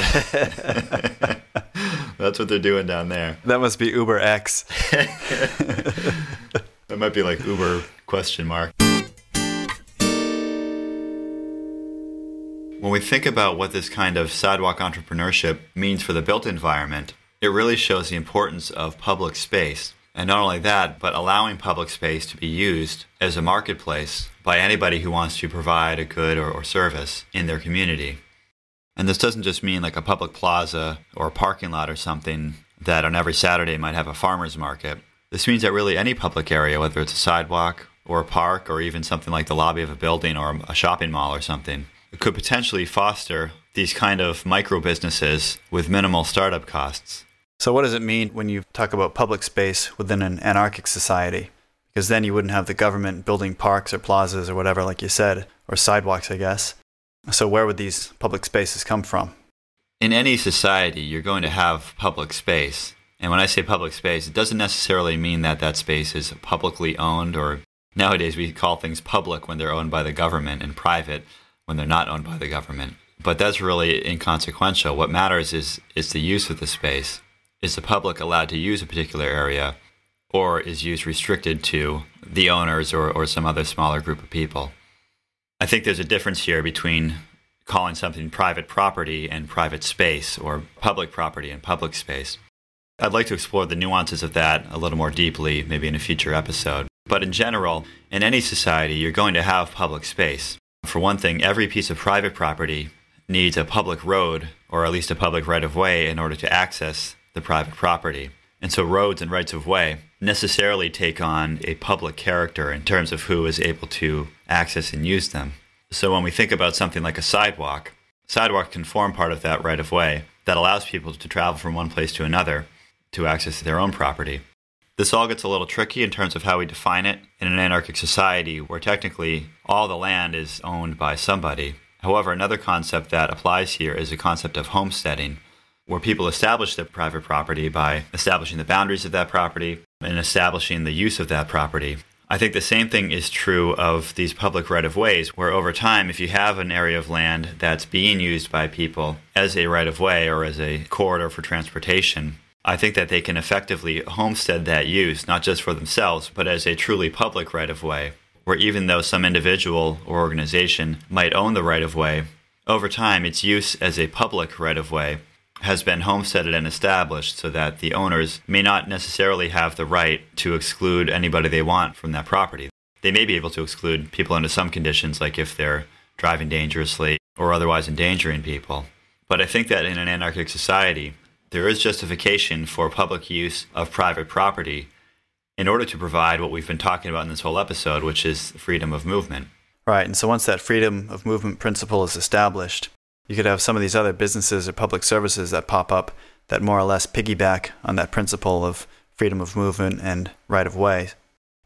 That's what they're doing down there. That must be Uber X. That might be like Uber question mark. When we think about what this kind of sidewalk entrepreneurship means for the built environment, it really shows the importance of public space. And not only that, but allowing public space to be used as a marketplace by anybody who wants to provide a good or, or service in their community. And this doesn't just mean like a public plaza or a parking lot or something that on every Saturday might have a farmer's market. This means that really any public area, whether it's a sidewalk or a park or even something like the lobby of a building or a shopping mall or something, it could potentially foster these kind of micro businesses with minimal startup costs. So what does it mean when you talk about public space within an anarchic society? Because then you wouldn't have the government building parks or plazas or whatever, like you said, or sidewalks, I guess. So where would these public spaces come from? In any society, you're going to have public space. And when I say public space, it doesn't necessarily mean that that space is publicly owned, or nowadays we call things public when they're owned by the government and private when they're not owned by the government. But that's really inconsequential. What matters is, is the use of the space. Is the public allowed to use a particular area, or is use restricted to the owners or, or some other smaller group of people? I think there's a difference here between calling something private property and private space, or public property and public space. I'd like to explore the nuances of that a little more deeply, maybe in a future episode. But in general, in any society, you're going to have public space. For one thing, every piece of private property needs a public road, or at least a public right-of-way, in order to access the private property. And so roads and rights of way necessarily take on a public character in terms of who is able to access and use them. So when we think about something like a sidewalk, sidewalk can form part of that right of way that allows people to travel from one place to another to access their own property. This all gets a little tricky in terms of how we define it in an anarchic society where technically all the land is owned by somebody. However, another concept that applies here is the concept of homesteading, where people establish their private property by establishing the boundaries of that property and establishing the use of that property. I think the same thing is true of these public right-of-ways, where over time, if you have an area of land that's being used by people as a right-of-way or as a corridor for transportation, I think that they can effectively homestead that use, not just for themselves, but as a truly public right-of-way, where even though some individual or organization might own the right-of-way, over time its use as a public right-of-way has been homesteaded and established so that the owners may not necessarily have the right to exclude anybody they want from that property. They may be able to exclude people under some conditions, like if they're driving dangerously or otherwise endangering people. But I think that in an anarchic society, there is justification for public use of private property in order to provide what we've been talking about in this whole episode, which is freedom of movement. Right, and so once that freedom of movement principle is established, you could have some of these other businesses or public services that pop up that more or less piggyback on that principle of freedom of movement and right of way.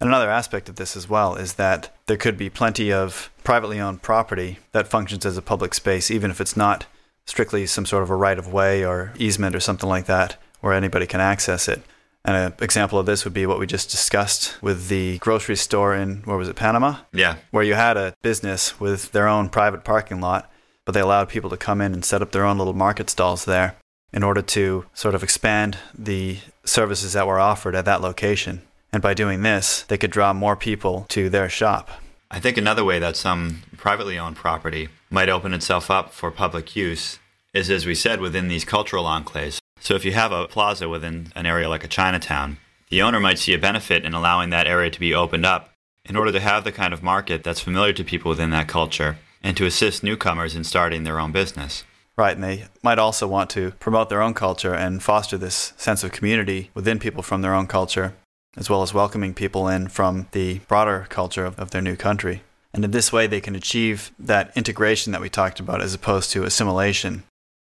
And another aspect of this as well is that there could be plenty of privately owned property that functions as a public space, even if it's not strictly some sort of a right-of-way or easement or something like that where anybody can access it. And an example of this would be what we just discussed with the grocery store in, where was it, Panama? Yeah. Where you had a business with their own private parking lot, but they allowed people to come in and set up their own little market stalls there in order to sort of expand the services that were offered at that location. And by doing this, they could draw more people to their shop. I think another way that some privately owned property might open itself up for public use is, as we said, within these cultural enclaves. So if you have a plaza within an area like a Chinatown, the owner might see a benefit in allowing that area to be opened up in order to have the kind of market that's familiar to people within that culture and to assist newcomers in starting their own business. Right, and they might also want to promote their own culture and foster this sense of community within people from their own culture, as well as welcoming people in from the broader culture of, of their new country. And in this way, they can achieve that integration that we talked about as opposed to assimilation,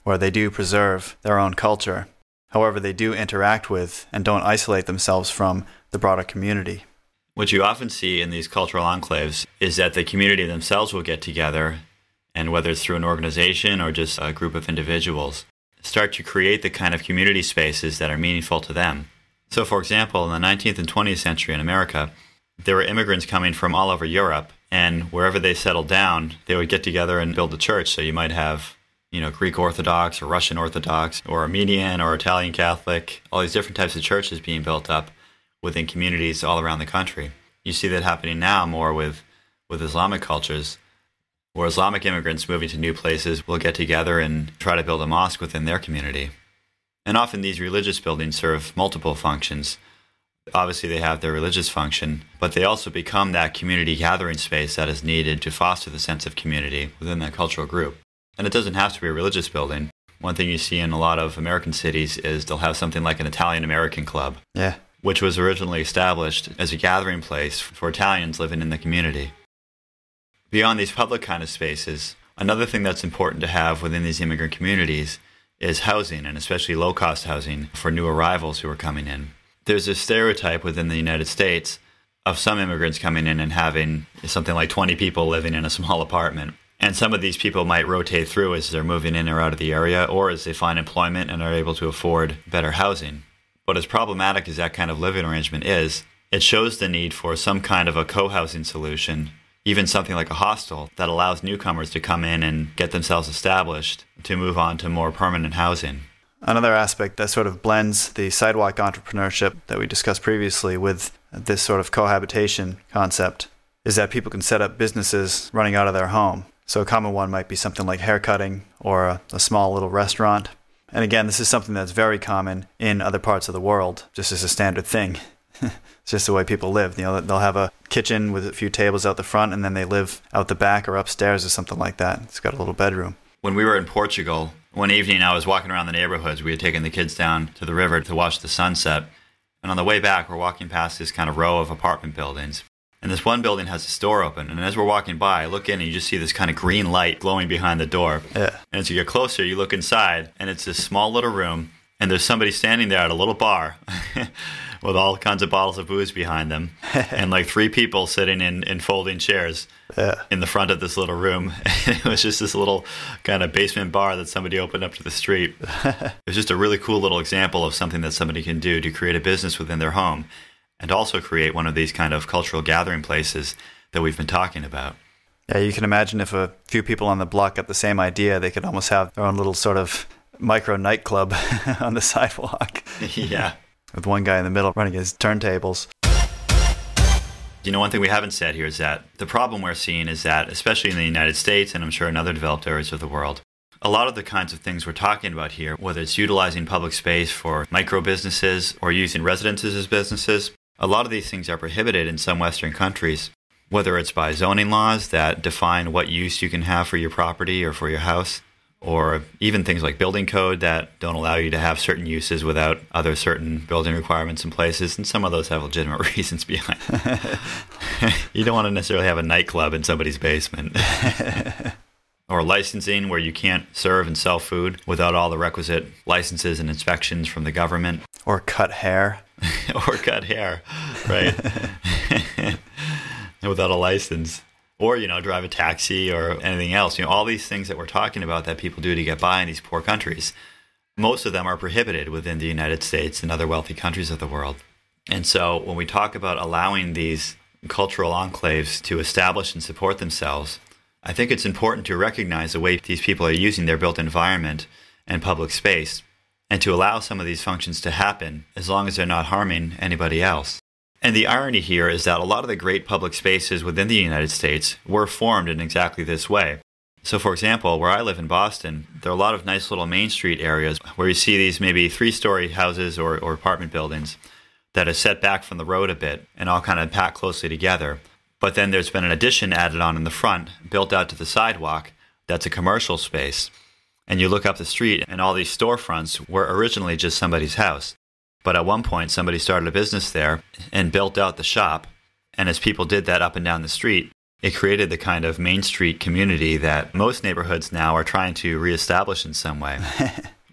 where they do preserve their own culture. However, they do interact with and don't isolate themselves from the broader community. What you often see in these cultural enclaves is that the community themselves will get together, and whether it's through an organization or just a group of individuals, start to create the kind of community spaces that are meaningful to them. So, for example, in the nineteenth and twentieth century in America, there were immigrants coming from all over Europe, and wherever they settled down, they would get together and build a church. So you might have you know, Greek Orthodox or Russian Orthodox or Armenian or Italian Catholic, all these different types of churches being built up within communities all around the country. You see that happening now more with, with Islamic cultures, where Islamic immigrants moving to new places will get together and try to build a mosque within their community. And often these religious buildings serve multiple functions. Obviously they have their religious function, but they also become that community gathering space that is needed to foster the sense of community within that cultural group. And it doesn't have to be a religious building. One thing you see in a lot of American cities is they'll have something like an Italian-American club, yeah, which was originally established as a gathering place for Italians living in the community. Beyond these public kind of spaces, another thing that's important to have within these immigrant communities is housing, and especially low-cost housing for new arrivals who are coming in. There's a stereotype within the United States of some immigrants coming in and having something like twenty people living in a small apartment. And some of these people might rotate through as they're moving in or out of the area, or as they find employment and are able to afford better housing. But as problematic as that kind of living arrangement is, it shows the need for some kind of a co-housing solution, even something like a hostel that allows newcomers to come in and get themselves established to move on to more permanent housing. Another aspect that sort of blends the sidewalk entrepreneurship that we discussed previously with this sort of cohabitation concept is that people can set up businesses running out of their home. So a common one might be something like haircutting or a, a small little restaurant. And again, this is something that's very common in other parts of the world, just as a standard thing. It's just the way people live. You know, they'll have a kitchen with a few tables out the front, and then they live out the back or upstairs or something like that. It's got a little bedroom. When we were in Portugal, one evening I was walking around the neighborhoods. We had taken the kids down to the river to watch the sunset. And on the way back, we're walking past this kind of row of apartment buildings. And this one building has this door open, and as we're walking by, I look in and you just see this kind of green light glowing behind the door. Yeah. And as you get closer, you look inside, and it's this small little room, and there's somebody standing there at a little bar with all kinds of bottles of booze behind them, and like three people sitting in, in folding chairs yeah. in the front of this little room. It was just this little kind of basement bar that somebody opened up to the street. It was just a really cool little example of something that somebody can do to create a business within their home, and also create one of these kind of cultural gathering places that we've been talking about. Yeah, you can imagine if a few people on the block got the same idea, they could almost have their own little sort of micro nightclub on the sidewalk. Yeah. With one guy in the middle running his turntables. You know, one thing we haven't said here is that the problem we're seeing is that, especially in the United States, and I'm sure in other developed areas of the world, a lot of the kinds of things we're talking about here, whether it's utilizing public space for micro businesses or using residences as businesses, a lot of these things are prohibited in some Western countries, whether it's by zoning laws that define what use you can have for your property or for your house, or even things like building code that don't allow you to have certain uses without other certain building requirements in places. And some of those have legitimate reasons behind it. You don't want to necessarily have a nightclub in somebody's basement. Or licensing, where you can't serve and sell food without all the requisite licenses and inspections from the government. Or cut hair. Or cut hair, right? Without a license. or, you know, drive a taxi or anything else. You know, all these things that we're talking about that people do to get by in these poor countries, most of them are prohibited within the United States and other wealthy countries of the world. And so when we talk about allowing these cultural enclaves to establish and support themselves, I think it's important to recognize the way these people are using their built environment and public space, and to allow some of these functions to happen as long as they're not harming anybody else. And the irony here is that a lot of the great public spaces within the United States were formed in exactly this way. So, for example, where I live in Boston, there are a lot of nice little Main Street areas where you see these maybe three-story houses or, or apartment buildings that are set back from the road a bit and all kind of packed closely together. But then there's been an addition added on in the front, built out to the sidewalk, that's a commercial space. And you look up the street and all these storefronts were originally just somebody's house. But at one point, somebody started a business there and built out the shop. And as people did that up and down the street, it created the kind of Main Street community that most neighborhoods now are trying to reestablish in some way.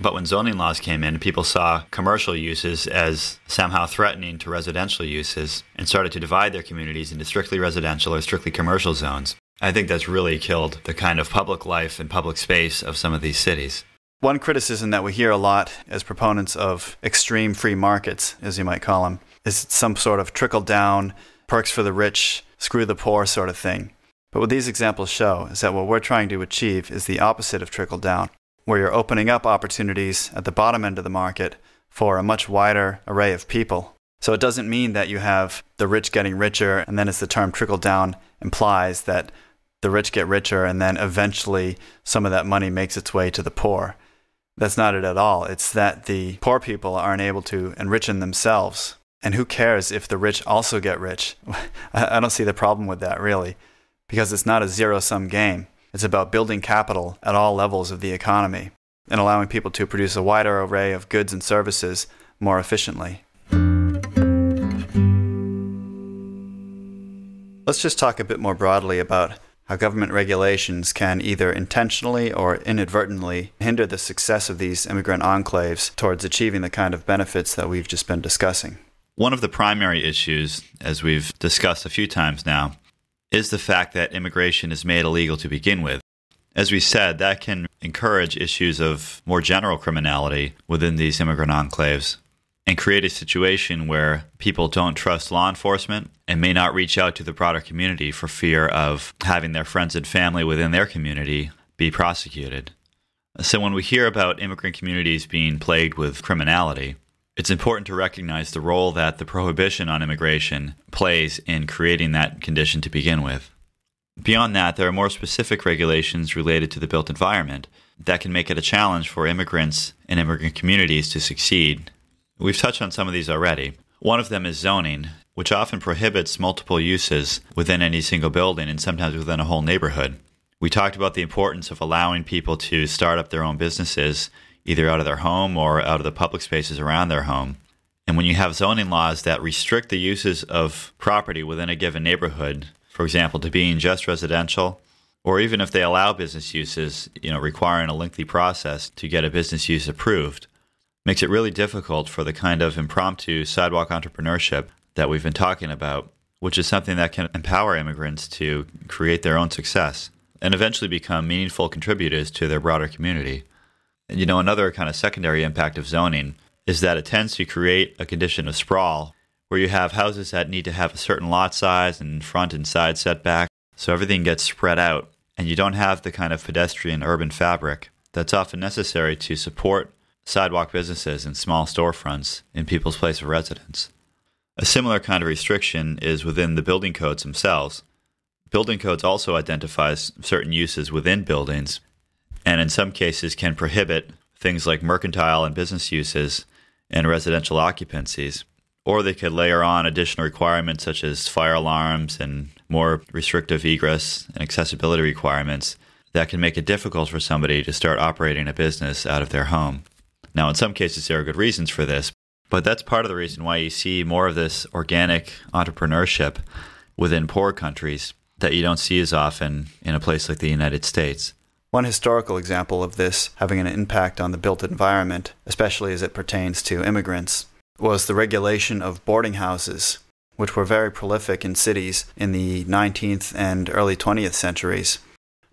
But when zoning laws came in, people saw commercial uses as somehow threatening to residential uses and started to divide their communities into strictly residential or strictly commercial zones. I think that's really killed the kind of public life and public space of some of these cities. One criticism that we hear a lot as proponents of extreme free markets, as you might call them, is some sort of trickle-down, perks for the rich, screw the poor sort of thing. But what these examples show is that what we're trying to achieve is the opposite of trickle-down, where you're opening up opportunities at the bottom end of the market for a much wider array of people. So it doesn't mean that you have the rich getting richer, and then as the term trickle-down implies that the rich get richer and then eventually some of that money makes its way to the poor. That's not it at all. It's that the poor people aren't able to enrich in themselves. And who cares if the rich also get rich? I don't see the problem with that, really, because it's not a zero-sum game. It's about building capital at all levels of the economy and allowing people to produce a wider array of goods and services more efficiently. Let's just talk a bit more broadly about how government regulations can either intentionally or inadvertently hinder the success of these immigrant enclaves towards achieving the kind of benefits that we've just been discussing. One of the primary issues, as we've discussed a few times now, is the fact that immigration is made illegal to begin with. As we said, that can encourage issues of more general criminality within these immigrant enclaves and create a situation where people don't trust law enforcement and may not reach out to the broader community for fear of having their friends and family within their community be prosecuted. So when we hear about immigrant communities being plagued with criminality, it's important to recognize the role that the prohibition on immigration plays in creating that condition to begin with. Beyond that, there are more specific regulations related to the built environment that can make it a challenge for immigrants and immigrant communities to succeed. We've touched on some of these already. One of them is zoning, which often prohibits multiple uses within any single building and sometimes within a whole neighborhood. We talked about the importance of allowing people to start up their own businesses, either out of their home or out of the public spaces around their home. And when you have zoning laws that restrict the uses of property within a given neighborhood, for example, to being just residential, or even if they allow business uses, you know, requiring a lengthy process to get a business use approved, makes it really difficult for the kind of impromptu sidewalk entrepreneurship that we've been talking about, which is something that can empower immigrants to create their own success and eventually become meaningful contributors to their broader community. And, you know, another kind of secondary impact of zoning is that it tends to create a condition of sprawl where you have houses that need to have a certain lot size and front and side setback, so everything gets spread out and you don't have the kind of pedestrian urban fabric that's often necessary to support sidewalk businesses and small storefronts in people's place of residence. A similar kind of restriction is within the building codes themselves. Building codes also identifies certain uses within buildings and in some cases can prohibit things like mercantile and business uses and residential occupancies, or they could layer on additional requirements such as fire alarms and more restrictive egress and accessibility requirements that can make it difficult for somebody to start operating a business out of their home. Now, in some cases, there are good reasons for this, but that's part of the reason why you see more of this organic entrepreneurship within poor countries that you don't see as often in a place like the United States. One historical example of this having an impact on the built environment, especially as it pertains to immigrants, was the regulation of boarding houses, which were very prolific in cities in the nineteenth and early twentieth centuries.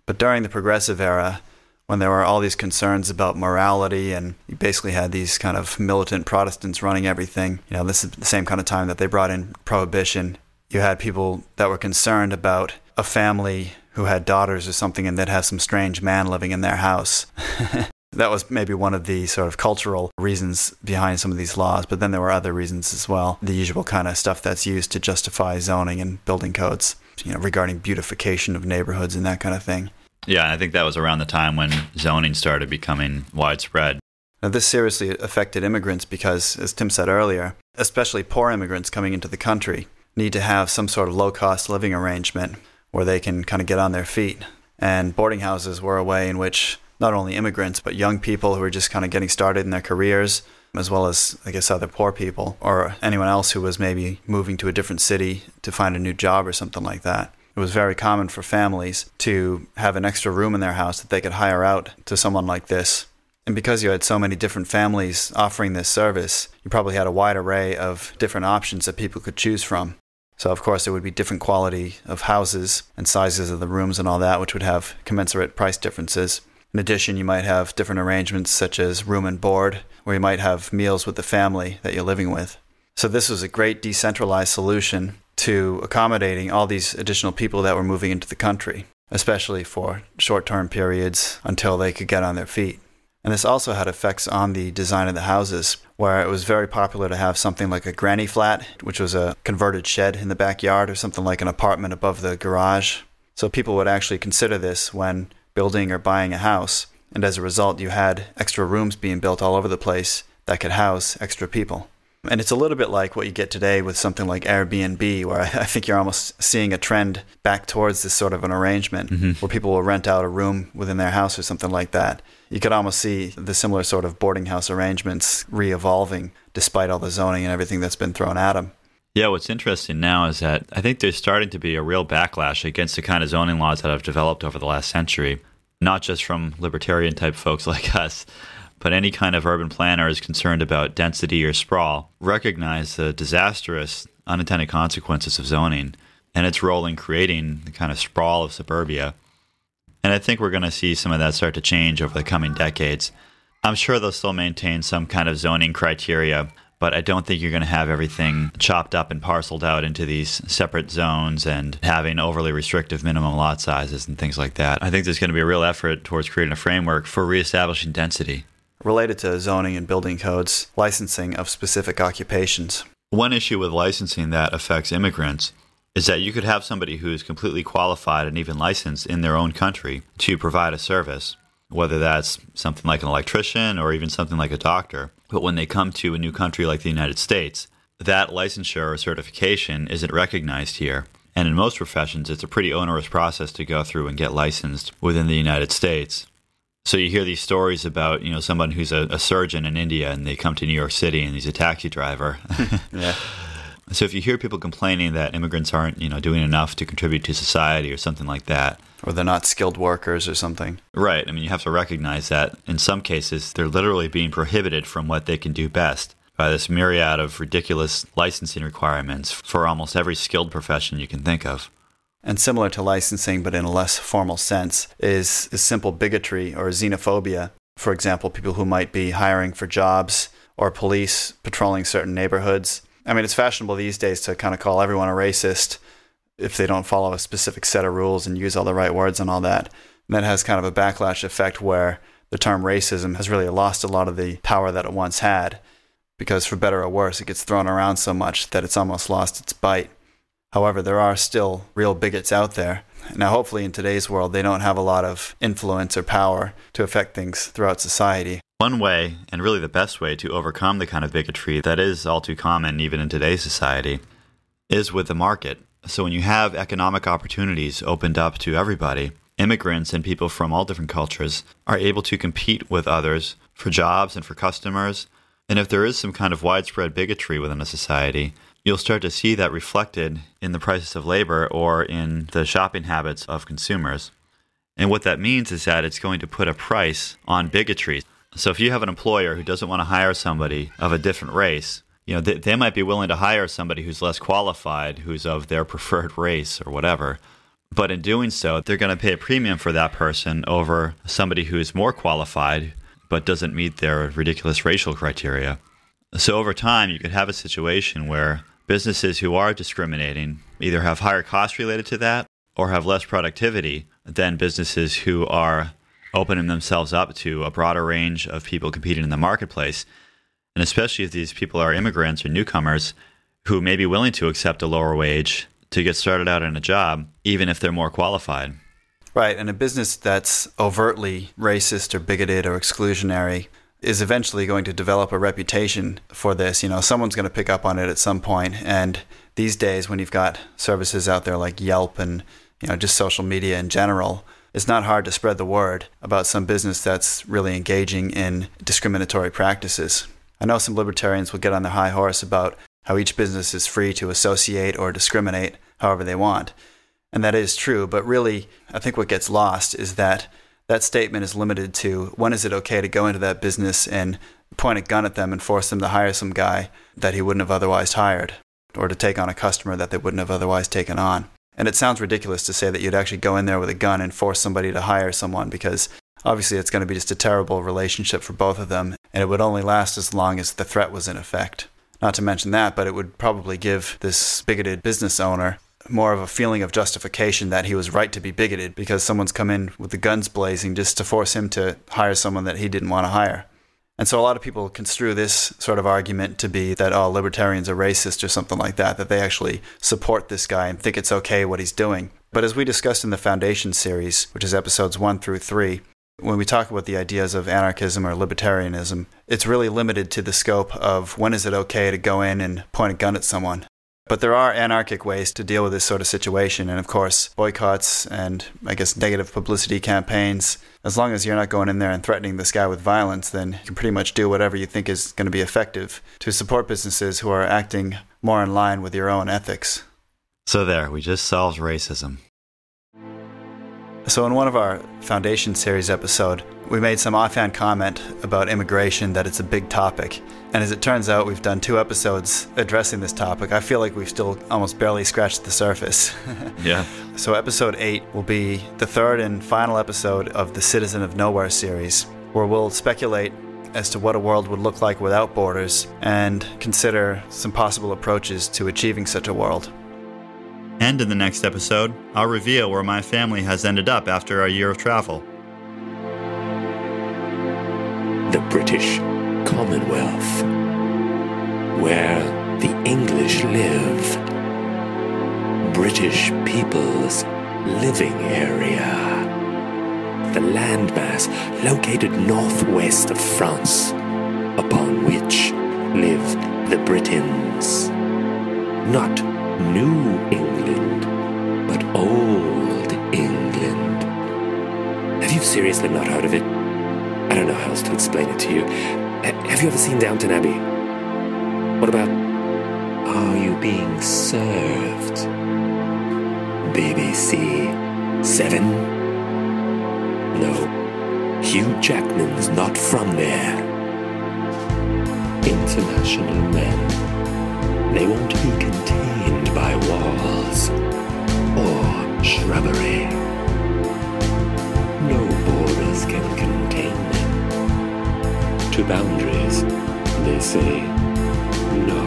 But during the Progressive era, when there were all these concerns about morality and you basically had these kind of militant Protestants running everything, you know, this is the same kind of time that they brought in prohibition. You had people that were concerned about a family who had daughters or something and they'd have some strange man living in their house. That was maybe one of the sort of cultural reasons behind some of these laws, but then there were other reasons as well. The usual kind of stuff that's used to justify zoning and building codes, you know, regarding beautification of neighborhoods and that kind of thing. Yeah, I think that was around the time when zoning started becoming widespread. Now, this seriously affected immigrants because, as Tim said earlier, especially poor immigrants coming into the country need to have some sort of low-cost living arrangement where they can kind of get on their feet. And boarding houses were a way in which not only immigrants, but young people who were just kind of getting started in their careers, as well as, I guess, other poor people, or anyone else who was maybe moving to a different city to find a new job or something like that. It was very common for families to have an extra room in their house that they could hire out to someone like this. And because you had so many different families offering this service, you probably had a wide array of different options that people could choose from. So, of course, there would be different quality of houses and sizes of the rooms and all that, which would have commensurate price differences. In addition, you might have different arrangements such as room and board, where you might have meals with the family that you're living with. So this was a great decentralized solution to accommodating all these additional people that were moving into the country, especially for short-term periods until they could get on their feet. And this also had effects on the design of the houses, where it was very popular to have something like a granny flat, which was a converted shed in the backyard, or something like an apartment above the garage. So people would actually consider this when building or buying a house, and as a result you had extra rooms being built all over the place that could house extra people. And it's a little bit like what you get today with something like Airbnb, where I think you're almost seeing a trend back towards this sort of an arrangement, mm-hmm. where people will rent out a room within their house or something like that. You could almost see the similar sort of boarding house arrangements re-evolving despite all the zoning and everything that's been thrown at them. Yeah, what's interesting now is that I think there's starting to be a real backlash against the kind of zoning laws that have developed over the last century, not just from libertarian-type folks like us, but any kind of urban planner is concerned about density or sprawl, recognize the disastrous unintended consequences of zoning and its role in creating the kind of sprawl of suburbia. And I think we're going to see some of that start to change over the coming decades. I'm sure they'll still maintain some kind of zoning criteria, but I don't think you're going to have everything chopped up and parceled out into these separate zones and having overly restrictive minimum lot sizes and things like that. I think there's going to be a real effort towards creating a framework for reestablishing density. Related to zoning and building codes, licensing of specific occupations. One issue with licensing that affects immigrants is that you could have somebody who is completely qualified and even licensed in their own country to provide a service, whether that's something like an electrician or even something like a doctor. But when they come to a new country like the United States, that licensure or certification isn't recognized here. And in most professions, it's a pretty onerous process to go through and get licensed within the United States. So you hear these stories about, you know, someone who's a, a surgeon in India and they come to New York City and he's a taxi driver. Yeah. So if you hear people complaining that immigrants aren't, you know, doing enough to contribute to society or something like that. Or they're not skilled workers or something. Right. I mean, you have to recognize that in some cases, they're literally being prohibited from what they can do best by this myriad of ridiculous licensing requirements for almost every skilled profession you can think of. And similar to licensing, but in a less formal sense, is, is simple bigotry or xenophobia. For example, people who might be hiring for jobs or police patrolling certain neighborhoods. I mean, it's fashionable these days to kind of call everyone a racist if they don't follow a specific set of rules and use all the right words and all that. And that has kind of a backlash effect where the term racism has really lost a lot of the power that it once had, because for better or worse, it gets thrown around so much that it's almost lost its bite. However, there are still real bigots out there. Now, hopefully in today's world, they don't have a lot of influence or power to affect things throughout society. One way, and really the best way, to overcome the kind of bigotry that is all too common even in today's society is with the market. So when you have economic opportunities opened up to everybody, immigrants and people from all different cultures are able to compete with others for jobs and for customers. And if there is some kind of widespread bigotry within a society, you'll start to see that reflected in the prices of labor or in the shopping habits of consumers. And what that means is that it's going to put a price on bigotry. So if you have an employer who doesn't want to hire somebody of a different race, you know, they, they might be willing to hire somebody who's less qualified, who's of their preferred race or whatever. But in doing so, they're going to pay a premium for that person over somebody who is more qualified but doesn't meet their ridiculous racial criteria. So over time, you could have a situation where businesses who are discriminating either have higher costs related to that or have less productivity than businesses who are opening themselves up to a broader range of people competing in the marketplace. And especially if these people are immigrants or newcomers who may be willing to accept a lower wage to get started out in a job, even if they're more qualified. Right, and a business that's overtly racist or bigoted or exclusionary is eventually going to develop a reputation for this. You know, someone's going to pick up on it at some point. And these days, when you've got services out there like Yelp and, you know, just social media in general, it's not hard to spread the word about some business that's really engaging in discriminatory practices. I know some libertarians will get on their high horse about how each business is free to associate or discriminate however they want. And that is true, but really, I think what gets lost is that that statement is limited to when is it okay to go into that business and point a gun at them and force them to hire some guy that he wouldn't have otherwise hired, or to take on a customer that they wouldn't have otherwise taken on. And it sounds ridiculous to say that you'd actually go in there with a gun and force somebody to hire someone, because obviously it's going to be just a terrible relationship for both of them, and it would only last as long as the threat was in effect. Not to mention that, but it would probably give this bigoted business owner more of a feeling of justification that he was right to be bigoted because someone's come in with the guns blazing just to force him to hire someone that he didn't want to hire. And so a lot of people construe this sort of argument to be that, oh, libertarians are racist or something like that, that they actually support this guy and think it's okay what he's doing. But as we discussed in the Foundation series, which is episodes one through three, when we talk about the ideas of anarchism or libertarianism, it's really limited to the scope of when is it okay to go in and point a gun at someone. But there are anarchic ways to deal with this sort of situation, and of course, boycotts and, I guess, negative publicity campaigns. As long as you're not going in there and threatening this guy with violence, then you can pretty much do whatever you think is going to be effective to support businesses who are acting more in line with your own ethics. So there, we just solved racism. So in one of our Foundation series episode, we made some offhand comment about immigration, that it's a big topic. And as it turns out, we've done two episodes addressing this topic. I feel like we've still almost barely scratched the surface. Yeah. So episode eight will be the third and final episode of the Citizen of Nowhere series, where we'll speculate as to what a world would look like without borders and consider some possible approaches to achieving such a world. And in the next episode, I'll reveal where my family has ended up after a year of travel. The British Commonwealth, where the English live. British People's Living Area. The landmass located northwest of France, upon which live the Britons. Not New England, but Old England. Have you seriously not heard of it? I don't know how else to explain it to you. H have you ever seen Downton Abbey? What about, are you being served? B B C seven? No, Hugh Jackman's not from there. International men, they won't be contained by walls or shrubbery. No borders can contain them. To boundaries, they say no.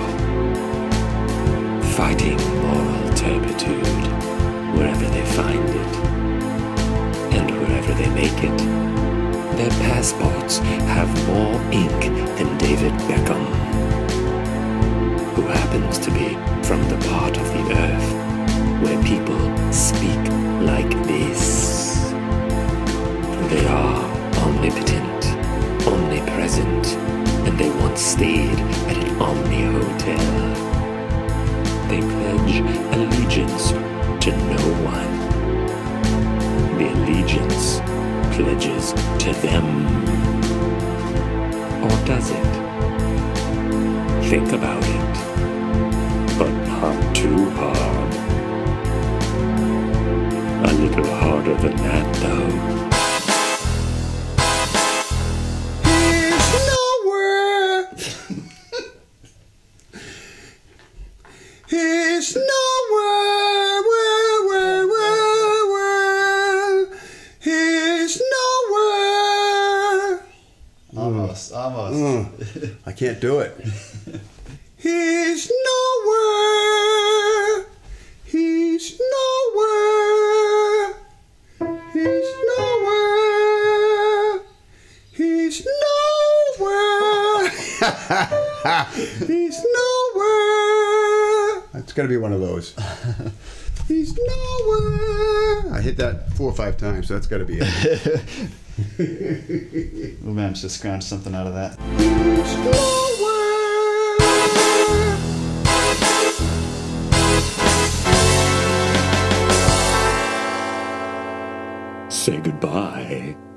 Fighting moral turpitude wherever they find it, and wherever they make it. Their passports have more ink than David Beckham, who happens to be from the part of the earth where people speak like this. They are omnipotent, omnipresent, and they once stayed at an Omni Hotel. They pledge allegiance to no one. The allegiance pledges to them. Or does it? Think about it. But not too hard. A little harder than that, though. It's nowhere. It's nowhere, where, where, where, where. It's nowhere. Almost, mm. almost. Mm. I can't do it. He's nowhere. He's nowhere. He's nowhere. He's nowhere. He's nowhere. It's got to be one of those. He's nowhere. I hit that four or five times, so that's got to be it. We'll manage to scrounge something out of that. He's nowhere. Say goodbye.